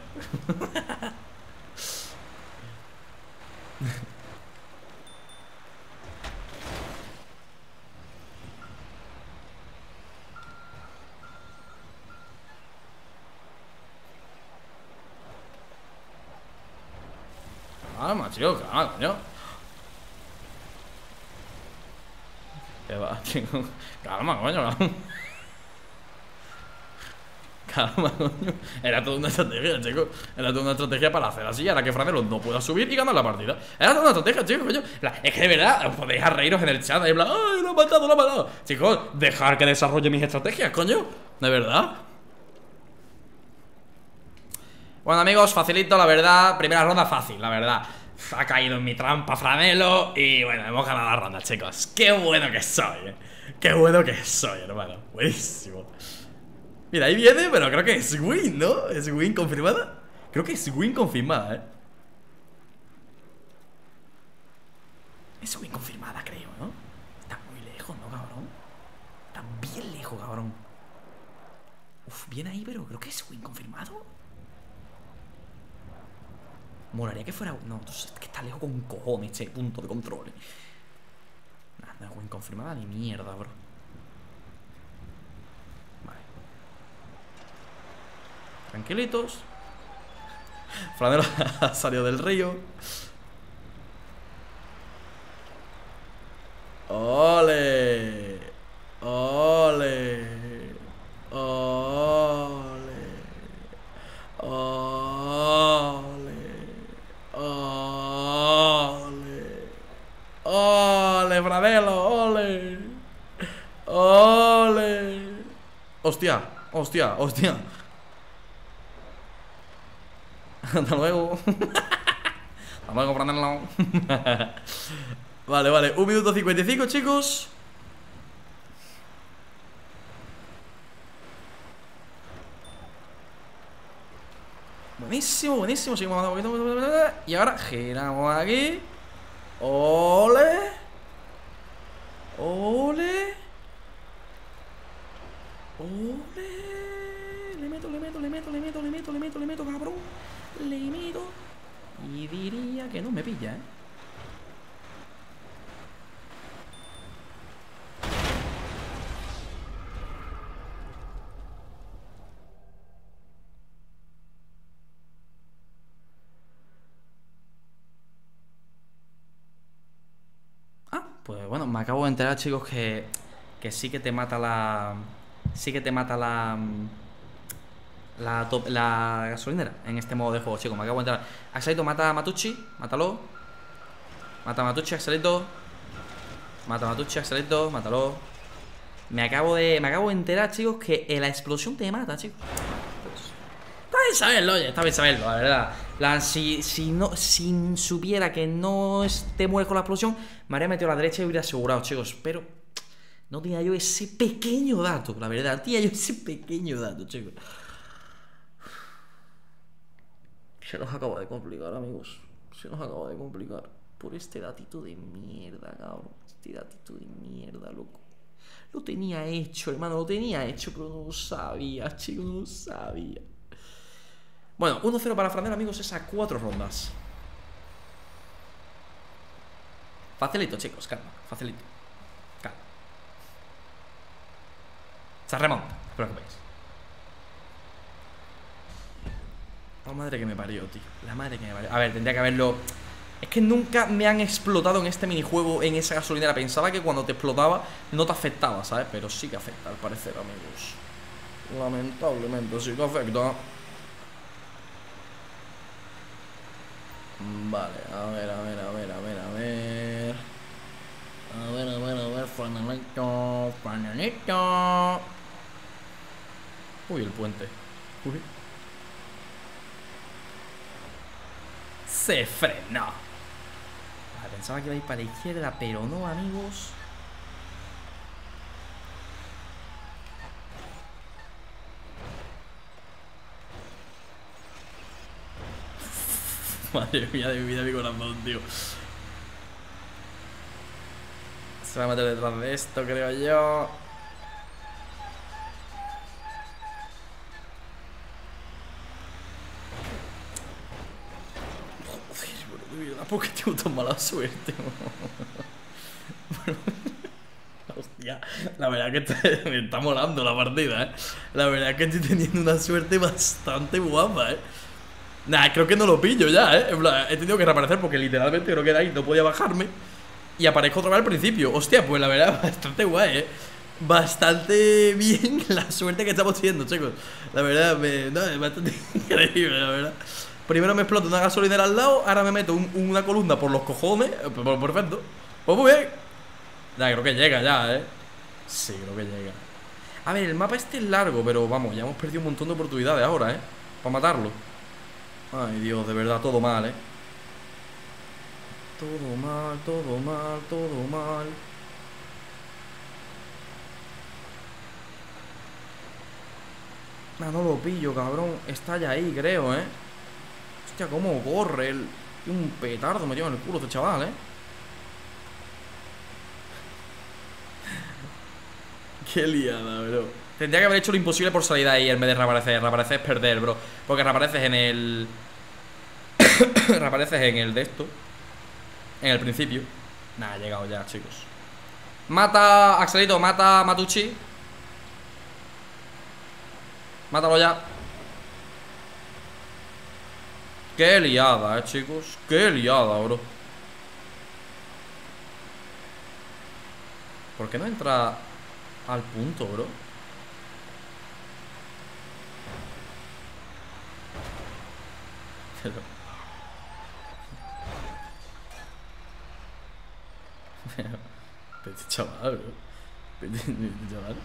Calma, tío, calma, coño. ¿Qué va, tío? Calma, coño. Calma, coño. Era toda una estrategia, chicos. Era toda una estrategia para hacer así, ahora que Fradelo no pueda subir y ganar la partida. Era toda una estrategia, chicos, coño. Es que de verdad, os podéis reíros en el chat y bla, ¡ay, lo he matado! Chicos, dejar que desarrolle mis estrategias, coño. De verdad. Bueno, amigos, facilito, la verdad. Primera ronda fácil, la verdad. Ha caído en mi trampa Fradelo. Y bueno, hemos ganado la ronda, chicos. Qué bueno que soy, qué bueno que soy, hermano. Buenísimo. Mira, ahí viene, pero creo que es win, ¿no? ¿Es win confirmada? Creo que es win confirmada, ¿eh? Es win confirmada, creo, ¿no? Está muy lejos, ¿no, cabrón? Está bien lejos, cabrón. Uf, bien ahí, pero creo que es win confirmado. Molaría que fuera... No, es que está lejos con cojones este punto de control. Nada, no es win confirmada ni mierda, bro. Vale. Tranquilitos. Fradelo ha salido del río. ¡Ole! ¡Ole! ¡Ole! ¡Ole! ¡Ole! ¡Ole, Fradelo! ¡Ole! ¡Ole! ¡Hostia! ¡Hostia! ¡Hostia! ¡Hasta luego! ¡Hasta luego, Fradelo! Vale, vale, 1 minuto 55, chicos. Buenísimo, buenísimo. Seguimos mandando un poquito. Y ahora giramos aquí. Ole. Ole. Ole. Le meto, cabrón. Le meto. Y diría que no me pilla, ¿eh? Pues bueno, me acabo de enterar, chicos, que sí que te mata la... Sí que te mata la... La gasolinera en este modo de juego, chicos. Me acabo de enterar. Axelito, mata a Matucci. Mátalo. Mata a Matucci, Axelito. Mata a Matucci, Axelito. Mátalo. Me acabo de enterar, chicos, que la explosión te mata, chicos. Está bien saberlo, oye, está bien saberlo, la verdad. Si supiera que no te mueres con la explosión, me habría metido a la derecha y hubiera asegurado, chicos. Pero no tenía yo ese pequeño dato, la verdad. No tenía yo ese pequeño dato, chicos. Se nos acaba de complicar, amigos. Se nos acaba de complicar. Por este datito de mierda, cabrón. Este datito de mierda, loco. Lo tenía hecho, hermano, lo tenía hecho, pero no lo sabía, chicos, no lo sabía. Bueno, 1-0 para Fradelo, amigos, esas 4 rondas. Facilito, chicos, calma, facilito. Calma. Se remonta, no os preocupéis. La madre que me parió, tío. La madre que me parió. A ver, tendría que haberlo... Es que nunca me han explotado en este minijuego, en esa gasolinera. Pensaba que cuando te explotaba no te afectaba, ¿sabes? Pero sí que afecta, al parecer, amigos. Lamentablemente sí que afecta. Vale, a ver. A ver, Franelito. Uy, el puente. Uy. Se frenó. Vale, pensaba que iba a ir para la izquierda, pero no, amigos. Madre mía de mi vida, mi corazón, tío. Se va a meter detrás de esto, creo yo. ¿Por qué tengo tan mala suerte? Hostia, la verdad es que me está molando la partida, ¿eh? La verdad es que estoy teniendo una suerte bastante guapa, ¿eh? Nah, creo que no lo pillo ya, ¿eh? He tenido que reaparecer porque literalmente creo que era ahí, no podía bajarme. Y aparezco otra vez al principio. Hostia, pues la verdad, bastante guay, ¿eh? Bastante bien la suerte que estamos teniendo, chicos. La verdad, es bastante increíble, la verdad. Primero me exploto una gasolinera al lado, ahora me meto una columna por los cojones. Perfecto. Pues muy bien. Ya, creo que llega ya, ¿eh? Sí, creo que llega. A ver, el mapa este es largo, pero vamos, ya hemos perdido un montón de oportunidades ahora, ¿eh? Para matarlo. Ay, Dios, de verdad, todo mal, ¿eh? Todo mal, todo mal, todo mal. No lo pillo, cabrón. Está ya ahí, creo, ¿eh? Hostia, cómo corre el... Un petardo metido en el culo este chaval, ¿eh? Qué liada, bro. Tendría que haber hecho lo imposible por salir de ahí en vez de reaparecer. Reaparecer es perder, bro. Porque reapareces en el... reapareces en el de esto. En el principio. Nada, ha llegado ya, chicos. Mata, Axelito, mata a Matucci. Mátalo ya. Qué liada, chicos. Qué liada, bro. ¿Por qué no entra al punto, bro? Pero... Vete, chaval, bro. Vete, chaval.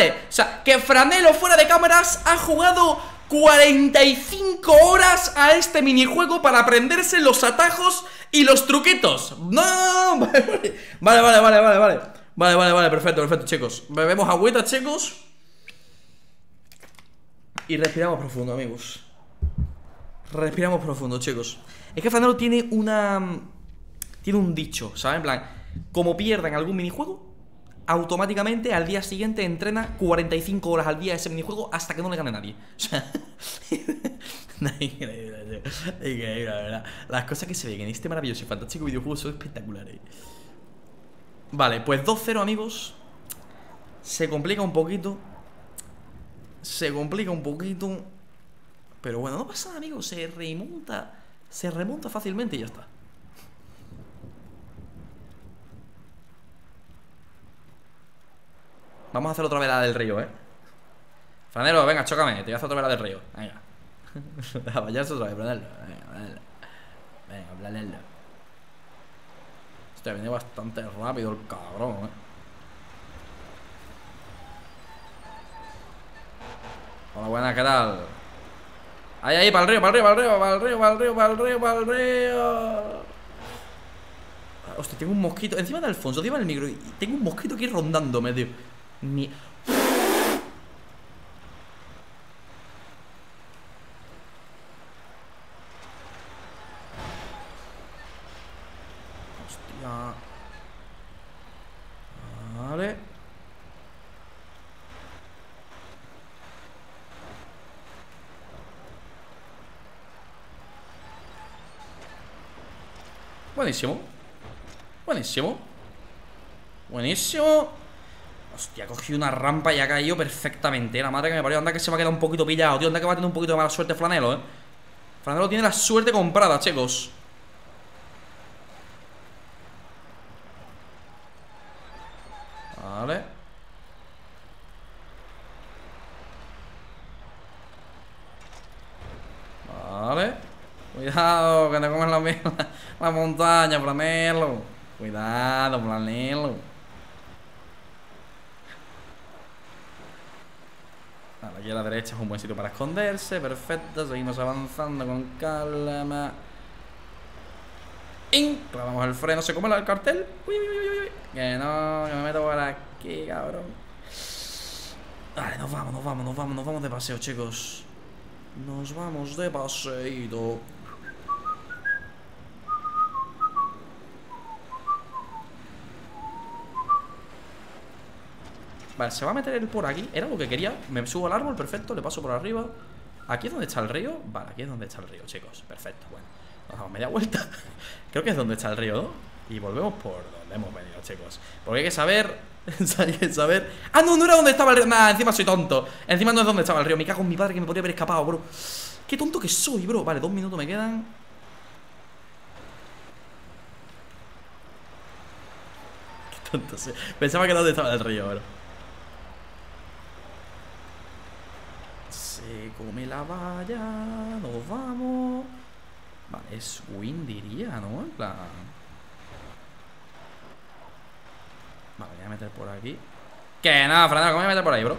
O sea, que Fradelo fuera de cámaras ha jugado 45 horas a este minijuego para aprenderse los atajos y los truquitos. No, vale, perfecto, chicos. Bebemos agüita, chicos. Y respiramos profundo, amigos. Respiramos profundo, chicos. Es que Fradelo tiene una... Tiene un dicho, ¿sabes? En plan, como pierdan algún minijuego, automáticamente al día siguiente entrena 45 horas al día ese minijuego hasta que no le gane nadie. O sea, increíble, la verdad. Las cosas que se ven en este maravilloso y fantástico videojuego son espectaculares. Vale, pues 2-0, amigos. Se complica un poquito. Pero bueno, no pasa nada, amigos. Se remonta. Se remonta fácilmente y ya está. Vamos a hacer otra vez la del río, Franelo, venga, chócame. Te voy a hacer otra vez la del río. Venga. A bañarse otra vez, Franelo. Venga, Franelo. Hostia, viene bastante rápido el cabrón, Hola, buena, ¿qué tal? Ahí, para el río. Hostia, tengo un mosquito. Encima de Alfonso, encima del micro. Y tengo un mosquito aquí rondándome, tío. Ni... Hostia. Vale. Buenísimo. Hostia, ha cogido una rampa y ha caído perfectamente. La madre que me parió. Anda que se va a quedar un poquito pillado, tío. Anda que va a tener un poquito de mala suerte Franelo, Franelo tiene la suerte comprada, chicos. Vale. Cuidado, que te comes la montaña, Franelo. Cuidado, Franelo. Vale, aquí a la derecha es un buen sitio para esconderse. Perfecto, seguimos avanzando con calma. Clavamos el freno, se come el cartel. Uy. Que no, que me meto por aquí, cabrón. Vale, nos vamos de paseo, chicos. Nos vamos de paseíto. Vale, se va a meter él por aquí. Era lo que quería. Me subo al árbol, perfecto. Le paso por arriba. ¿Aquí es donde está el río? Vale, aquí es donde está el río, chicos. Perfecto, bueno. Nos damos media vuelta. Creo que es donde está el río, ¿no? Y volvemos por donde hemos venido, chicos. Porque hay que saber... Ah, no, no era donde estaba el río. Nah, encima soy tonto. Encima no es donde estaba el río. Me cago en mi padre que me podría haber escapado, bro. Qué tonto que soy, bro. Vale, 2 minutos me quedan. Qué tonto soy. Pensaba que era donde estaba el río, bro. Se come la valla. Nos vamos. Vale, es win, diría, ¿no? En plan... Vale, voy a meter por aquí. Que no, Franelo, ¿cómo voy a meter por ahí, bro?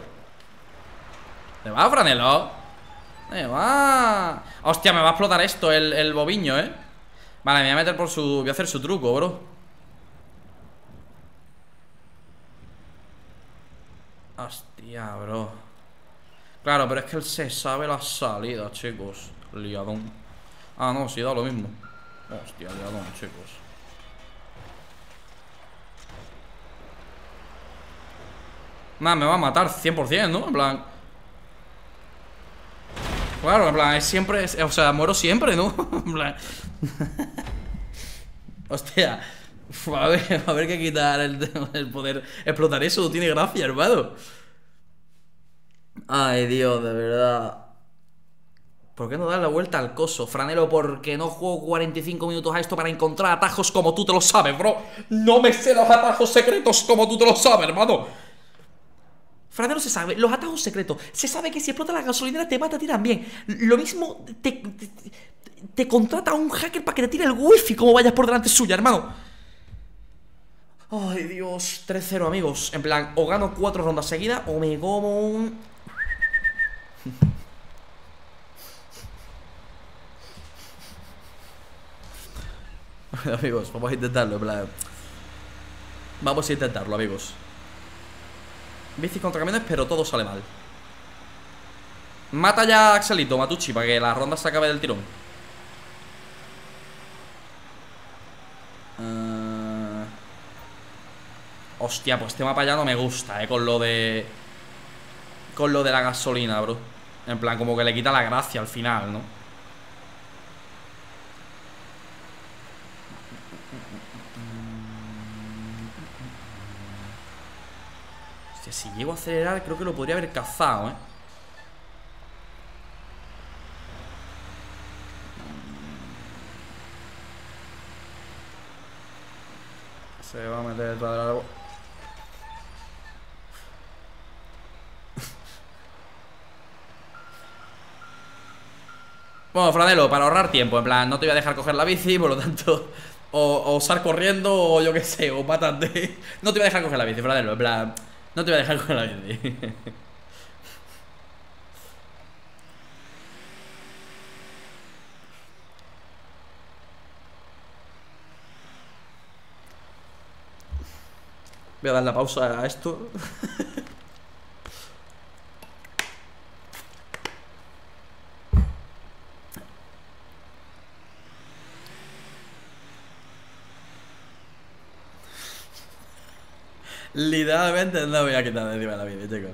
¿Te va, Franelo? ¡Me va! Hostia, me va a explotar esto, el bobiño, Vale, me voy a meter por su... Voy a hacer su truco, bro. Hostia, bro. Claro, pero es que él se sabe la salida, chicos. Liadón. Ah, no, sí, da lo mismo. Hostia, liadón, chicos. Nada, me va a matar 100%, ¿no? En plan... Claro, en plan, es siempre... O sea, muero siempre, ¿no? En plan... Hostia. A ver que quitar el poder explotar eso. No tiene gracia, hermano. Ay, Dios, de verdad. ¿Por qué no dar la vuelta al coso, Franelo? Porque no juego 45 minutos a esto para encontrar atajos como tú te lo sabes, bro. No me sé los atajos secretos como tú te lo sabes, hermano. Franelo se sabe los atajos secretos. Se sabe que si explota la gasolinera te mata a ti también. Lo mismo te contrata a un hacker para que te tire el wifi como vayas por delante suya, hermano. Ay, Dios. 3-0, amigos. En plan, o gano 4 rondas seguidas o me como un... Bueno, amigos, vamos a intentarlo, en plan. Vamos a intentarlo, amigos. Bici contra camiones, pero todo sale mal. Mata ya a Axelito, Matucci, para que la ronda se acabe del tirón. Hostia, pues este mapa ya no me gusta, con lo de... Con lo de la gasolina, bro. En plan, como que le quita la gracia al final, ¿no? Que si llego a acelerar, creo que lo podría haber cazado, ¿eh? Se va a meter detrás del árbol. Bueno, Fradelo, para ahorrar tiempo, en plan, no te voy a dejar coger la bici, por lo tanto, o usar corriendo, o yo qué sé, o patas de... No te voy a dejar coger la bici, Fradelo, en plan, no te voy a dejar coger la bici. Voy a dar la pausa a esto. Literalmente no voy a quitar de encima la vida, chicos.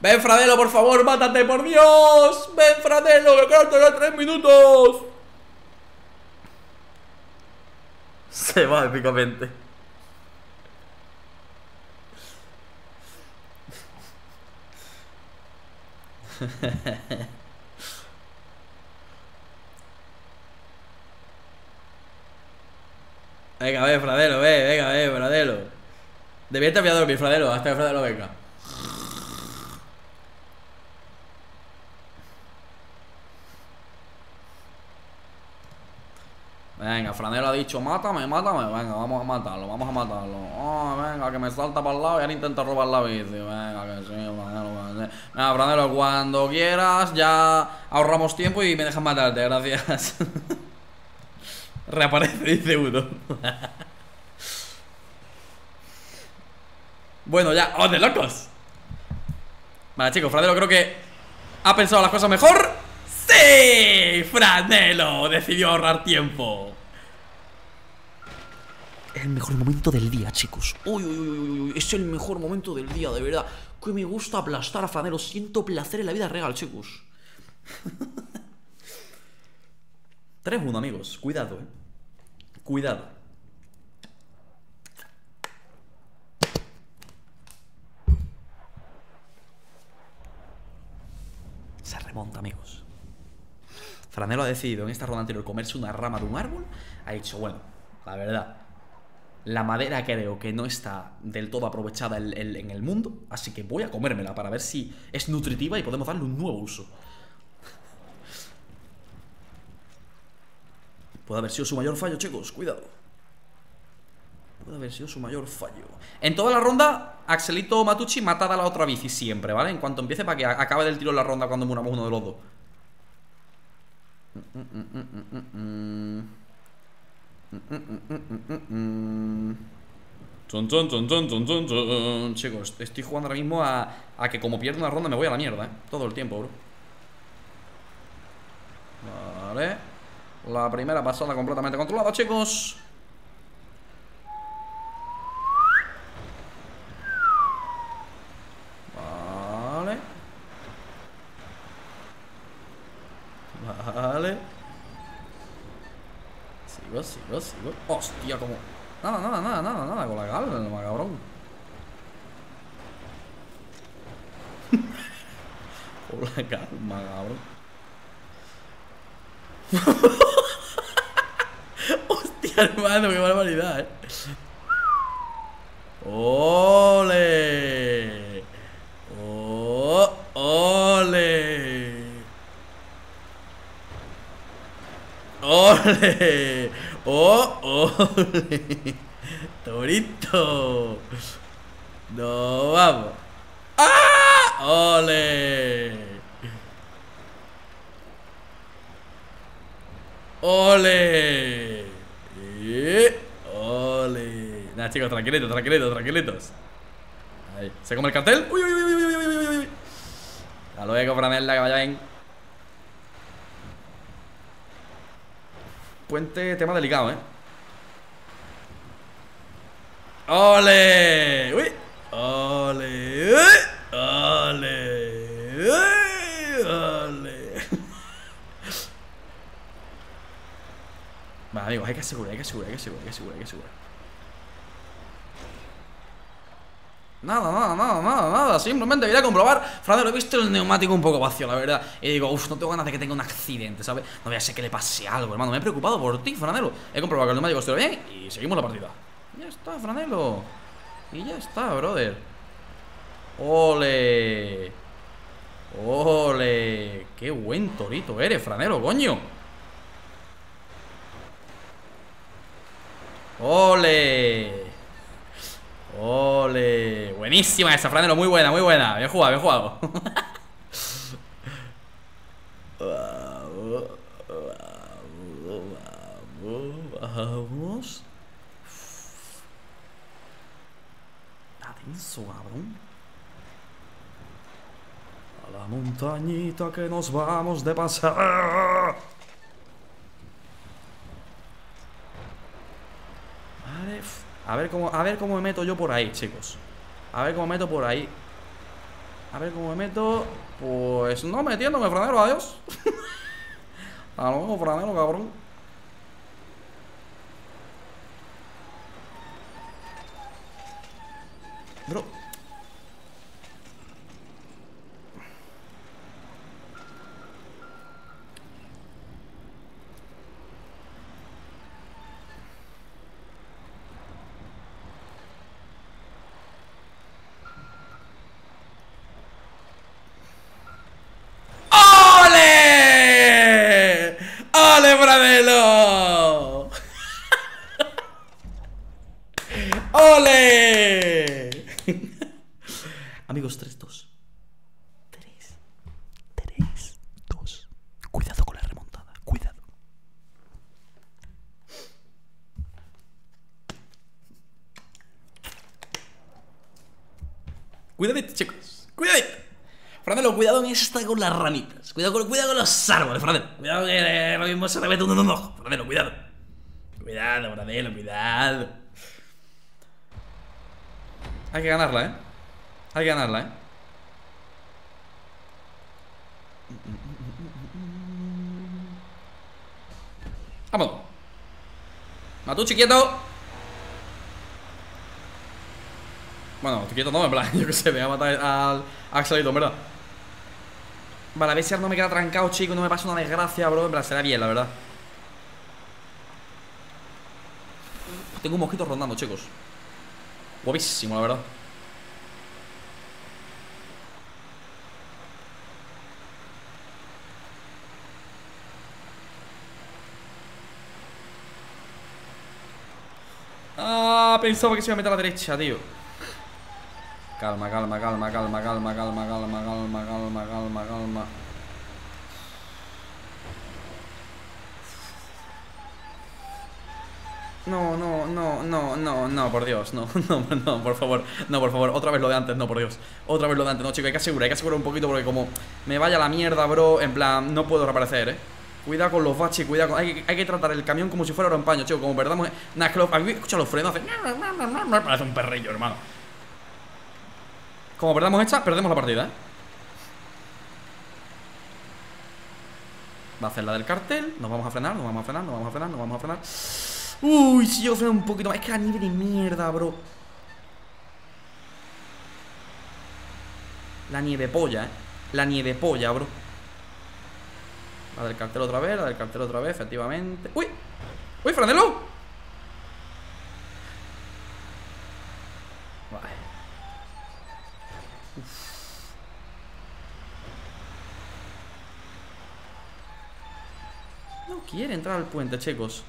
Ven, Fradelo, por favor, mátate, por Dios. Ven, Fradelo, que corto ya 3 minutos. Se va épicamente. Venga, ve, Fradelo, ve, venga, ve, Fradelo. Debierte voy a dormir, Fradelo, hasta que Fradelo venga. Venga, Fradelo ha dicho, mátame, mátame. Venga, vamos a matarlo, vamos a matarlo. Oh, venga, que me salta para el lado y ahora intenta robar la bici. Venga, que sí, Fradelo, sí. Venga, Fradelo, cuando quieras ya ahorramos tiempo y me dejas matarte, gracias. Reaparece, dice uno. Bueno, ya, ¡oh, de locos! Vale, chicos, Fradelo creo que ha pensado las cosas mejor. ¡Sí! ¡Fradelo decidió ahorrar tiempo! El mejor momento del día, chicos. Uy, uy, uy, uy, es el mejor momento del día, de verdad. Que me gusta aplastar a Fradelo. Siento placer en la vida real, chicos. 3-1, amigos. Cuidado, eh. Cuidado. Se remonta, amigos. Fradelo ha decidido en esta ronda anterior comerse una rama de un árbol. Ha dicho, bueno, la verdad, la madera creo que no está del todo aprovechada en el mundo, así que voy a comérmela para ver si es nutritiva y podemos darle un nuevo uso. Puede haber sido su mayor fallo, chicos, cuidado. Puede haber sido su mayor fallo. En toda la ronda, Axelito Matucci matada a la otra bici siempre, ¿vale? En cuanto empiece, para que acabe del tiro en la ronda cuando muramos uno de los dos. Chicos, estoy jugando ahora mismo a que como pierdo una ronda me voy a la mierda, ¿eh? Todo el tiempo, bro. Vale. La primera pasada completamente controlada, chicos. Vale. Sigo, sigo, sigo. Hostia, como... Nada, nada, nada, nada, nada. Con la calma, cabrón. Con la calma, cabrón. Hostia, hermano, qué barbaridad, eh. Ole. Oh, ole. ¡Ole! ¡Oh, ole! ¡Torito! ¡No, vamos! ¡Ah! ¡Ole! ¡Ole! ¡Ole! Nada, chicos, tranquilitos, tranquilitos, tranquilitos. Ahí. ¿Se come el cartel? ¡Uy, uy, uy, uy, uy, uy, uy, uy! Hasta luego, Franela, que vaya bien. Puente, tema delicado, ¿eh? ¡Ole! ¡Uy! ¡Ole! ¡Uy! ¡Ole! ¡Uy! ¡Ole! Vale, amigos, hay que asegurar, hay que asegurar, hay que asegurar, hay que asegurar, hay que asegurar. Nada, simplemente quería comprobar. Fradelo, he visto el neumático un poco vacío, la verdad. Y digo, uff, no tengo ganas de que tenga un accidente, ¿sabes? No voy a ser que le pase algo, hermano. Me he preocupado por ti, Fradelo. He comprobado que el neumático estuvo bien y seguimos la partida. Ya está, Fradelo. Y ya está, brother. Ole. Ole. Qué buen torito eres, Fradelo, coño. Ole. Ole. Buenísima esa, Fradelo, muy buena, muy buena. Bien jugado, bien jugado. Vamos, vamos. Está tenso, cabrón. A la montañita que nos vamos de pasar. Vale. A ver cómo me meto yo por ahí, chicos. A ver cómo me meto por ahí. A ver cómo me meto. Pues no metiéndome, Fradelo, adiós. A lo mejor, Fradelo, cabrón. Bro. Amigos, 3-2 3-2. Cuidado con la remontada, cuidado. Cuidadito, chicos, cuidadito. Fradelo, cuidado en esta con las ramitas. Cuidado con los árboles, Fradelo. Cuidado que lo mismo se revete un ojo. Fradelo, cuidado. Cuidado, Fradelo, cuidado. Hay que ganarla, ¿eh? Hay que ganarla, ¿eh? Vamos. Matucci, quieto. Bueno, quieto no, en plan, yo qué sé, me va a matar al Axelito, en verdad. Vale, a ver si no me queda trancado, chicos. No me pasa una desgracia, bro. En plan, será bien, la verdad. Tengo un mosquito rondando, chicos. Guapísimo, la verdad. Ah, pensaba que se iba a meter a la derecha, tío. Calma. No, por Dios, no, por favor. No, por favor, otra vez lo de antes, no, por Dios. Otra vez lo de antes, no, chico, hay que asegurar un poquito. Porque como me vaya la mierda, bro, en plan, no puedo reaparecer, Cuidado con los baches, cuidado con... Hay que tratar el camión como si fuera un paño, chico. Como perdamos... Nah, que a mí escucha los frenos, hace... Parece un perrillo, hermano. Como perdamos esta, perdemos la partida, Va a hacer la del cartel. Nos vamos a frenar. Uy, si yo freno un poquito más. Es que la nieve de mierda, bro. La nieve polla, La nieve polla, bro. La del cartel otra vez, efectivamente. ¡Uy! ¡Uy, Fradelo! Vale. Uf. No quiere entrar al puente, chicos.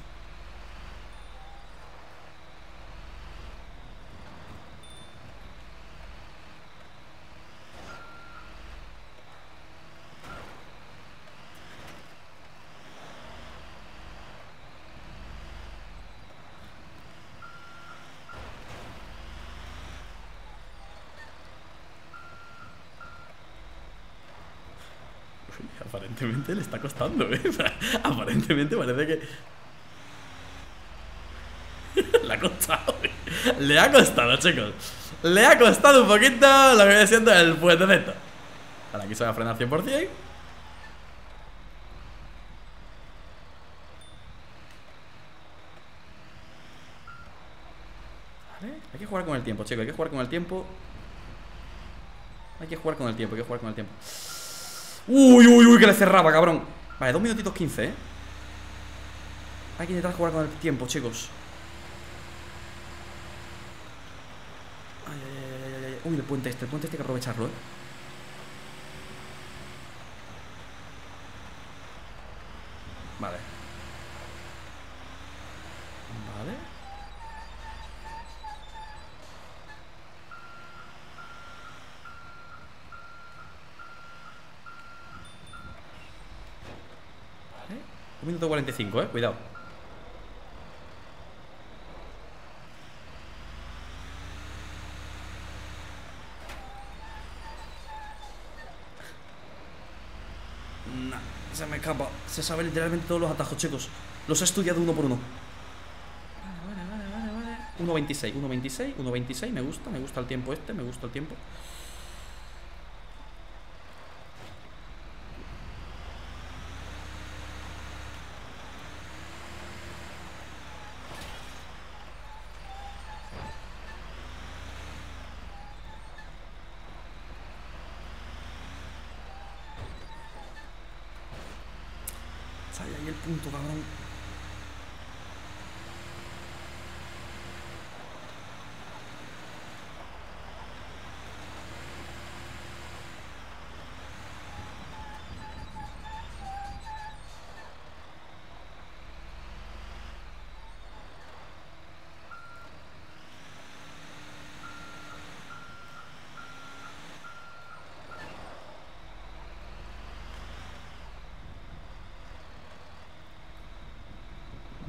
Aparentemente le está costando, Aparentemente parece que... Le ha costado, Le ha costado, chicos. Le ha costado un poquito lo que viene siendo el puentecito. Ahora aquí se va a frenar 100%. Vale, hay que jugar con el tiempo, chicos. Hay que jugar con el tiempo, hay que jugar con el tiempo. Uy, uy, uy, que le cerraba, cabrón. Vale, 2 minutitos 15, ¿eh? Hay que intentar jugar con el tiempo, chicos. Ay, ay, ay, ay. Uy, el puente este hay que aprovecharlo, ¿eh? Vale. Vale. Vale. 1 minuto 45, cuidado. Nah, se me escapa. Se sabe literalmente todos los atajos, chicos. Los he estudiado uno por uno. 1.26, 1.26, 1.26, me gusta el tiempo este, me gusta el tiempo. Sale ahí el punto, cabrón.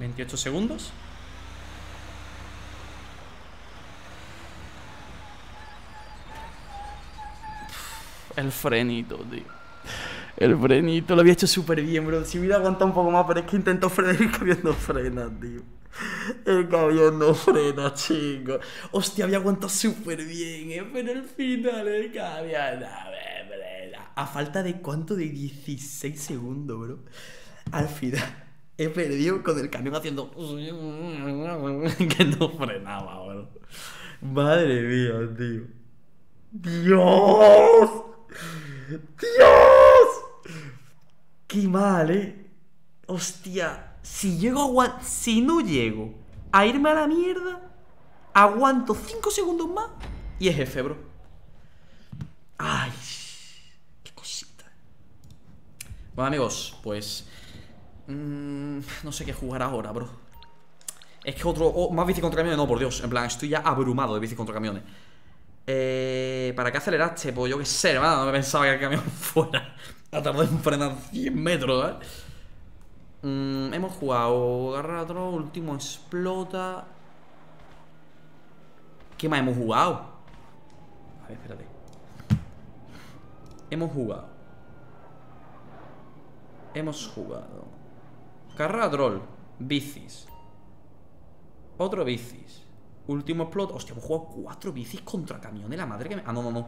¿28 segundos? El frenito, tío. El frenito lo había hecho súper bien, bro. Si hubiera aguantado un poco más, pero es que intentó frenar y el camión no frena, tío. El camión no frena, chicos. Hostia, había aguantado súper bien, pero el final el camión no frena. A falta de ¿cuánto? De 16 segundos, bro. Al final he perdido con el camión haciendo que no frenaba, bro. Madre mía, tío. ¡Dios! ¡Dios! ¡Qué mal, eh! Hostia, si llego a aguantar, si no llego a irme a la mierda, aguanto 5 segundos más y es F, bro. ¡Ay! ¡Qué cosita! Bueno, amigos, pues no sé qué jugar ahora, bro. Es que otro... más bici contra camiones, no, por Dios. En plan, estoy ya abrumado de bici contra camiones. ¿Para qué aceleraste? Pues yo qué sé, hermano. No me pensaba que el camión fuera a tardar en frenar 100 metros, ¿eh? Hemos jugado agarrar otro, último explota. ¿Qué más hemos jugado? A ver, espérate. Hemos jugado carrera troll, bicis, otro bicis, último explot. Hostia, hemos jugado 4 bicis contra camiones, la madre que me... Ah, no, no, no.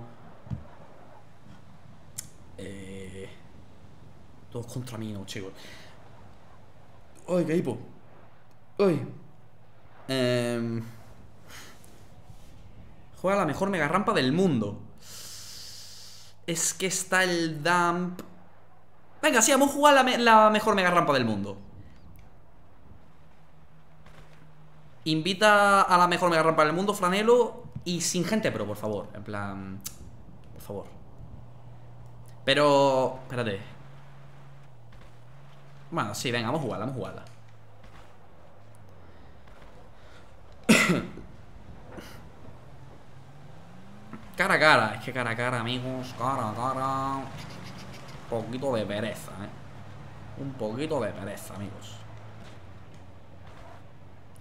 Todos contra mí, no, chicos. Ay, qué hipo. Ay. Juega la mejor mega rampa del mundo. Es que está el dump. Venga, sí, vamos a jugar la mejor mega rampa del mundo. Invita a la mejor mega rampa del mundo, Fradelo. Y sin gente pro, por favor. En plan... por favor. Pero... espérate. Bueno, sí, venga, vamos a jugarla, Cara a cara. Es que cara a cara, amigos. Cara a cara. Un poquito de pereza, un poquito de pereza, amigos.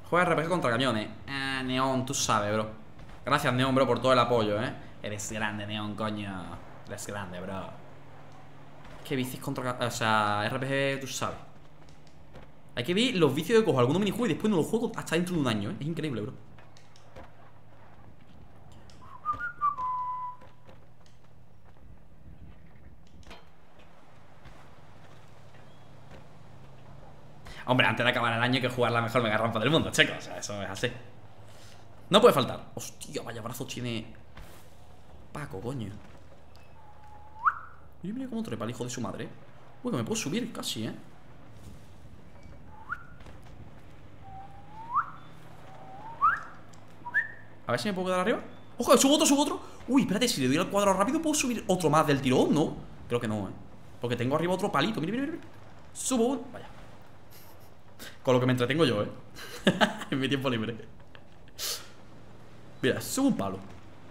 Juega RPG contra camiones. Neon, tú sabes, bro. Gracias, Neon, bro, por todo el apoyo, Eres grande, Neon, coño. Eres grande, bro. Es que bicis contra... o sea, RPG, tú sabes. Hay que ver los vicios que cojo. Algunos minijuegos y después no los juego hasta dentro de un año, Es increíble, bro. Hombre, antes de acabar el año hay que jugar la mejor mega rampa del mundo, chicos. O sea, eso es así. No puede faltar. Hostia, vaya brazo tiene Paco, coño. Yo mira cómo trepa el hijo de su madre. Uy, que me puedo subir casi, ¿eh? A ver si me puedo quedar arriba. ¡Ojo! ¡Subo otro, subo otro! Uy, espérate, si le doy al cuadrado rápido puedo subir otro más del tirón, ¿no? Creo que no, ¿eh? Porque tengo arriba otro palito. Mira, mira, mira. Subo uno. Vaya. Con lo que me entretengo yo, ¿eh? En mi tiempo libre. Mira, subo un palo.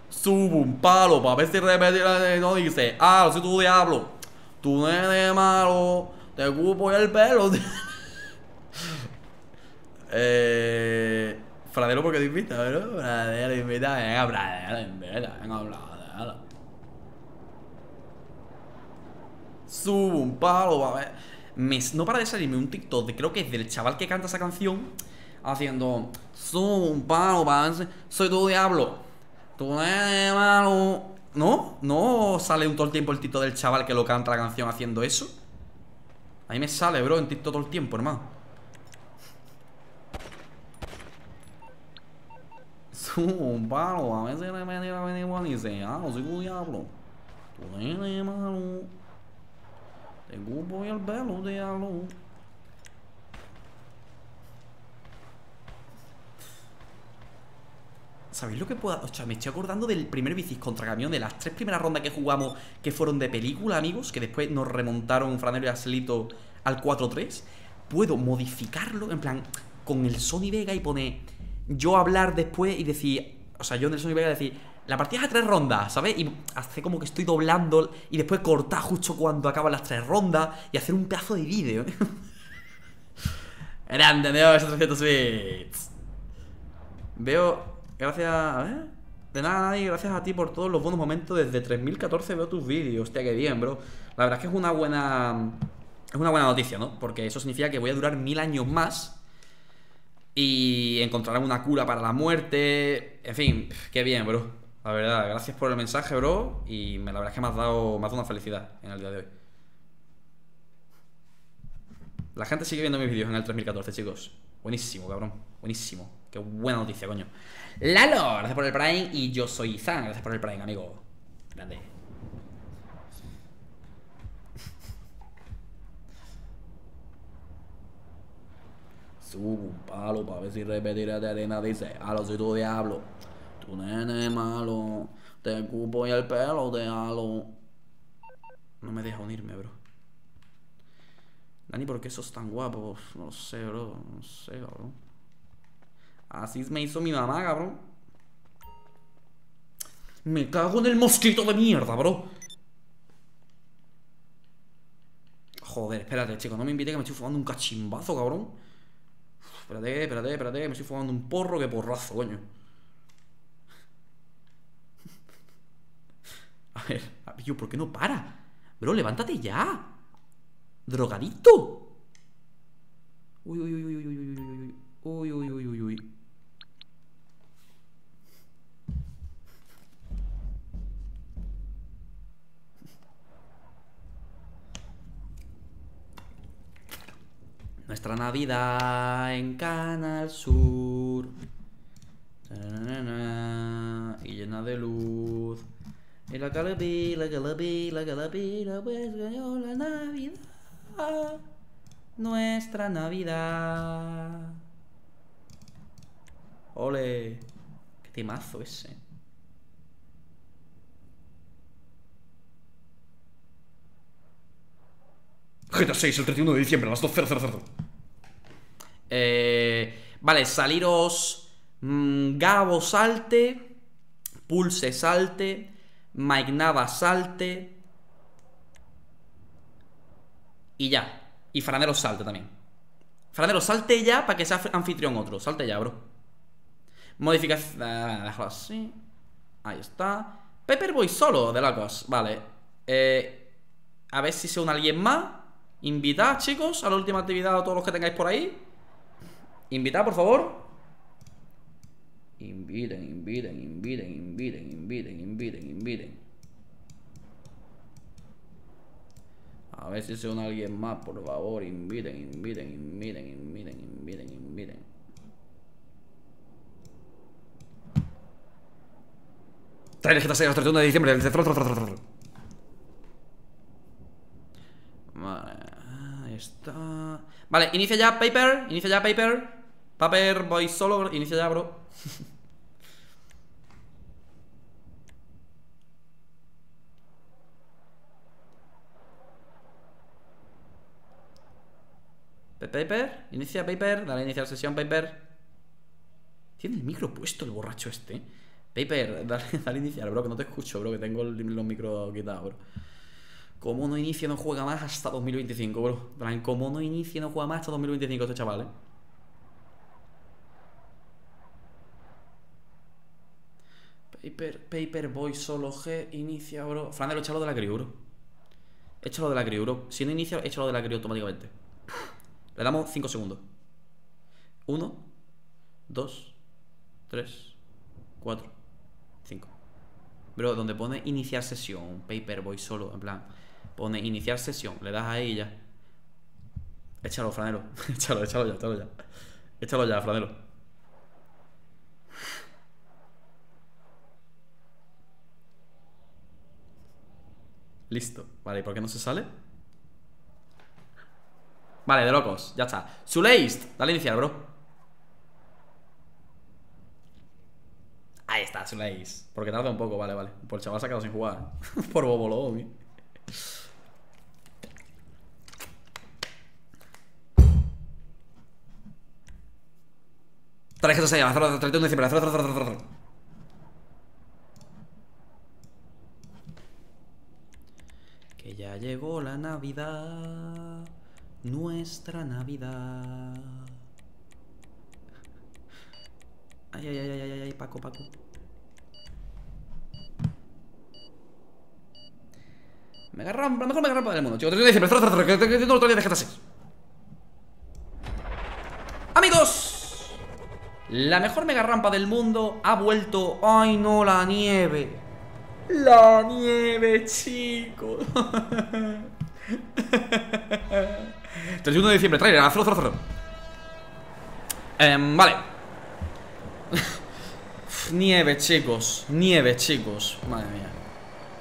Subo un palo para ver si repetir no dice. Ah, soy tu diablo. Tu nene malo. Te cupo el pelo. Fradelo porque te invita, ¿verdad? Fradelo invita, venga, Fradelo invita, venga, Fradelo. Subo un palo, a ver. No para de salirme un TikTok de, creo que es del chaval que canta esa canción, haciendo subo un palo, para ver, soy tu diablo. Tu nene malo. ¿No? ¿No sale un todo el tiempo el TikTok del chaval que lo canta la canción haciendo eso? A mí me sale, bro, en TikTok todo el tiempo, hermano. Subo un palo, a veces repente la venimos y dice, ah, soy un diablo. Tu nene malo. Te cupo y el pelo, diablo. ¿Sabéis lo que puedo...? Ostras, me estoy acordando del primer bicis contra camión, de las 3 primeras rondas que jugamos, que fueron de película, amigos, que después nos remontaron Fradelo y Axelito al 4-3. Puedo modificarlo, en plan, con el Sony Vega y poner... yo hablar después y decir, o sea, yo en el Sony Vega decir, la partida es a 3 rondas, ¿sabes? Y hacer como que estoy doblando y después cortar justo cuando acaban las 3 rondas y hacer un pedazo de vídeo. Grande, Neo, esos 300 bits. Veo, gracias, a ver, de nada, nadie, gracias a ti por todos los buenos momentos. Desde 3014 veo tus vídeos, hostia, qué bien, bro. La verdad es que es una buena, noticia, ¿no? Porque eso significa que voy a durar 1000 años más. Y encontrarán una cura para la muerte. En fin, qué bien, bro. La verdad, gracias por el mensaje, bro. Y la verdad es que me has dado una felicidad en el día de hoy. La gente sigue viendo mis vídeos en el 3014, chicos. Buenísimo, cabrón. Buenísimo. Qué buena noticia, coño. Lalo, gracias por el Prime. Y yo soy Izan, gracias por el Prime, amigo. Grande. Subo un palo para ver si repetirá de arena. Dice, halo, soy tu diablo. Tu nene malo. Te cupo y el pelo de halo. No me deja unirme, bro. Dani, ¿por qué sos tan guapo? No lo sé, bro. No sé, cabrón. Así me hizo mi mamá, cabrón. Me cago en el mosquito de mierda, bro. Joder, espérate, chicos. No me invite que me estoy fumando un cachimbazo, cabrón. Espérate, espérate, espérate, que me estoy fumando un porro, que porrazo, coño. A ver, yo, ¿por qué no para? Bro, levántate ya. Drogadito. Uy, uy, uy, uy, uy, uy, uy, uy, uy, uy, uy, uy. Nuestra Navidad en Canal Sur. Y llena de luz. Y la calabila, calabila, calabila, pues ganó la Navidad. Nuestra Navidad. Ole. Qué temazo ese. GTA 6, el 31 de diciembre, a las 2:00. Vale, saliros. Gabo salte. Pulse salte. Magnaba salte. Y ya. Y Fradelo salte también. Fradelo salte ya para que sea anfitrión otro. Salte ya, bro. Modificación. Déjalo así. Ahí está. Paperboy solo de locos. Vale. A ver si se une alguien más. Invitad, chicos, a la última actividad a todos los que tengáis por ahí. Invitad, por favor. Inviten, inviten, inviten, inviten, inviten, inviten, inviten. A ver si se une alguien más, por favor. Inviten, inviten, inviten, inviten, inviten, inviten. Trae el GTA 6 el 31 de diciembre. Vale, inicia ya Paper, inicia ya Paper. Paperboy Solo, inicia ya, bro. Paper, inicia Paper, dale a iniciar sesión, Paper. Tiene el micro puesto el borracho este. Paper, dale a iniciar, bro, que no te escucho, bro, que tengo los micros quitados, bro. Como no inicia, no juega más hasta 2025, bro. Como no inicia, no juega más hasta 2025 este chaval, eh. Paper, Paperboy Solo G, inicia, bro. Fradelo, échalo de la crew, bro. Échalo de la crew, bro. Si no inicia, échalo de la crew automáticamente. Le damos 5 segundos. 1, 2, 3, 4, 5. Bro, donde pone iniciar sesión, Paperboy Solo, en plan, pone iniciar sesión, le das ahí y ya. Échalo, Fradelo. échalo ya. Échalo ya, Fradelo. Listo. Vale, ¿y por qué no se sale? Vale, de locos, ya está. Suleist, dale a iniciar, bro. Ahí está, Suleist. Porque tarda un poco, vale, vale. Por el chaval se ha quedado sin jugar. Por bobolón, eh. Traje 6, 31 de diciembre. Que ya llegó la Navidad. Nuestra Navidad. Ay, ay, ay, ay, ay, Paco, Paco. Mega rampa, la mejor mega rampa del mundo, chicos. 30 de diciembre, que tengo otro día de GTA 6. Amigos, la mejor mega rampa del mundo ha vuelto. Ay, no, la nieve. La nieve, chicos. 31 de diciembre, trailer, a zorro. Vale. Nieve, chicos. Nieve, chicos. Madre mía.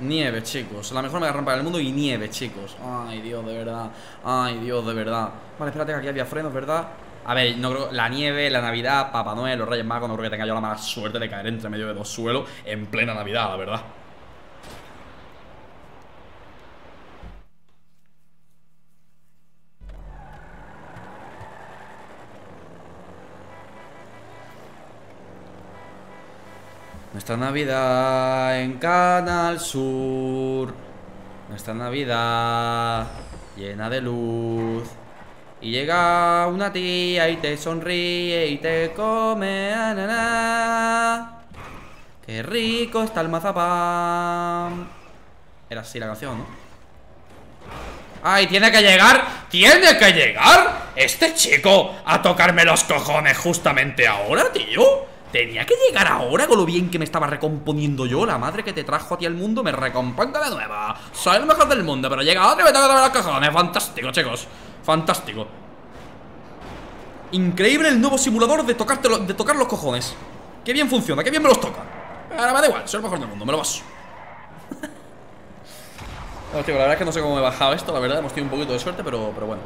Nieve, chicos. La mejor mega rampa del mundo y nieve, chicos. Ay, Dios, de verdad. Ay, Dios, de verdad. Vale, espérate que aquí había frenos, ¿verdad? A ver, no creo. La nieve, la Navidad, Papá Noel, los Reyes Magos. No creo que tenga yo la mala suerte de caer entre medio de dos suelos en plena Navidad, la verdad. Nuestra Navidad en Canal Sur. Nuestra Navidad llena de luz. Y llega una tía y te sonríe y te come. Ananá. Qué rico está el mazapán. Era así la canción, ¿no? ¡Ay, tiene que llegar! ¡Tiene que llegar! Este chico a tocarme los cojones justamente ahora, tío. Tenía que llegar ahora con lo bien que me estaba recomponiendo yo. La madre que te trajo a ti al mundo me recomponga de nueva. Soy el mejor del mundo, pero llega otro y me tengo que tomar los cojones. Fantástico, chicos. Fantástico. Increíble el nuevo simulador de tocar los cojones. Qué bien funciona, qué bien me los toca. Ahora me da igual, soy el mejor del mundo, me lo paso. Bueno, tío, la verdad es que no sé cómo me he bajado esto. La verdad, hemos tenido un poquito de suerte, pero bueno.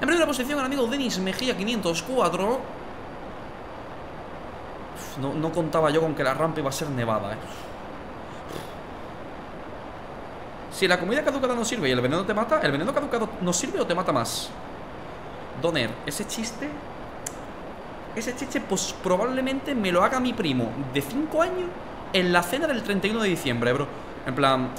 En primera posición, el amigo Denis Mejía 504. No contaba yo con que la rampa iba a ser nevada, eh. Si la comida caducada no sirve y el veneno te mata, ¿el veneno caducado no sirve o te mata más? Doner, ese chiste pues probablemente me lo haga mi primo de 5 años en la cena del 31 de diciembre, bro. En plan...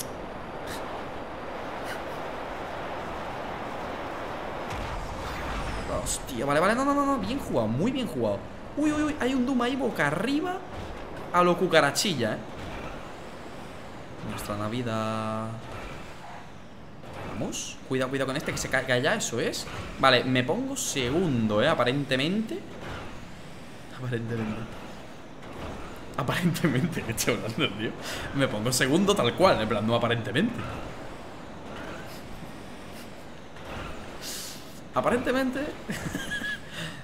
Hostia, vale, no, bien jugado, muy bien jugado. Uy, uy, uy, hay un Doom ahí boca arriba. A lo cucarachilla, eh. Nuestra Navidad. Vamos. Cuidado con este que se caiga ya, eso es. Vale, me pongo segundo, Aparentemente, ¿qué estoy hablando, tío? Me pongo segundo tal cual, en plan, no aparentemente.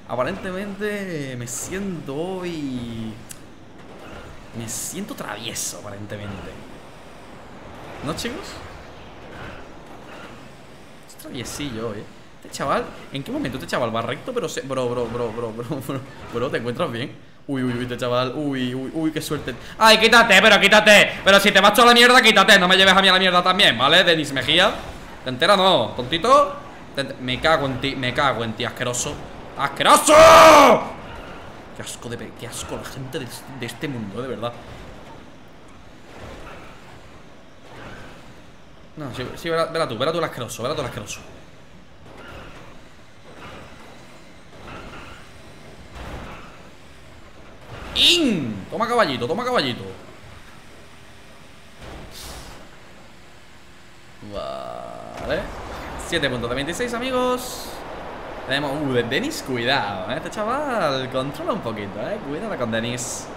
Aparentemente me siento hoy... Me siento travieso, aparentemente. ¿No, chicos? Es traviesillo hoy, ¿eh? Este chaval, ¿en qué momento este chaval va recto? Pero se... Bro, ¿te encuentras bien? Uy, este chaval, uy, qué suerte. Ay, quítate, pero quítate. Pero si te vas tú a la mierda, quítate, no me lleves a mí a la mierda también, ¿vale? Denis Mejía. ¿Te enteras? No, tontito. Me cago en ti, asqueroso. ¡Asqueroso! Qué asco, qué asco la gente de este mundo, de verdad. No, sí, verá tú el asqueroso, verá tú el asqueroso. ¡In! Toma caballito, toma caballito. Vale. 7.26, amigos. Tenemos... de Denis, cuidado, ¿eh? Este chaval controla un poquito, ¿eh? Cuidado con Denis.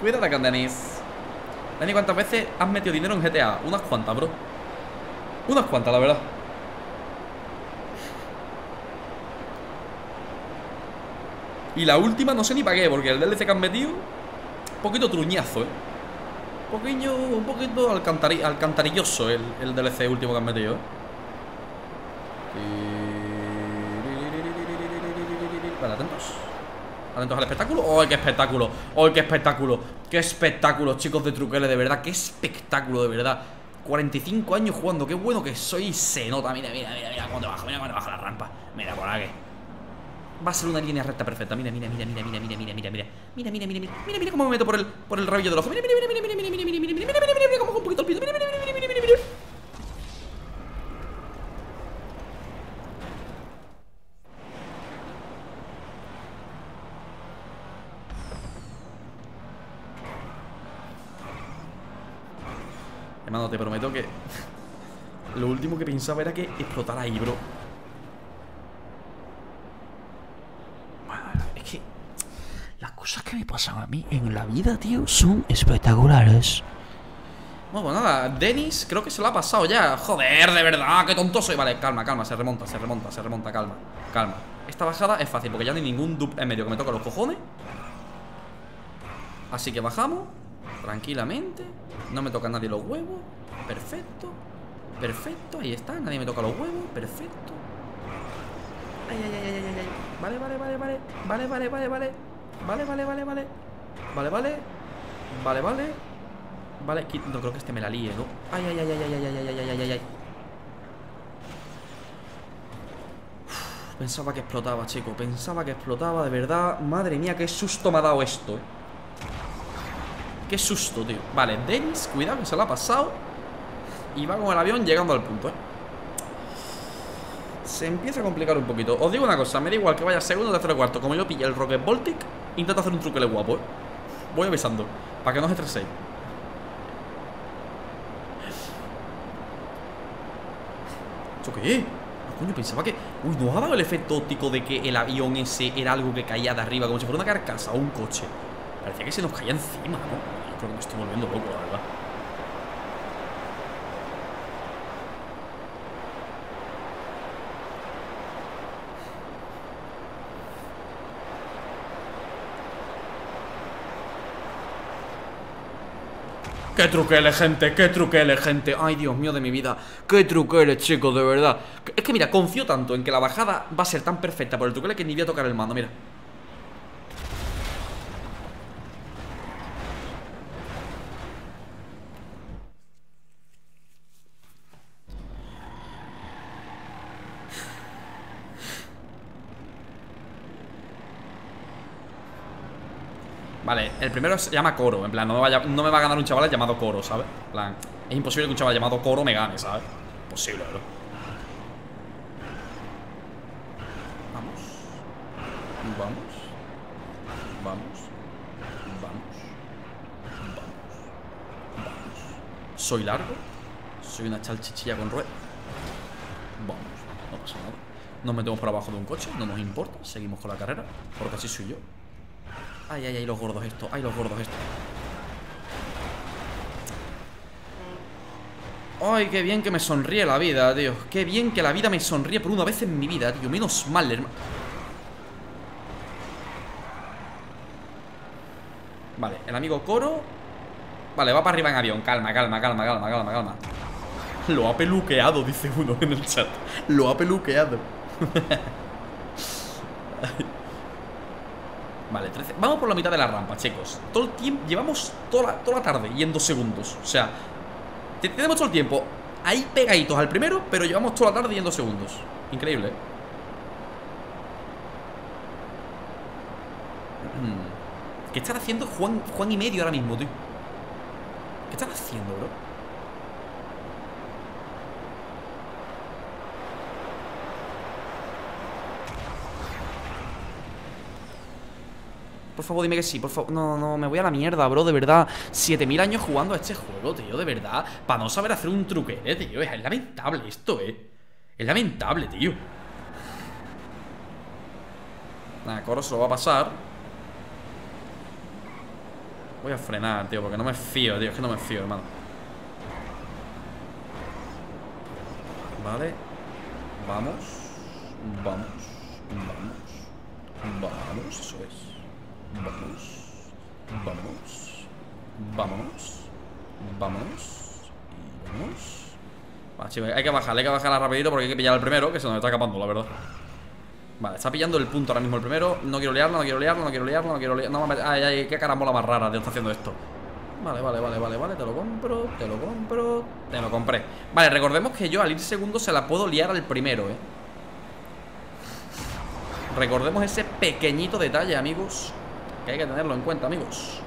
Cuidado con Denis. Denis, ¿cuántas veces has metido dinero en GTA? Unas cuantas, bro. Unas cuantas, la verdad. Y la última no sé ni para qué, porque el DLC que han metido, un poquito truñazo, ¿eh? Un poquito alcantarilloso el DLC último que han metido, ¿eh? Vale, atentos. Atentos al espectáculo. ¡Oh, qué espectáculo! ¡Oh, qué espectáculo! ¡Qué espectáculo, chicos de Truqueles, de verdad! ¡Qué espectáculo, de verdad! 45 años jugando, qué bueno que soy. Se nota, mira cuando bajo la rampa. Mira por aquí. Va a ser una línea recta perfecta. Mira cómo me meto por el rabillo del ojo. Mira cómo un poquito el pito. Mira. Hermano, te prometo que lo último que pensaba era que explotara ahí, bro. Cosas que me pasan a mí en la vida, tío, son espectaculares. Bueno, pues nada, Denis creo que se lo ha pasado ya. Joder, de verdad, qué tonto soy. Vale, calma, se remonta, calma. Esta bajada es fácil, porque ya no hay ningún dupe en medio que me toca los cojones. Así que bajamos tranquilamente. No me toca nadie los huevos. Perfecto, ahí está, nadie me toca los huevos. Perfecto. Ay. Vale. Vale, no creo que este me la líe, ¿no? Ay. Uf, pensaba que explotaba, chico. De verdad. Madre mía, qué susto me ha dado esto, ¿eh? Qué susto, tío. Vale, Denis, cuidado que se la ha pasado. Y va con el avión llegando al punto, ¿eh? Se empieza a complicar un poquito. Os digo una cosa, me da igual que vaya segundo, tercero, cuarto. Como yo pille el Rocket Bolt, intento hacer un truquele guapo, ¿eh? Voy avisando, para que no os estreséis. ¿Esto qué? No, coño, pensaba que... Uy, ¿no ha dado el efecto óptico de que el avión ese era algo que caía de arriba, como si fuera una carcasa o un coche? Parecía que se nos caía encima, ¿no? Yo creo que me estoy volviendo loco, la verdad. ¡Qué truquele, gente! ¡Qué truquele, gente! ¡Ay, Dios mío de mi vida! ¡Qué truquele, chicos! De verdad. Es que mira, confío tanto en que la bajada va a ser tan perfecta por el truquele que ni voy a tocar el mando, mira. Vale, el primero se llama Coro. En plan, no me va a ganar un chaval llamado Coro, ¿sabes? En plan, es imposible que un chaval llamado Coro me gane, ¿sabes? Imposible, bro. Vamos. Soy largo. Soy una chalchichilla con ruedas. Vamos, no pasa nada. Nos metemos por abajo de un coche, no nos importa. Seguimos con la carrera, porque así soy yo. Ay, los gordos estos, Ay, qué bien que me sonríe la vida, tío. Qué bien que la vida me sonríe por una vez en mi vida, tío. Menos mal, hermano. Vale, el amigo Coro. Vale, va para arriba en avión. Calma. Lo ha peluqueado, dice uno en el chat. Lo ha peluqueado. Vale, 13. Vamos por la mitad de la rampa, chicos. Todo el tiempo, llevamos toda la tarde y en 2 segundos. O sea, tenemos todo el tiempo ahí pegaditos al primero, pero llevamos toda la tarde y en 2 segundos. Increíble, ¿eh? ¿Qué están haciendo Juan y medio ahora mismo, tío? ¿Qué están haciendo, bro? Por favor, dime que sí, por favor. No, no, me voy a la mierda, bro, de verdad. 7000 años jugando a este juego, tío, de verdad. Para no saber hacer un truquete, tío. Es lamentable esto, Es lamentable, tío. Nada, Coro se lo va a pasar. Voy a frenar, tío, porque no me fío, tío. Es que no me fío, hermano. Vale. Vamos. Vamos. Vamos. Vamos, eso es. Vamos, vamos, vamos, vamos y vamos. Va, chico, hay que bajarla rapidito porque hay que pillar al primero, que se nos está escapando, la verdad. Vale, está pillando el punto ahora mismo el primero. No quiero liarlo, no quiero liarlo, no quiero liarlo, no quiero liarlo. No, ay, ay, qué carambola más rara, Dios, está haciendo esto. Vale, vale, vale, vale, vale, te lo compro, te lo compro, te lo compré. Vale, recordemos que yo al ir segundo se la puedo liar al primero, Recordemos ese pequeñito detalle, amigos. Que hay que tenerlo en cuenta, amigos.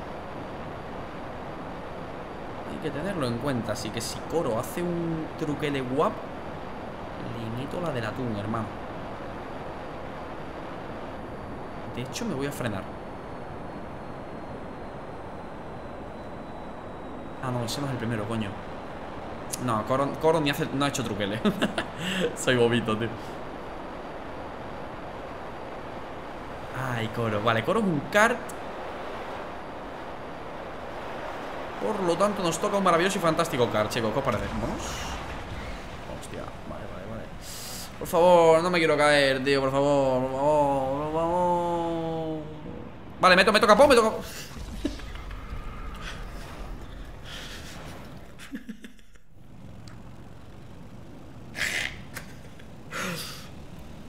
Hay que tenerlo en cuenta. Así que si Coro hace un truquele guap, limito la del atún, hermano. De hecho, me voy a frenar. Ah, no, ese no es el primero, coño. No, Coro ni hace, no ha hecho truquele. Soy bobito, tío. Ay, Coro. Vale, Coro es un kart. Por lo tanto, nos toca un maravilloso y fantástico kart, chicos. ¿Qué os parece? Vamos. Hostia, vale, vale, vale. Por favor, no me quiero caer, tío. Por favor, por favor, por favor. Vale, me toca pon, me toca.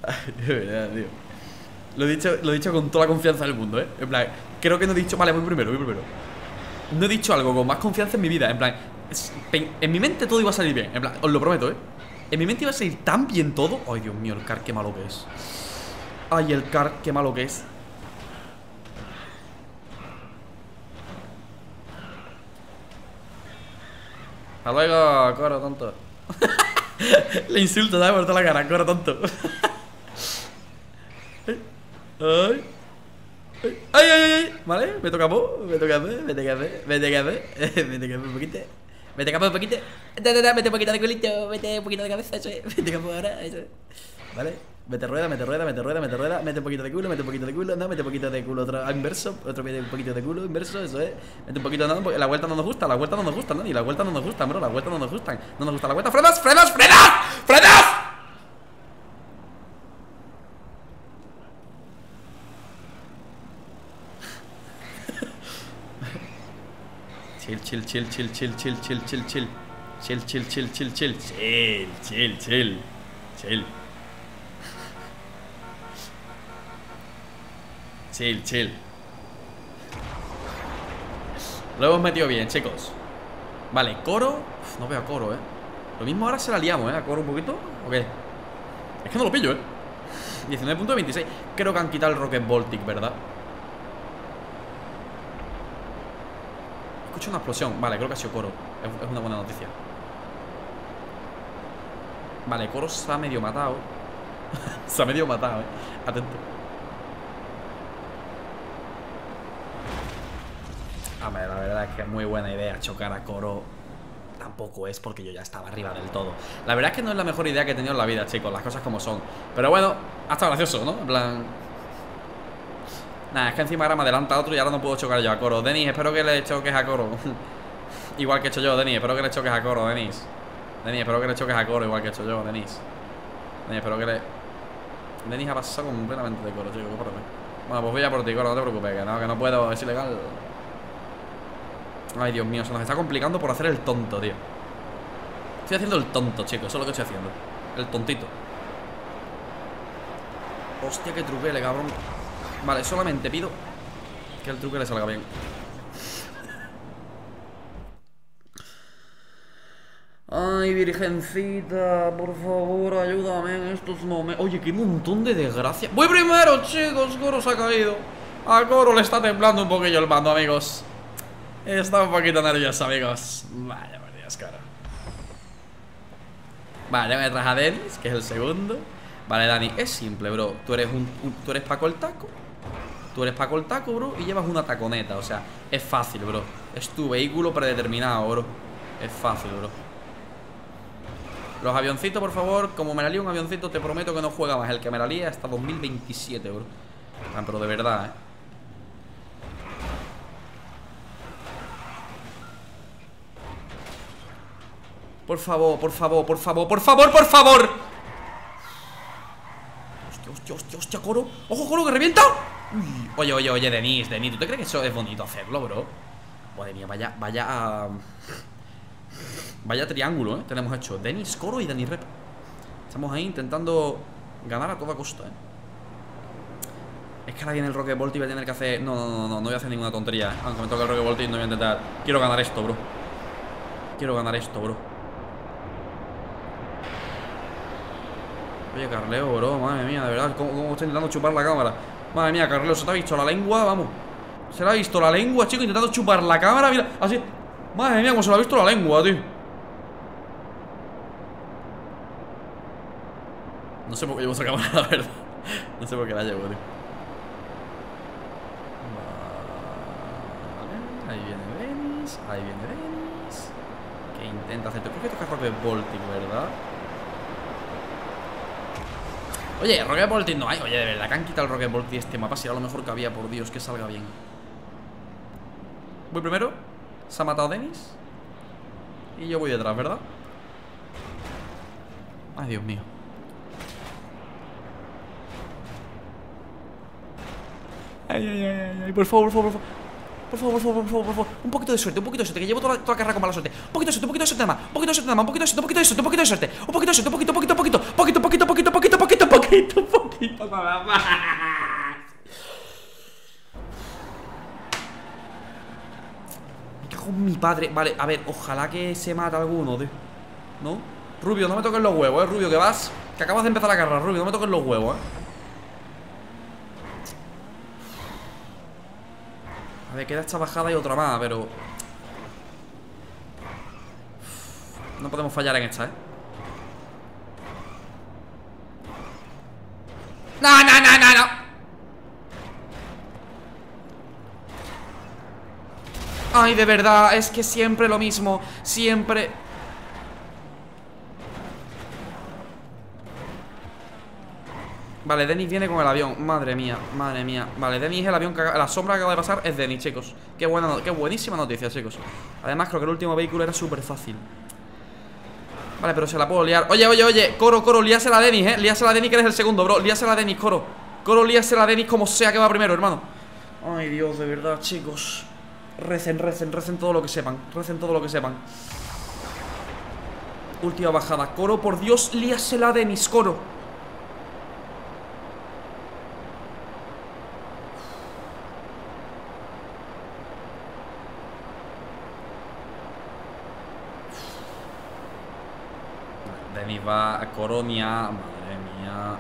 Ay, de verdad, tío. Lo he dicho con toda la confianza del mundo, En plan, creo que no he dicho... Vale, voy primero. No he dicho algo con más confianza en mi vida. En plan, en mi mente todo iba a salir bien. En plan, os lo prometo, En mi mente iba a salir tan bien todo. Ay, Dios mío, el car, qué malo que es. Ay, el car, qué malo que es. Hasta luego, Coro, tonto. Le insulto, ¿sabes? Por toda la cara, Coro, tonto. Ay, ay, ay, ay, vale, me toca po un poquito, mete un poquito de cabeza, eso es, mete capo ahora, eso es, vale, mete rueda, mete un poquito de culo, no, mete un poquito de culo otro inverso, otro un poquito de culo inverso, eso es, mete un poquito, no, la vuelta no nos gusta, ¿no? Y la vuelta no nos gusta, bro, no nos gusta la vuelta, frenas. Chill. Lo hemos metido bien, chicos. Vale, Coro. Uf, no veo a Coro, Lo mismo ahora se la liamos, a Coro un poquito. ¿O qué? Es que no lo pillo, 19.26. Creo que han quitado el Rocket Bolt, ¿verdad? Escucho una explosión. Vale, creo que ha sido Coro. Es una buena noticia. Vale, Coro se ha medio matado. Se ha medio matado, Atento. A ver, la verdad es que es muy buena idea chocar a Coro. Tampoco es porque yo ya estaba arriba del todo. La verdad es que no es la mejor idea que he tenido en la vida, chicos. Las cosas como son. Pero bueno, ha estado gracioso, ¿no? En plan... Nada, es que encima ahora me adelanta otro y ahora no puedo chocar yo a Coro. Denis, espero que le choques a Coro. Igual que he hecho yo, Denis. Espero que le choques a Coro, Denis. Denis, espero que le choques a Coro igual que he hecho yo, Denis. Denis, espero que le... Denis ha pasado completamente de Coro, chico. Bueno, pues voy a por ti, Coro. No te preocupes, que no puedo. Es ilegal. Ay, Dios mío. Se nos está complicando por hacer el tonto, tío. Estoy haciendo el tonto, chicos. Eso es lo que estoy haciendo. El tontito. Hostia, qué truquele, cabrón. Vale, solamente pido que el truquele salga bien. Ay, virgencita, por favor, ayúdame en estos momentos. Oye, qué montón de desgracia. Voy primero, chicos. Coro se ha caído. A Coro le está temblando un poquillo el mando, amigos. Está un poquito nervioso, amigos. Vaya, por Dios, Coro. Vale, ya me traje a Denis, que es el segundo. Vale, Dani, es simple, bro. Tú eres Paco el Taco. Tú eres Paco el Taco, bro, y llevas una taconeta. O sea, es fácil, bro. Es tu vehículo predeterminado, bro. Es fácil, bro. Los avioncitos, por favor. Como me la lía un avioncito, te prometo que no juega más. El que me la lía hasta 2027, bro. Ah, pero de verdad, Por favor, por favor, por favor, por favor, por favor. Hostia, hostia, hostia, hostia, Coro. ¡Ojo, Coro, que revienta! Uy. Oye, oye, oye, Denis, ¿tú te crees que eso es bonito hacerlo, bro? Madre mía, vaya, vaya... Vaya triángulo, tenemos hecho Denis, Coro y Denis Rep. Estamos ahí intentando ganar a toda costa, Es que ahora viene el Rocket Bolt y voy a tener que hacer... No voy a hacer ninguna tontería. Aunque me toque el Rocket Bolt y no voy a intentar... Quiero ganar esto, bro. Quiero ganar esto, bro. Oye, Carleo, bro, madre mía, de verdad. ¿Cómo estoy intentando chupar la cámara? Madre mía, Carleo, ¿se te ha visto la lengua? Vamos. ¿Se le ha visto la lengua, chico? Intentando chupar la cámara, mira, así. Madre mía, cómo se le ha visto la lengua, tío. No sé por qué llevo esa cámara, la verdad. No sé por qué la llevo, tío. Vale. Ahí viene Denis. Que intenta hacer. ¿Por qué toca Rocket Bolting, verdad? Oye, Rocket Bolting no hay. Oye, de verdad, que han quitado el Rocket Bolting este mapa. Si era lo mejor que había, por Dios, que salga bien. Voy primero. Se ha matado Denis. Y yo voy detrás, ¿verdad? Ay, Dios mío. Ay, por favor. Un poquito de suerte, que llevo toda la carrera con mala suerte. Un poquito de suerte, nada más. Me cago en mi padre. Vale, a ver, ojalá que se mate alguno, tío. ¿No? Rubio, no me toques los huevos, Rubio, que vas. Que acabas de empezar la carrera, Rubio, no me toques los huevos, A ver, queda esta bajada y otra más, pero... No podemos fallar en esta, No. Ay, de verdad, es que siempre lo mismo. Siempre... Vale, Denis viene con el avión. Madre mía. Vale, Denis es el avión que... La sombra que acaba de pasar es Denis, chicos. Qué buenísima noticia, chicos. Además, creo que el último vehículo era súper fácil. Vale, pero se la puedo liar. Oye, Coro, líasela a Denis, Líasela a Denis, que eres el segundo, bro. Líasela a Denis, Coro. Coro, líasela a Denis como sea que va primero, hermano. Ay, Dios, de verdad, chicos. Recen todo lo que sepan. Última bajada. Coro, por Dios, líasela a Denis, Coro. Denis va a Coronia. Madre mía.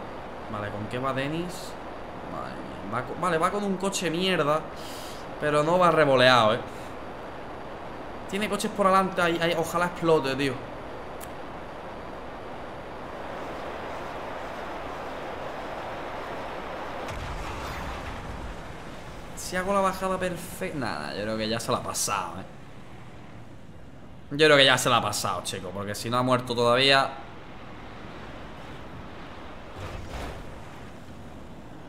Vale, ¿con qué va Denis? Madre mía. Vale, va con un coche mierda. Pero no va revoleado, Tiene coches por delante. Ojalá explote, tío. Si hago la bajada perfecta. Nada, yo creo que ya se la ha pasado, Yo creo que ya se la ha pasado, chicos. Porque si no ha muerto todavía.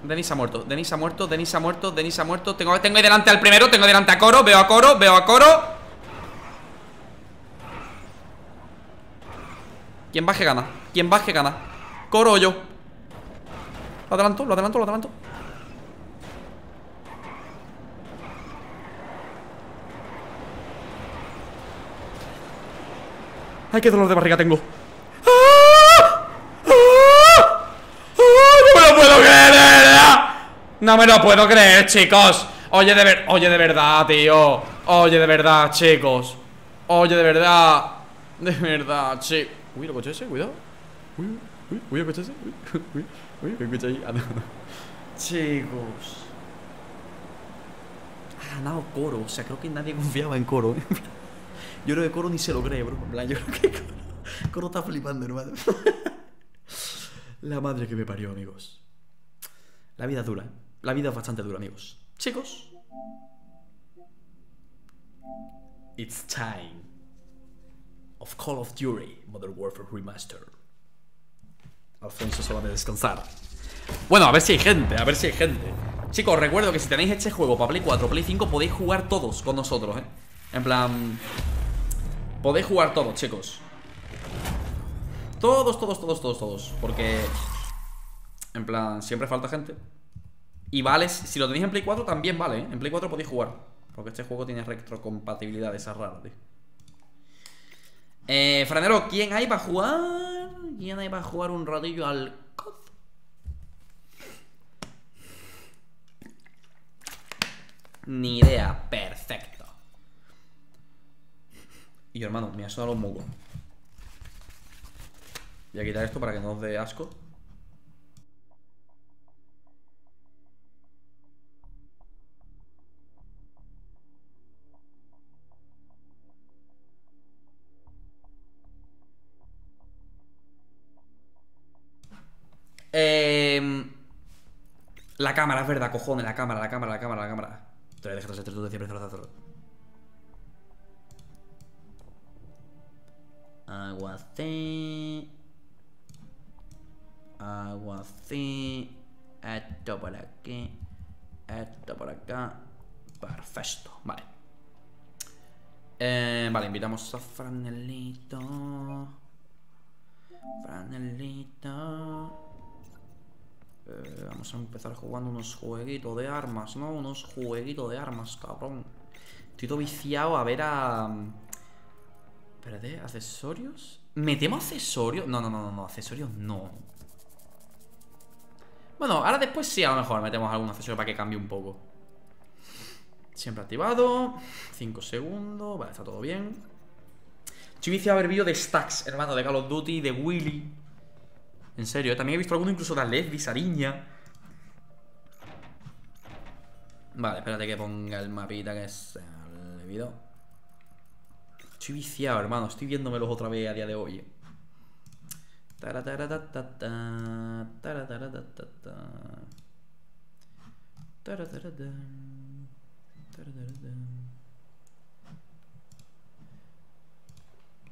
Denis ha muerto. Tengo ahí delante al primero, tengo delante a Coro. Veo a Coro. ¿Quién baje gana? ¿Coro o yo? Lo adelanto. ¡Ay, qué dolor de barriga tengo! ¡Ah! ¡Ah! ¡Ah! ¡No me lo puedo creer, de verdad! ¡No me lo puedo creer, chicos! Oye, de verdad, tío. Oye, de verdad, chicos. Oye, de verdad. De verdad, sí. Uy, lo coche ese, cuidado. Uy, uy, uy, el coche ese. Uy, uy, el coche ahí. Chicos, ha ganado Coro. O sea, creo que nadie confiaba en Coro, ¿eh? Yo creo que Coro ni se lo cree, bro. En plan, yo creo que Coro está flipando, hermano. La madre que me parió, amigos. La vida es dura, ¿eh? La vida es bastante dura, amigos. Chicos, it's time of Call of Duty Modern Warfare Remastered. Alfonso se va a descansar. Bueno, a ver si hay gente, a ver si hay gente. Chicos, recuerdo que si tenéis este juego para Play 4, Play 5, podéis jugar todos con nosotros, ¿eh? En plan, podéis jugar todos, chicos. Todos. Porque, en plan, siempre falta gente. Y vale, si lo tenéis en Play 4 también vale, ¿eh? En Play 4 podéis jugar, porque este juego tiene retrocompatibilidad, esa rara, tío. Franero, ¿quién hay para jugar? ¿Quién hay para jugar un ratillo al COD? Ni idea, perfecto. Y yo, hermano, me ha sonado los mugos. Voy a quitar esto para que no os dé asco. La cámara, es verdad, cojones. La cámara. 3, 2, 3, 2, 3, 2, 3, 2. Aguacé. Esto por aquí. Esto por acá. Perfecto, vale. Vale, invitamos a Franelito. Vamos a empezar jugando unos jueguitos de armas, ¿no? Unos jueguitos de armas, cabrón. Estoy todo viciado a ver a... Espérate, ¿accesorios? ¿Metemos accesorios? No, accesorios no. Bueno, ahora después sí, a lo mejor metemos algún accesorio para que cambie un poco. Siempre activado. 5 segundos, vale, está todo bien. Estoy viciado a ver vídeos de Stacks, hermano, de Call of Duty, de Willy. En serio, también he visto alguno incluso de Lesbi, Sariña. Vale, espérate que ponga el mapita que se me olvidó. Estoy viciado, hermano. Estoy viéndomelos otra vez a día de hoy.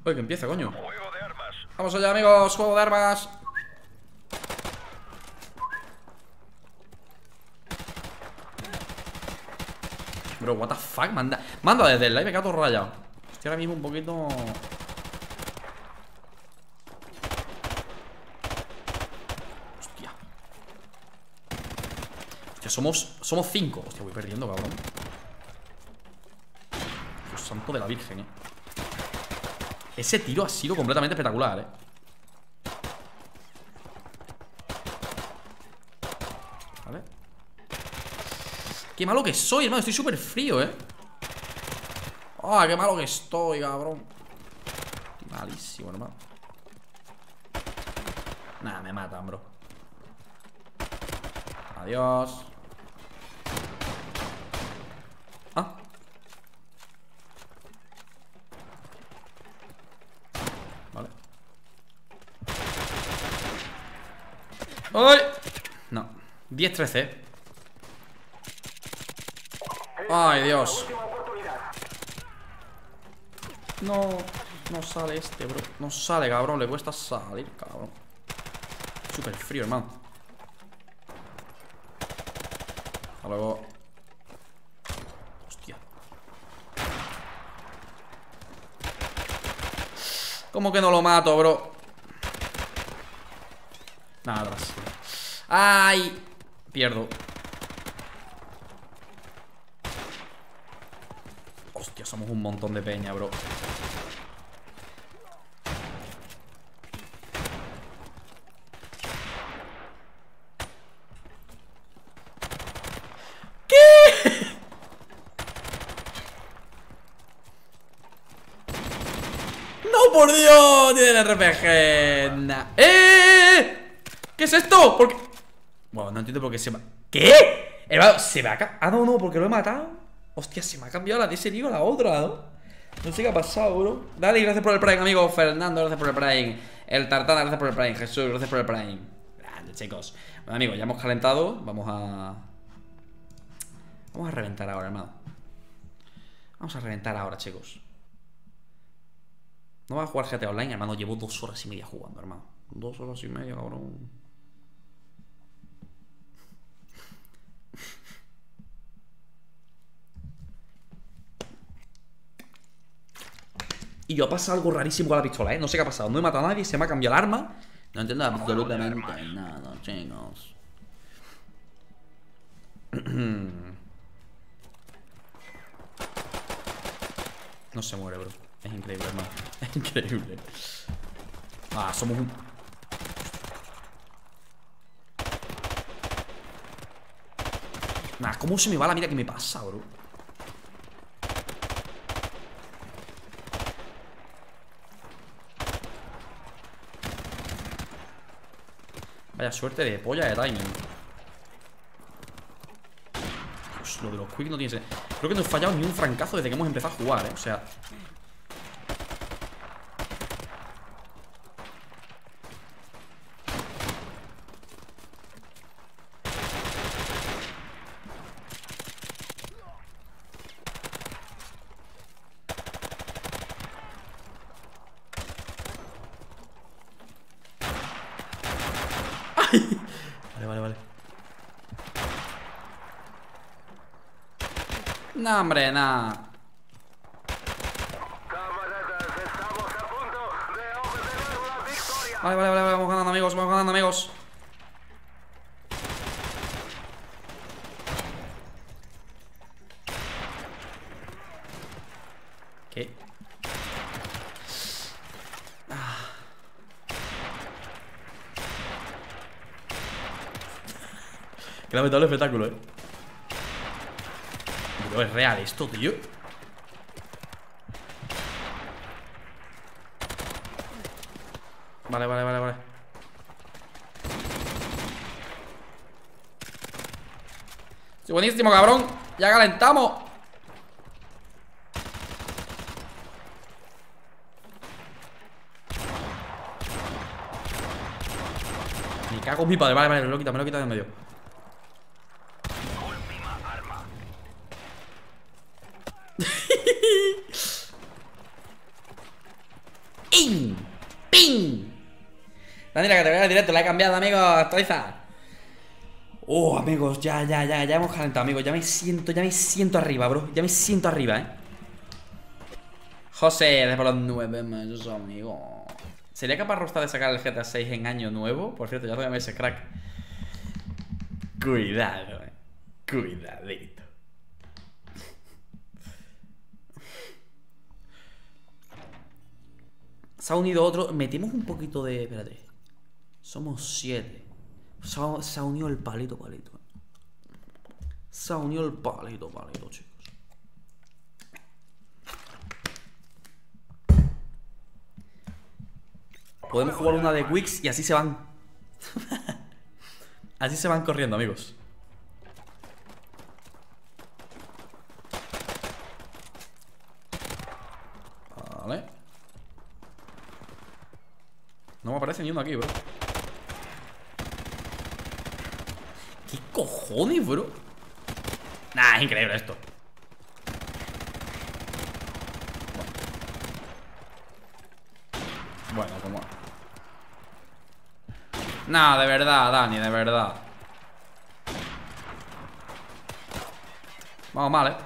Oye, que empieza, coño. Vamos allá, amigos. Juego de armas. Bro, what the fuck, manda desde el live, me queda todo rayado. Estoy ahora mismo un poquito... Hostia. Hostia, somos 5. Hostia, voy perdiendo, cabrón. Dios santo de la virgen, eh. Ese tiro ha sido completamente espectacular, eh. Qué malo que soy, hermano, estoy súper frío, eh. Ah, qué malo que estoy, cabrón. Estoy malísimo, hermano. Nada, me matan, bro. Adiós. Ah. Vale. ¡Ay! No, 10-13. Ay, Dios. No, no sale este, bro. No sale, cabrón. Le cuesta salir, cabrón. Súper frío, hermano. Hasta luego. Hostia. ¿Cómo que no lo mato, bro? Nada, atrás. Ay, pierdo. Somos un montón de peña, bro. ¡Oh, por Dios! Tiene el RPG. Nah. ¿Qué es esto? ¿Por qué? Bueno, no entiendo por qué se va. ¿Qué? ¿Se me ha... Ah, no, no, porque lo he matado. Hostia, se me ha cambiado la de ese tío a la otra, ¿no? No sé qué ha pasado, bro. Dale, gracias por el Prime, amigo. Fernando, gracias por el Prime. El Tartán, gracias por el Prime. Jesús, gracias por el Prime. Grande, chicos. Bueno, amigos, ya hemos calentado. Vamos a reventar ahora, hermano. Vamos a reventar ahora, chicos. No va a jugar GTA Online, hermano. Llevo 2 horas y media jugando, hermano. 2 horas y media, cabrón. Y yo ha pasado algo rarísimo con la pistola, ¿eh? No sé qué ha pasado. No he matado a nadie, se me ha cambiado el arma. No entiendo absolutamente nada, chicos. No se muere, bro. Es increíble, hermano. Es increíble. Ah, somos un... Nah, ¿cómo se me va la mira que me pasa, bro? Vaya suerte de polla de timing. Pues lo de los quick no tiene sentido. Creo que no he fallado ni un francazo desde que hemos empezado a jugar, ¿eh? O sea... No, hombre, nada. Vale, vamos ganando, amigos. ¿Qué? Qué lamentable espectáculo, ¿eh? No es real esto, tío. Vale. Sí, buenísimo, cabrón. Ya calentamos. Me cago en mi padre. Vale, me lo quita de en medio. La categoría del directo la he cambiado, amigos. Actualiza. Oh, amigos, ya hemos calentado, amigos. Ya me siento arriba, bro. Ya me siento arriba, José, de por los 9 meses, amigo. ¿Sería capaz Rockstar de sacar el GTA 6 en año nuevo? Por cierto, ya lo llamáis crack. Cuidado, Cuidadito. Se ha unido otro. Metemos un poquito de... Espérate. Somos 7. Se ha unido el palito. Se ha unido el palito, chicos. Podemos jugar una de Quicks y así se van. Así se van corriendo, amigos. Vale. No me aparece ni uno aquí, bro. ¿Qué cojones, bro? Nah, es increíble esto. Bueno, como... Nah, de verdad, Dani, de verdad. Vamos mal,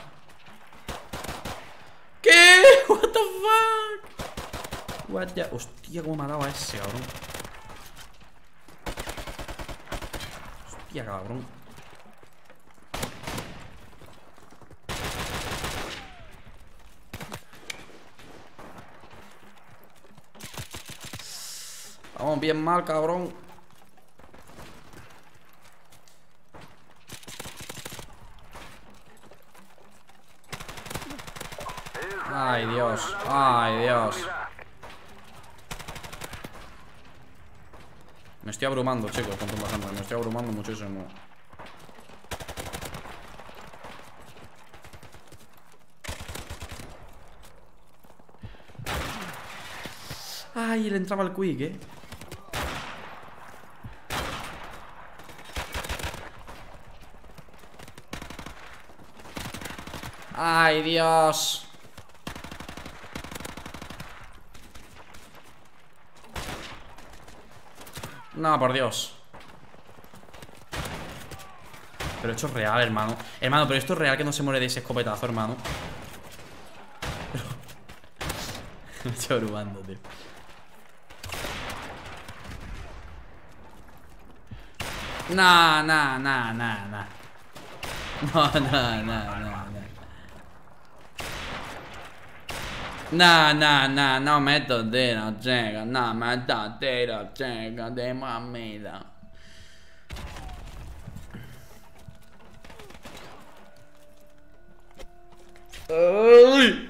¿Qué? What the fuck? What the... Hostia, cómo me ha dado a ese, cabrón. Ya, cabrón. Vamos bien mal, cabrón. Ay, Dios. estoy abrumando, chicos, con tu bajando. Me estoy abrumando muchísimo. Ay, le entraba el quick, Ay, Dios. No, por Dios. Pero esto es real, hermano. Hermano, pero esto es real, que no se muere de ese escopetazo, hermano. Me estoy abrumando, tío. No me tiro, chica. No me tiro, chica. De mamita. ¡Uy! Hay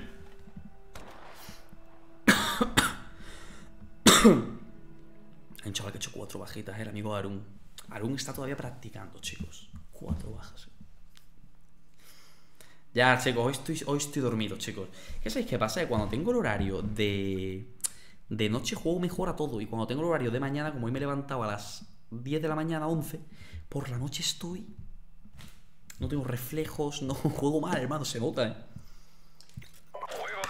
un chaval que ha hecho 4 bajitas, el amigo Harun. Harun está todavía practicando, chicos. 4 bajas. Ya, chicos, hoy estoy dormido, chicos. ¿Qué sabéis qué pasa? Cuando tengo el horario de noche juego mejor a todo. Y cuando tengo el horario de mañana, como hoy me he levantado a las 10 de la mañana, 11, por la noche estoy... No tengo reflejos, no juego mal, hermano, se nota, Juego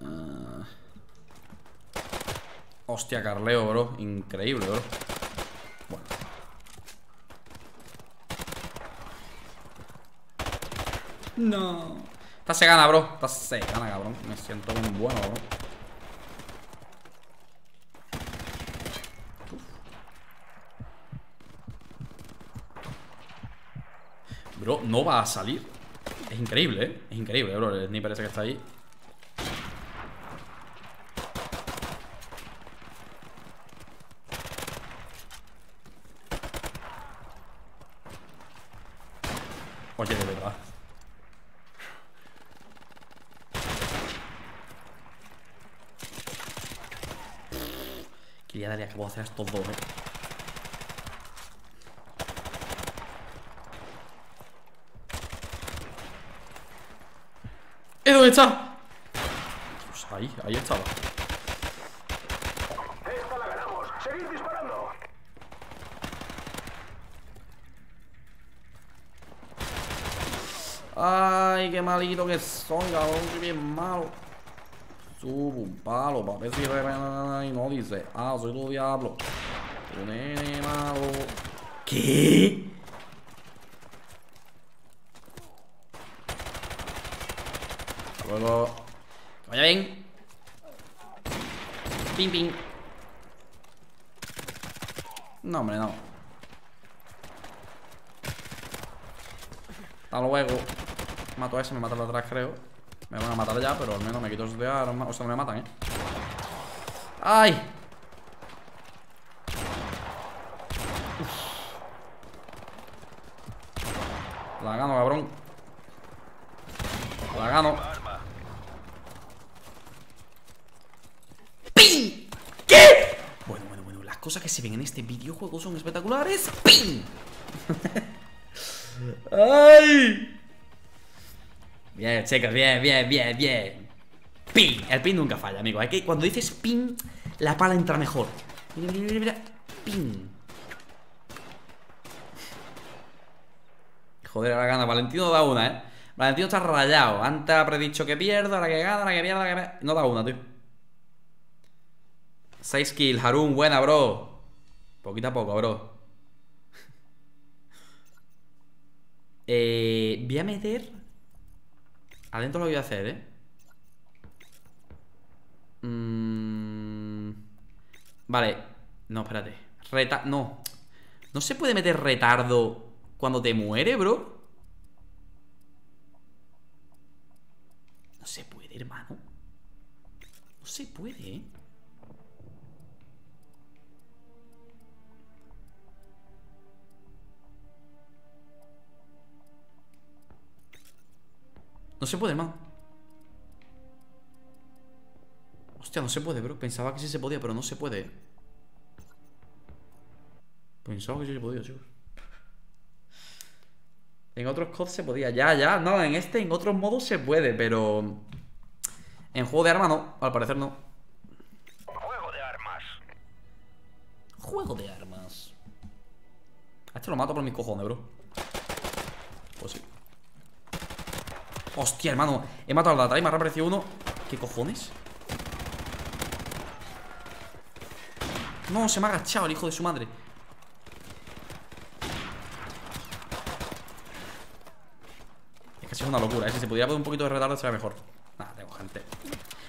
de armas. Hostia, Carleo, bro. Increíble, bro. Bueno. No. Esta se gana, bro. Esta se gana, cabrón. Me siento muy bueno, bro. Uf. Bro, no va a salir. Es increíble, ¿eh? Es increíble, bro. Ni parece que está ahí. Oye, de verdad. Quería darle a cabo hacer a estos dos, ¿Eh? ¿Dónde está? Pues ahí estaba. Esta la ganamos. Seguid disparando. Ay, qué malito que soy, cabrón, que bien malo. Subo un palo para ver si y no dice, ah, soy tu diablo. Un nene malo. ¿Qué? Hasta luego. Que vaya bien. Pim, pim. No, hombre, no. Hasta luego. Mato a ese, me mata el de atrás, creo. Me van a matar ya, pero al menos me quito los de armas. O sea, no me matan, ¡Ay! Uf. La gano, cabrón. La gano. ¡Pim! ¿Qué? Bueno, las cosas que se ven en este videojuego son espectaculares. ¡Pim! ¡Ay! Bien, chicos, bien. ¡Ping! El ping nunca falla, amigo. Hay que, cuando dices ping, la pala entra mejor. Mira. ¡Ping! Joder, ahora gana. Valentino da una, Valentino está rayado. Antes ha predicho que pierdo, ahora que gana, ahora que pierda, ahora que pierda. No da una, tío. 6 kills, Harun, buena, bro. Poquito a poco, bro. Voy a meter... Adentro lo voy a hacer, Vale. No, espérate. No. ¿No se puede meter retardo cuando te muere, bro? No se puede, hermano. No se puede, No se puede, hermano. Hostia, no se puede, bro. Pensaba que sí se podía, pero no se puede. Pensaba que sí se podía, chicos. En otros COD se podía. Ya, ya. No, en este, en otros modos se puede, pero... en juego de armas no. Al parecer no. Juego de armas. Juego de armas. A este lo mato por mis cojones, bro. Pues sí. Hostia, hermano. He matado al data y me ha reaparecido uno. ¿Qué cojones? No, se me ha agachado el hijo de su madre. Es casi una locura, ¿eh? Si se pudiera poner un poquito de retardo sería mejor. Nada, tengo gente.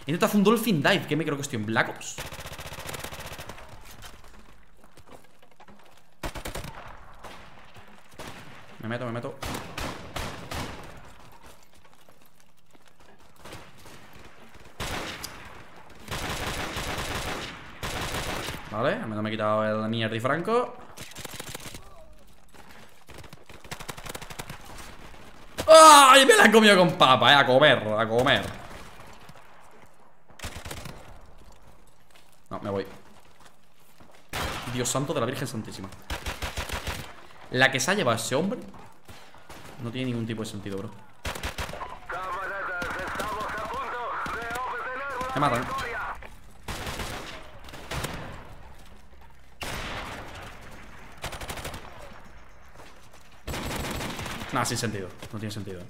Intento hacer un dolphin dive, que me creo que estoy en Black Ops. Me meto, me meto. Vale, al menos me he quitado la mierda y Franco. ¡Ay! Me la han comido con papa, a comer, a comer. No, me voy. Dios santo de la Virgen Santísima. La que se ha llevado ese hombre no tiene ningún tipo de sentido, bro. Me matan. Nah, sin sentido, no tiene sentido, no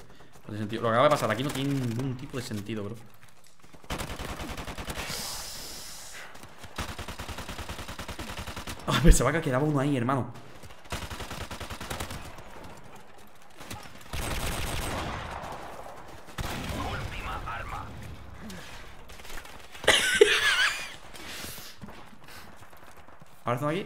tiene sentido. Lo que acaba de pasar aquí no tiene ningún tipo de sentido, bro. Ah, pensaba que quedaba uno ahí, hermano. Última arma. Ahora están aquí.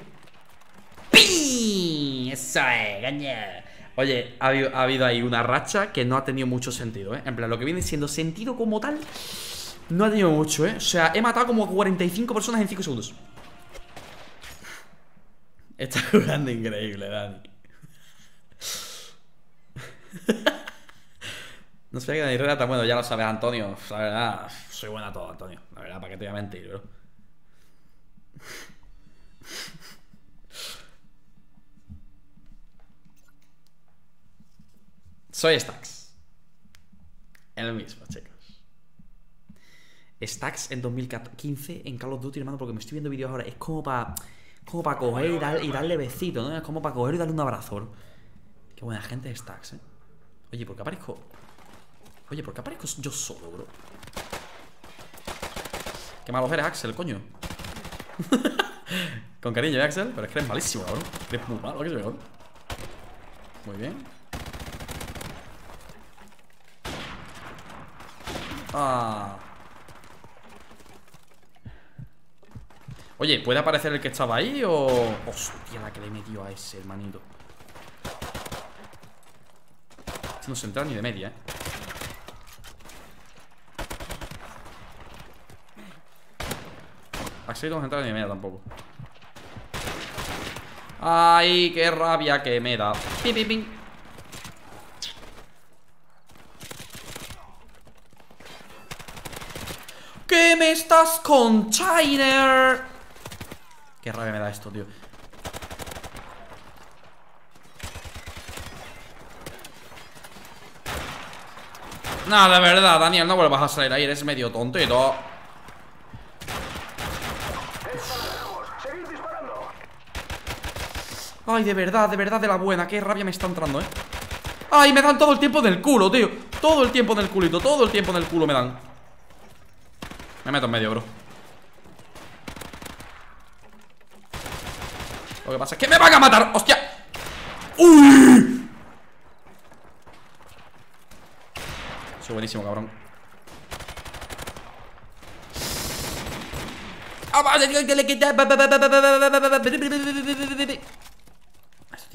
¡Pii! Eso es, gaña. Oye, ha habido ahí una racha que no ha tenido mucho sentido, ¿eh? En plan, lo que viene siendo sentido como tal no ha tenido mucho, ¿eh? O sea, he matado como 45 personas en 5 segundos. Está jugando increíble, Dani. No sé que Dani Herrera está bueno, ya lo sabes, Antonio. La verdad, soy bueno a todo, Antonio. La verdad, ¿para qué te voy a mentir, bro? Soy Stacks. El mismo, chicos. Stacks en 2015 en Call of Duty, hermano, porque me estoy viendo vídeos ahora. Es como para coger y darle besito, ¿no? Es como para coger y darle un abrazo, ¿no? Qué buena gente de Stacks, ¿eh? Oye, ¿por qué aparezco? Oye, ¿por qué aparezco yo solo, bro? Qué malo eres, Axel, coño. Con cariño, ¿eh, Axel? Pero es que eres malísimo, bro. Eres muy malo, que es mejor. Muy bien. Ah. Oye, ¿puede aparecer el que estaba ahí o...? Hostia, la que le metió a ese, hermanito. Este no se entra ni de media, ¿eh? Axelito no se entra ni de media tampoco. Ay, qué rabia que me da. Pim, pim, pim. ¿Qué me estás con Chiner? Qué rabia me da esto, tío. No, de verdad, Daniel, no vuelvas a salir ahí. Eres medio tontito. Ay, de verdad, de la buena. Qué rabia me está entrando, eh. Ay, me dan todo el tiempo en el culo, tío. Todo el tiempo en el culito, todo el tiempo en el culo me dan. Me meto en medio, bro. Lo que pasa es que me van a matar. ¡Hostia! ¡Uy! Soy buenísimo, cabrón.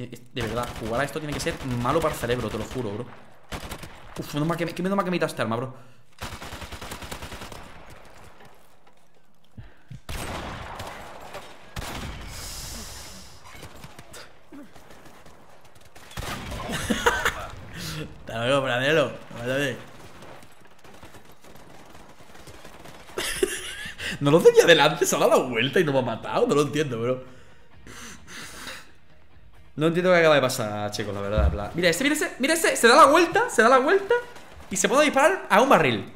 De verdad, jugar a esto tiene que ser malo para el cerebro, te lo juro, bro. Uf, menos mal que me quitaste arma, bro. Hasta luego, Fradelo. No lo tenía delante, se ha dado la vuelta y no me ha matado. No lo entiendo, bro. No entiendo qué acaba de pasar, chicos, la verdad. Mira este, mira este, mira este. Se da la vuelta, se da la vuelta y se puede disparar a un barril.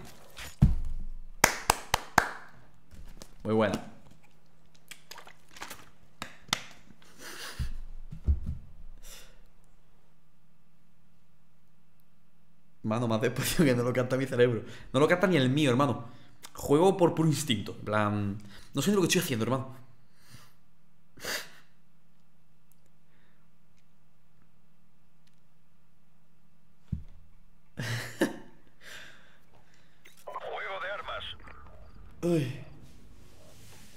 Muy buena. Mano, más despacio que no lo capta mi cerebro. No lo capta ni el mío, hermano. Juego por puro instinto. En plan, no sé lo que estoy haciendo, hermano. Juego de armas. Uy.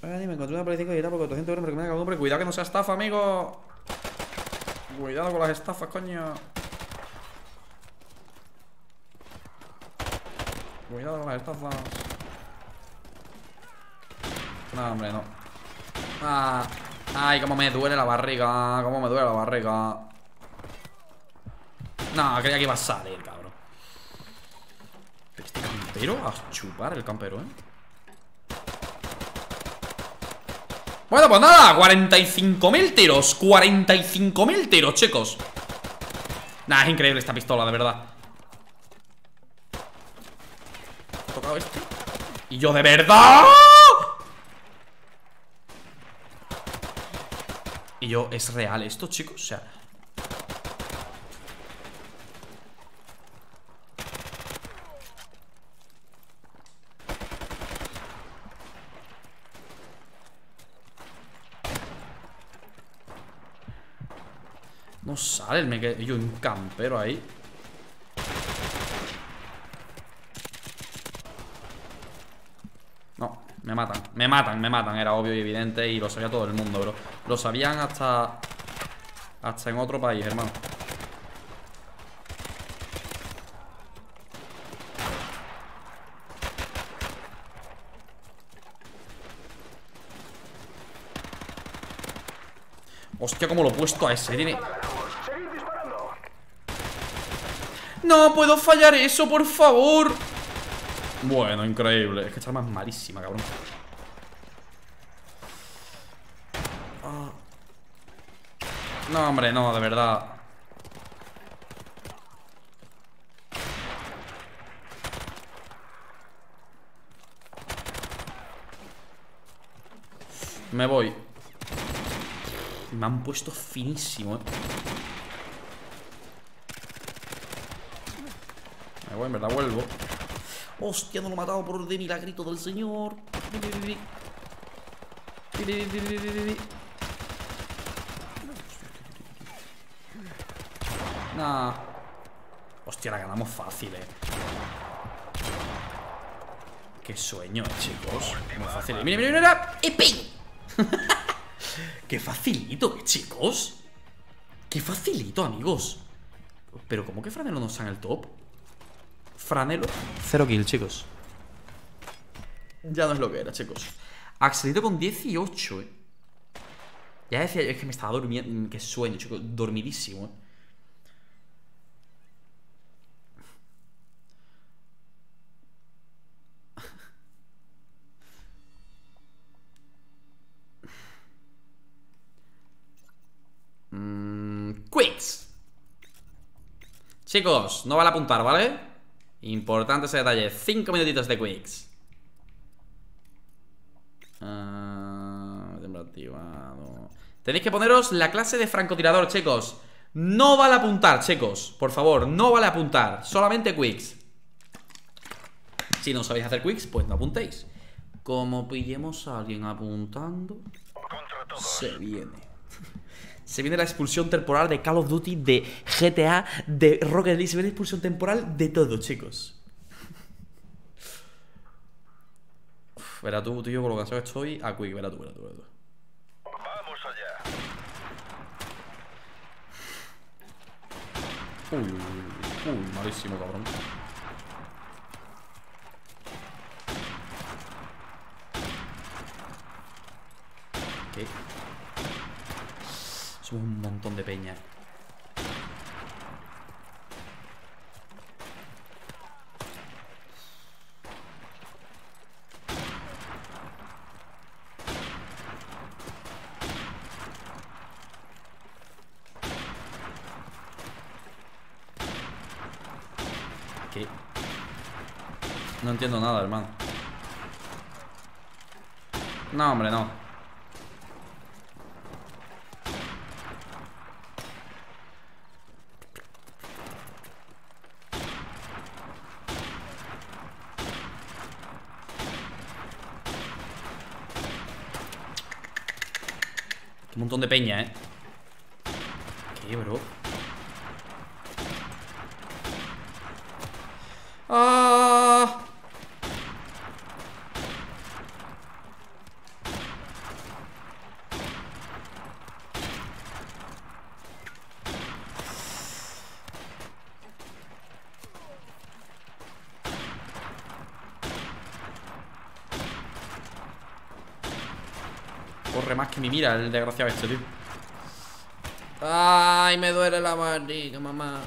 Ay, me encontré una Play 5 y era porque 200 € me recomienda cada uno. Pero cuidado que no sea estafa, amigo. Cuidado con las estafas, coño. Cuidado con las estafas. No, hombre, no. Ah, ay, cómo me duele la barriga. Cómo me duele la barriga. No, creía que iba a salir, cabrón. Este campero a chupar, el campero, eh. Bueno, pues nada, 45.000 tiros. 45.000 tiros, chicos. Nah, es increíble esta pistola, de verdad. Este. Y yo de verdad. Y yo, ¿es real esto, chicos? O sea, no sale el meque. Yo un campero ahí. Me matan, me matan, me matan. Era obvio y evidente y lo sabía todo el mundo, bro. Lo sabían hasta en otro país, hermano. Hostia, cómo lo he puesto a ese. Tiene... No puedo fallar eso, por favor. Bueno, increíble. Es que esta arma es malísima, cabrón. Ah. No, hombre, no, de verdad. Me voy. Me han puesto finísimo, eh. Me voy, en verdad vuelvo. Hostia, no lo he matado por de milagrito del señor. Nah. Hostia, la ganamos fácil, eh. Qué sueño, chicos. Muy fácil. Mira, mira, mira. ¡Y ping! Qué facilito, chicos. Qué facilito, amigos. Pero ¿cómo que Fradelo no está en el top? Fradelo, 0 kills, chicos. Ya no es lo que era, chicos. Axelito con 18, eh. Ya decía yo, es que me estaba durmiendo. Qué sueño, chicos, dormidísimo, eh. Quicks. Chicos, no vale apuntar, ¿vale? Importante ese detalle. 5 minutitos de quicks. Activado. Tenéis que poneros la clase de francotirador, chicos. No vale apuntar, chicos. Por favor, no vale apuntar. Solamente quicks. Si no sabéis hacer quicks, pues no apuntéis. Como pillemos a alguien apuntando, se viene. Se viene la expulsión temporal de Call of Duty, de GTA, de Rocket League. Se viene la expulsión temporal de todo, chicos. Uf, verá tú y yo con lo cansado que estoy. A quick, verá tú, verá tú, verá tú. Vamos allá. Uy, uy, uy, malísimo, cabrón. ¿Qué? Somos un montón de peña. ¿Qué? No entiendo nada, hermano. No, hombre, no. Un montón de peña, ¿eh? ¿Qué, bro? ¡Ah! Corre más que mi mira el desgraciado este, tío. Ay, me duele la barriga, mamá.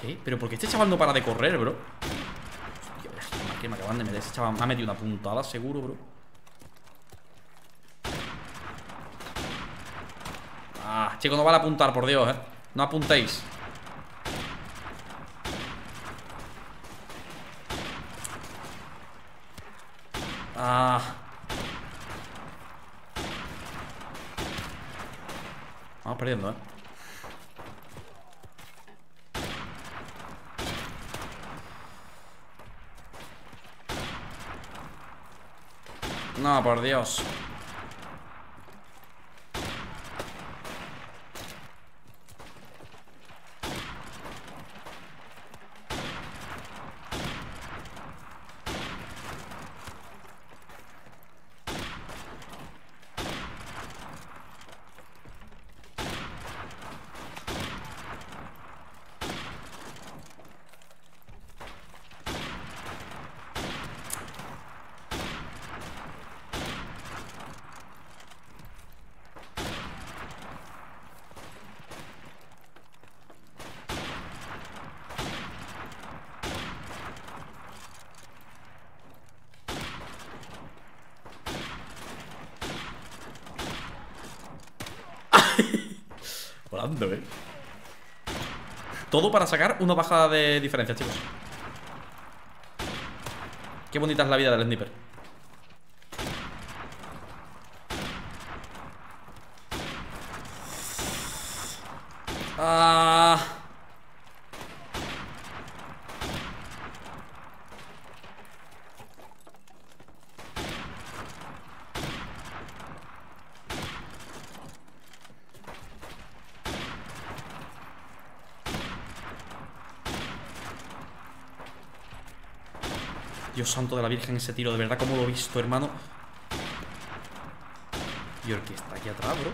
¿Qué? ¿Pero por qué este chaval no para de correr, bro? Hostia, que me acaban de meter. Ese chaval me ha metido una puntada, seguro, bro. Ah, chicos, no vale apuntar, por Dios, eh. No apuntéis. Ah. Vamos perdiendo, eh. No, por Dios. Todo para sacar una bajada de diferencia, chicos. Qué bonita es la vida del sniper. Ah. Dios santo de la Virgen, ese tiro, de verdad, como lo he visto, hermano. Y el que está aquí atrás, bro.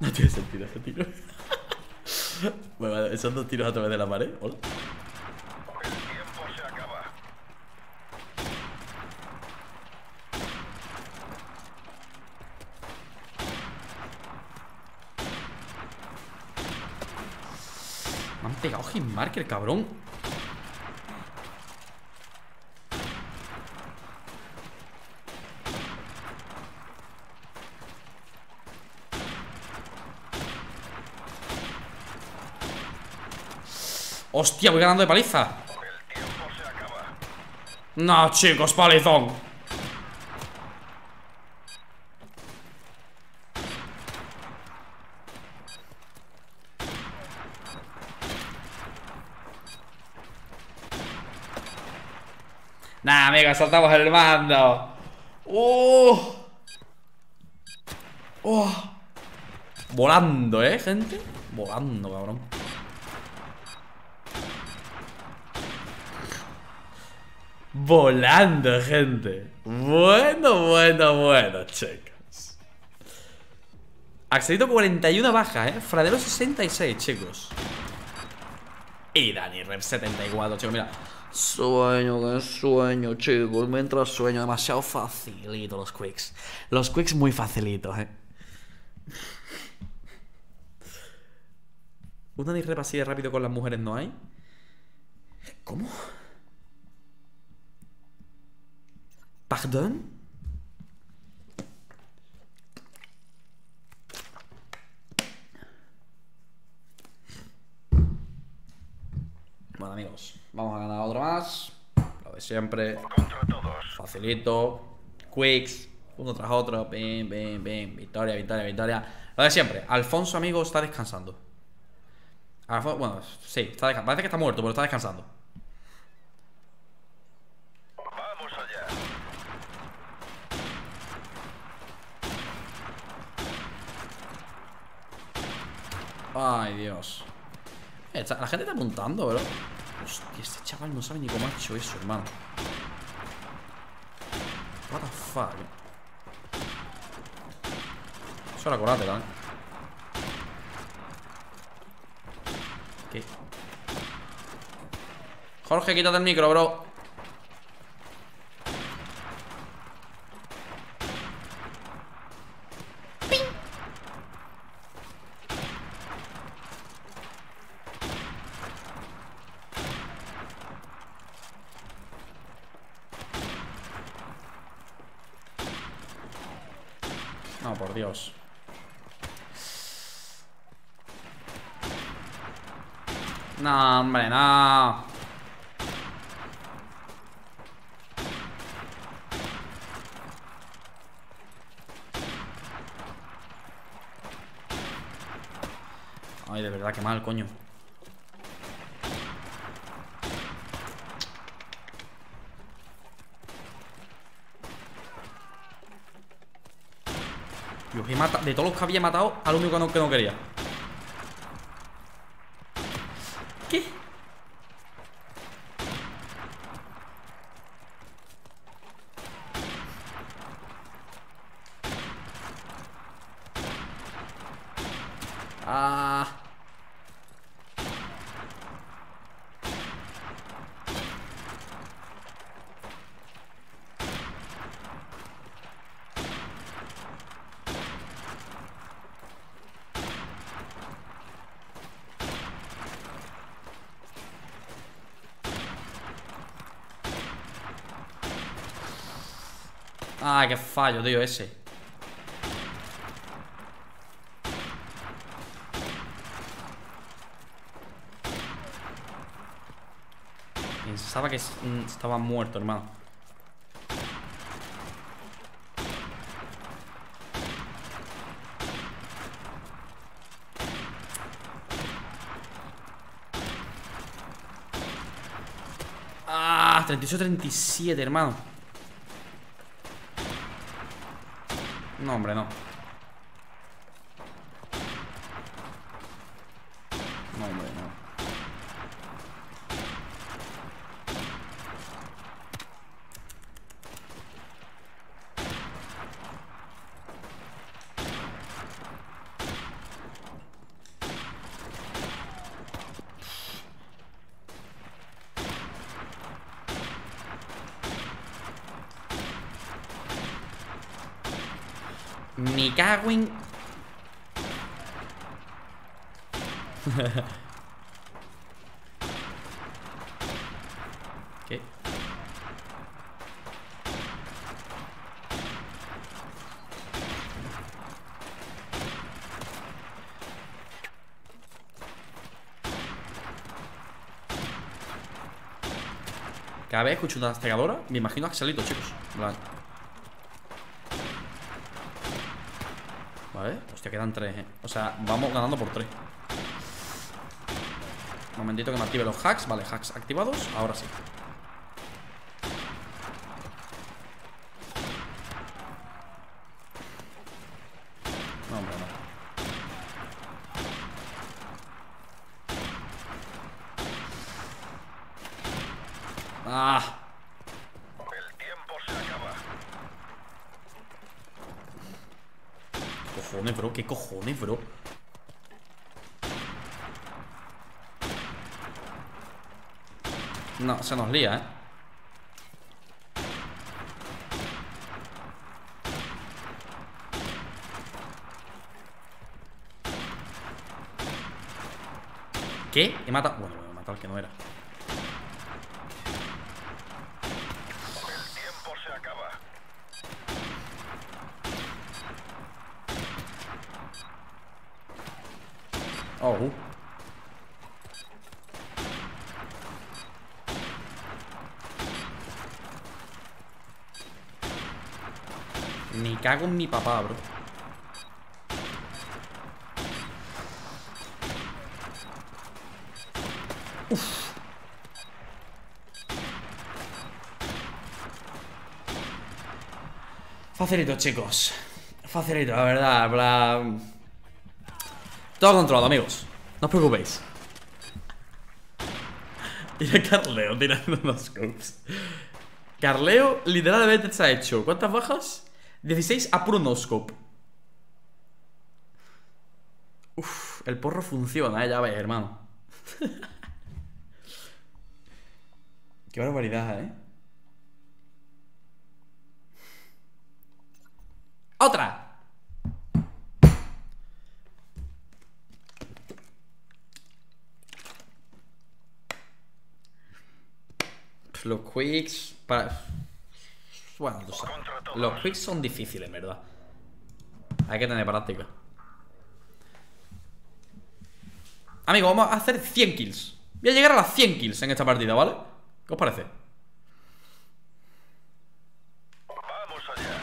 No tiene sentido ese tiro. Bueno, esos dos tiros a través de la pared. Hola. El tiempo se acaba. Me han pegado hitmarker, cabrón. Hostia, voy ganando de paliza. El tiempo se acaba. No, chicos, palizón. Nah, amiga, saltamos el mando. Volando, gente. Volando, cabrón. Volando, gente. Bueno, chicos. Axelito 41 baja, Fradelo 66, chicos. Y Dani Rep 74, chicos, mira. Sueño, que sueño, chicos. Me entra sueño, demasiado facilito los quicks. Los quicks muy facilitos, Una disrepa así de rápido con las mujeres no hay. ¿Cómo? ¿Pardón? amigos. Vamos a ganar otro más. Lo de siempre. Facilito. Quicks. Uno tras otro. Pim, pim, pim. Victoria, victoria, victoria. Lo de siempre. Alfonso, amigo, está descansando. Alfonso, bueno, sí, está descansando. Parece que está muerto, pero está descansando. Vamos allá. Ay, Dios. La gente está apuntando, bro. Hostia, este chaval no sabe ni cómo ha hecho eso, hermano. What the fuck. Eso era colateral, ¿eh? Ok. Jorge, quítate el micro, bro. No, hombre, no. Ay, de verdad, qué mal, coño. Dios, he matado. De todos los que había matado, al único que no quería. Ah, qué fallo, tío, ese. Pensaba que estaba muerto, hermano. Ah, 38-37, hermano. No, hombre, no. No, hombre, no. Me cago en... ¿Qué? Cada vez escucho una destacadora, me imagino a Axelito, chicos. Vale. Vale, hostia, quedan 3, eh. O sea, vamos ganando por 3. Un momentito que me active los hacks. Vale, hacks activados, ahora sí. No, hombre, no. Ah. Bro, ¿qué cojones, bro? No, se nos lía, ¿eh? ¿Qué? He matado... Bueno, he matado al que no era. Me cago en mi papá, bro. Uf. Facilito, chicos. Facilito, la verdad. Todo controlado, amigos. No os preocupéis. Mira Carleo tirando unos scopes. Carleo literalmente se ha hecho. ¿Cuántas bajas? 16 a puro no scope. Uff, el porro funciona, ya ves, hermano. Qué barbaridad, ¡Otra! Los quicks para... Bueno, o sea, los quicks son difíciles, ¿verdad? Hay que tener práctica. Amigo, vamos a hacer 100 kills. Voy a llegar a las 100 kills en esta partida, ¿vale? ¿Qué os parece? Vamos allá.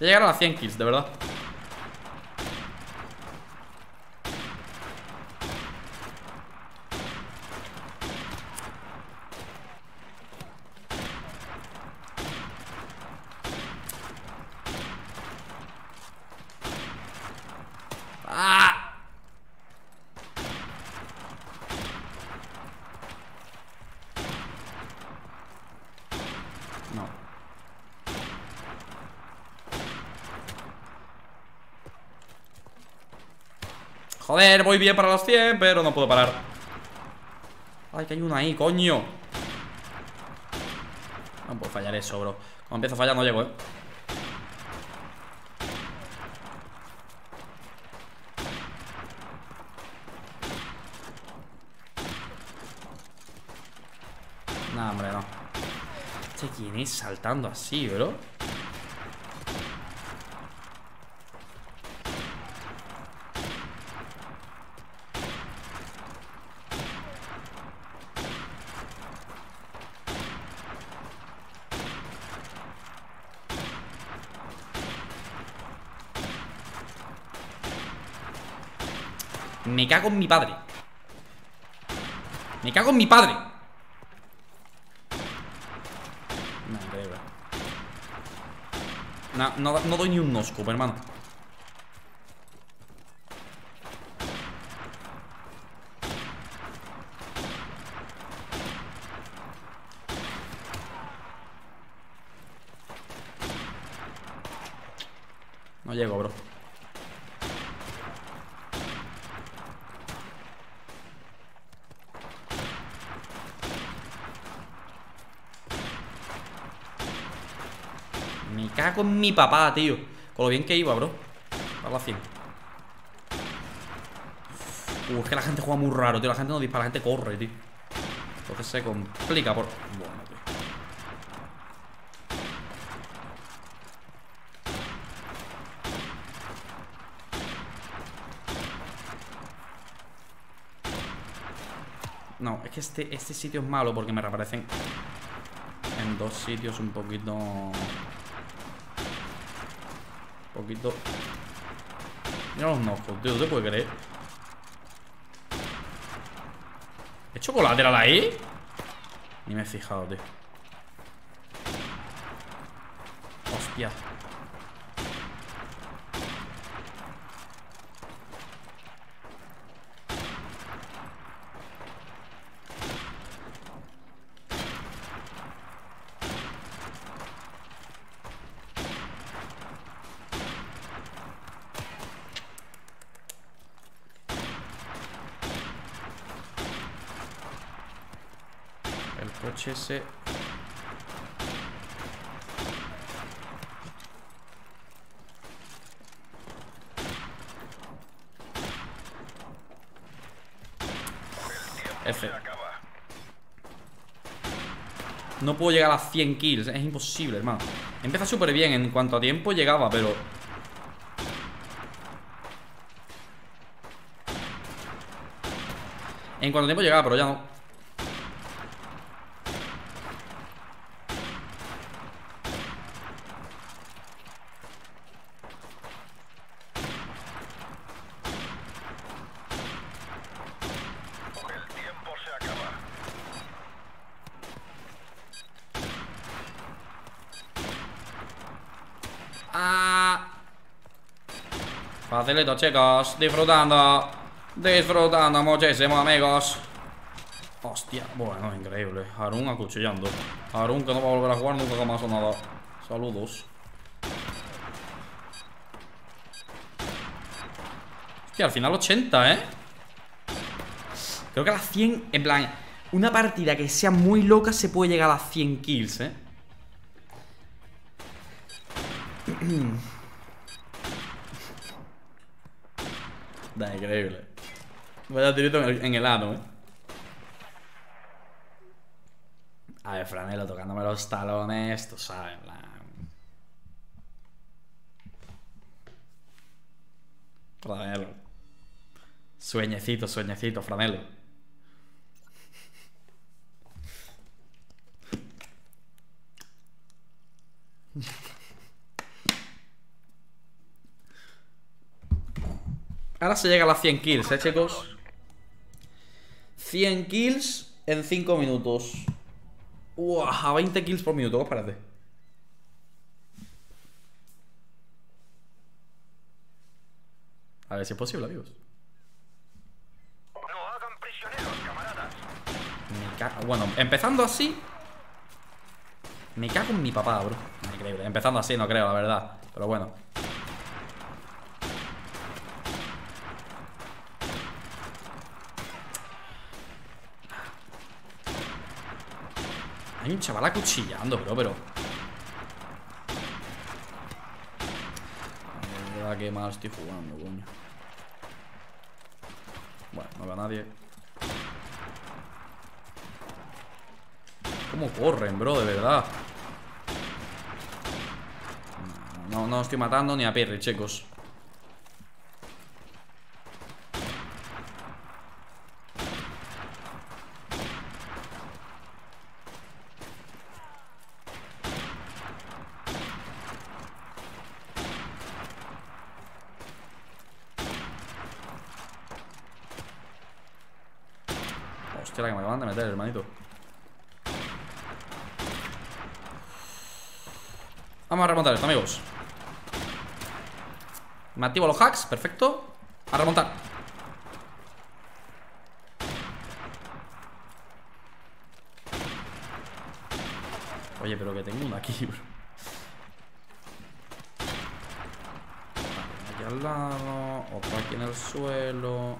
Llegaron a 100 kills, de verdad. Joder, voy bien para las 100, pero no puedo parar. Ay, que hay una ahí, coño. No puedo fallar eso, bro. Cuando empiezo a fallar no llego, No, hombre, no. Este, ¿quién es saltando así, bro? Me cago en mi padre. Me cago en mi padre. No, increíble. No doy ni un noscope, hermano. No llego, bro. Con mi papá, tío. Con lo bien que iba, bro. Para la 100. Es que la gente juega muy raro, tío. La gente no dispara, la gente corre, tío. Entonces se complica por... Bueno, tío. No, es que este sitio es malo porque me reaparecen en dos sitios un poquito... Poquito. Mira los noscos, tío, ¿te puedes creer? ¿Es chocolate la ahí? Ni me he fijado, tío. Hostia. coche ese. F. No puedo llegar a 100 kills, es imposible, hermano. Empieza súper bien, en cuanto a tiempo llegaba, pero... En cuanto a tiempo llegaba, pero ya no. Facilito, chicos, disfrutando. Disfrutando muchísimo, amigos. Hostia, bueno, increíble. Harun acuchillando. Harun que no va a volver a jugar nunca más o nada. Saludos. Hostia, al final 80, ¿eh? Creo que a las 100, en plan, una partida que sea muy loca se puede llegar a las 100 kills, ¿eh? Da, increíble. Vaya tirito en el ano, ¿eh? A ver, Fradelo tocándome los talones, tú sabes, la... Fradelo. Sueñecito, sueñecito, Fradelo. Ahora se llega a las 100 kills, chicos. 100 kills en 5 minutos. Uah, a 20 kills por minuto, ¿qué os parece? A ver si es posible, amigos. No hagan prisioneros, camaradas. Me cago... Bueno, empezando así. Me cago en mi papá, bro. Increíble. Empezando así no creo, la verdad. Pero bueno. Hay un chaval acuchillando, bro, pero... ¿A qué más estoy jugando, coño? Bueno, no veo a nadie. ¿Cómo corren, bro? De verdad. No, no estoy matando ni a Perry, chicos. Hostia, la que me acaban de meter, hermanito. Vamos a remontar esto, amigos. Me activo los hacks, perfecto. A remontar. Oye, pero que tengo uno aquí, bro. Aquí al lado. Otro aquí en el suelo.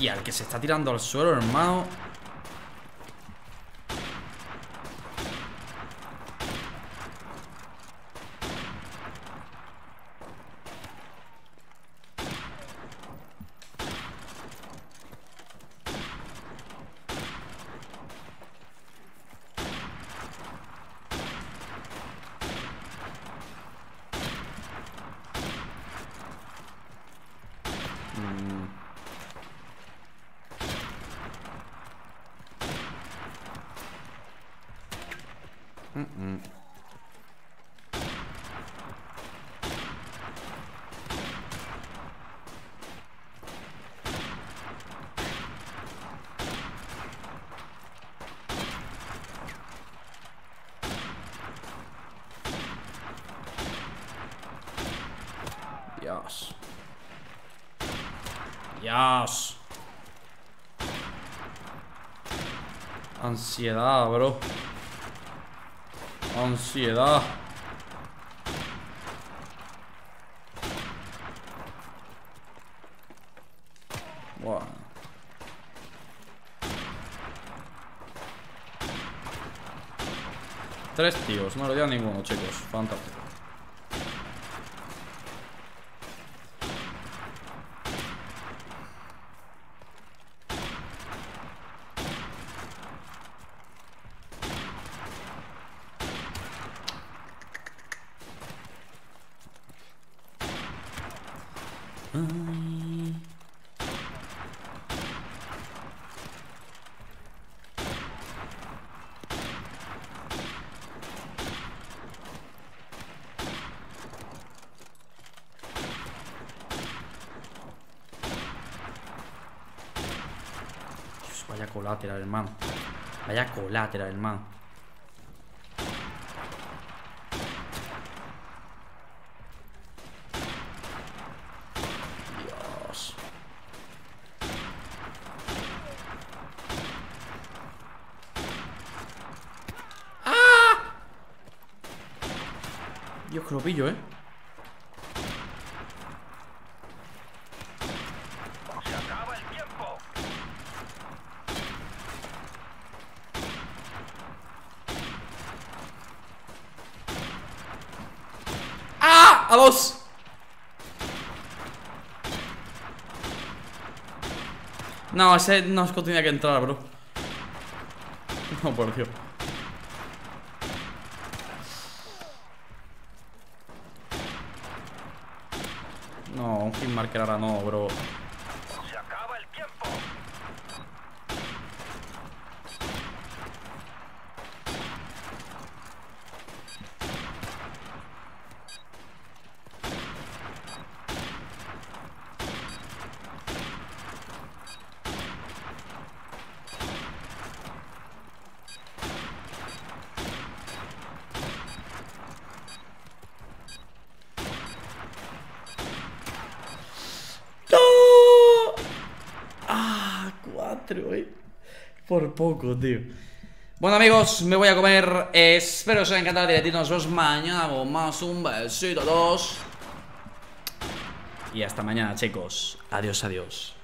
Y al que se está tirando al suelo, hermano. Dios. Dios. Ansiedad, bro. Ansiedad. Bueno. Tres tíos, no le dio a ninguno, chicos. Fantástico. Vaya colateral, hermano. Vaya colateral, hermano. Dios. ¡Ah! Dios, que lo pillo, ¿eh? ¡A dos! No, ese no es que tenía que entrar, bro. No, por Dios. No, un hit marker ahora no, bro. Se acaba el tiempo. Por poco, tío. Bueno, amigos, me voy a comer. Espero que os haya encantado el directo. Nos vemos mañana con más. Un besito a todos. Y hasta mañana, chicos. Adiós, adiós.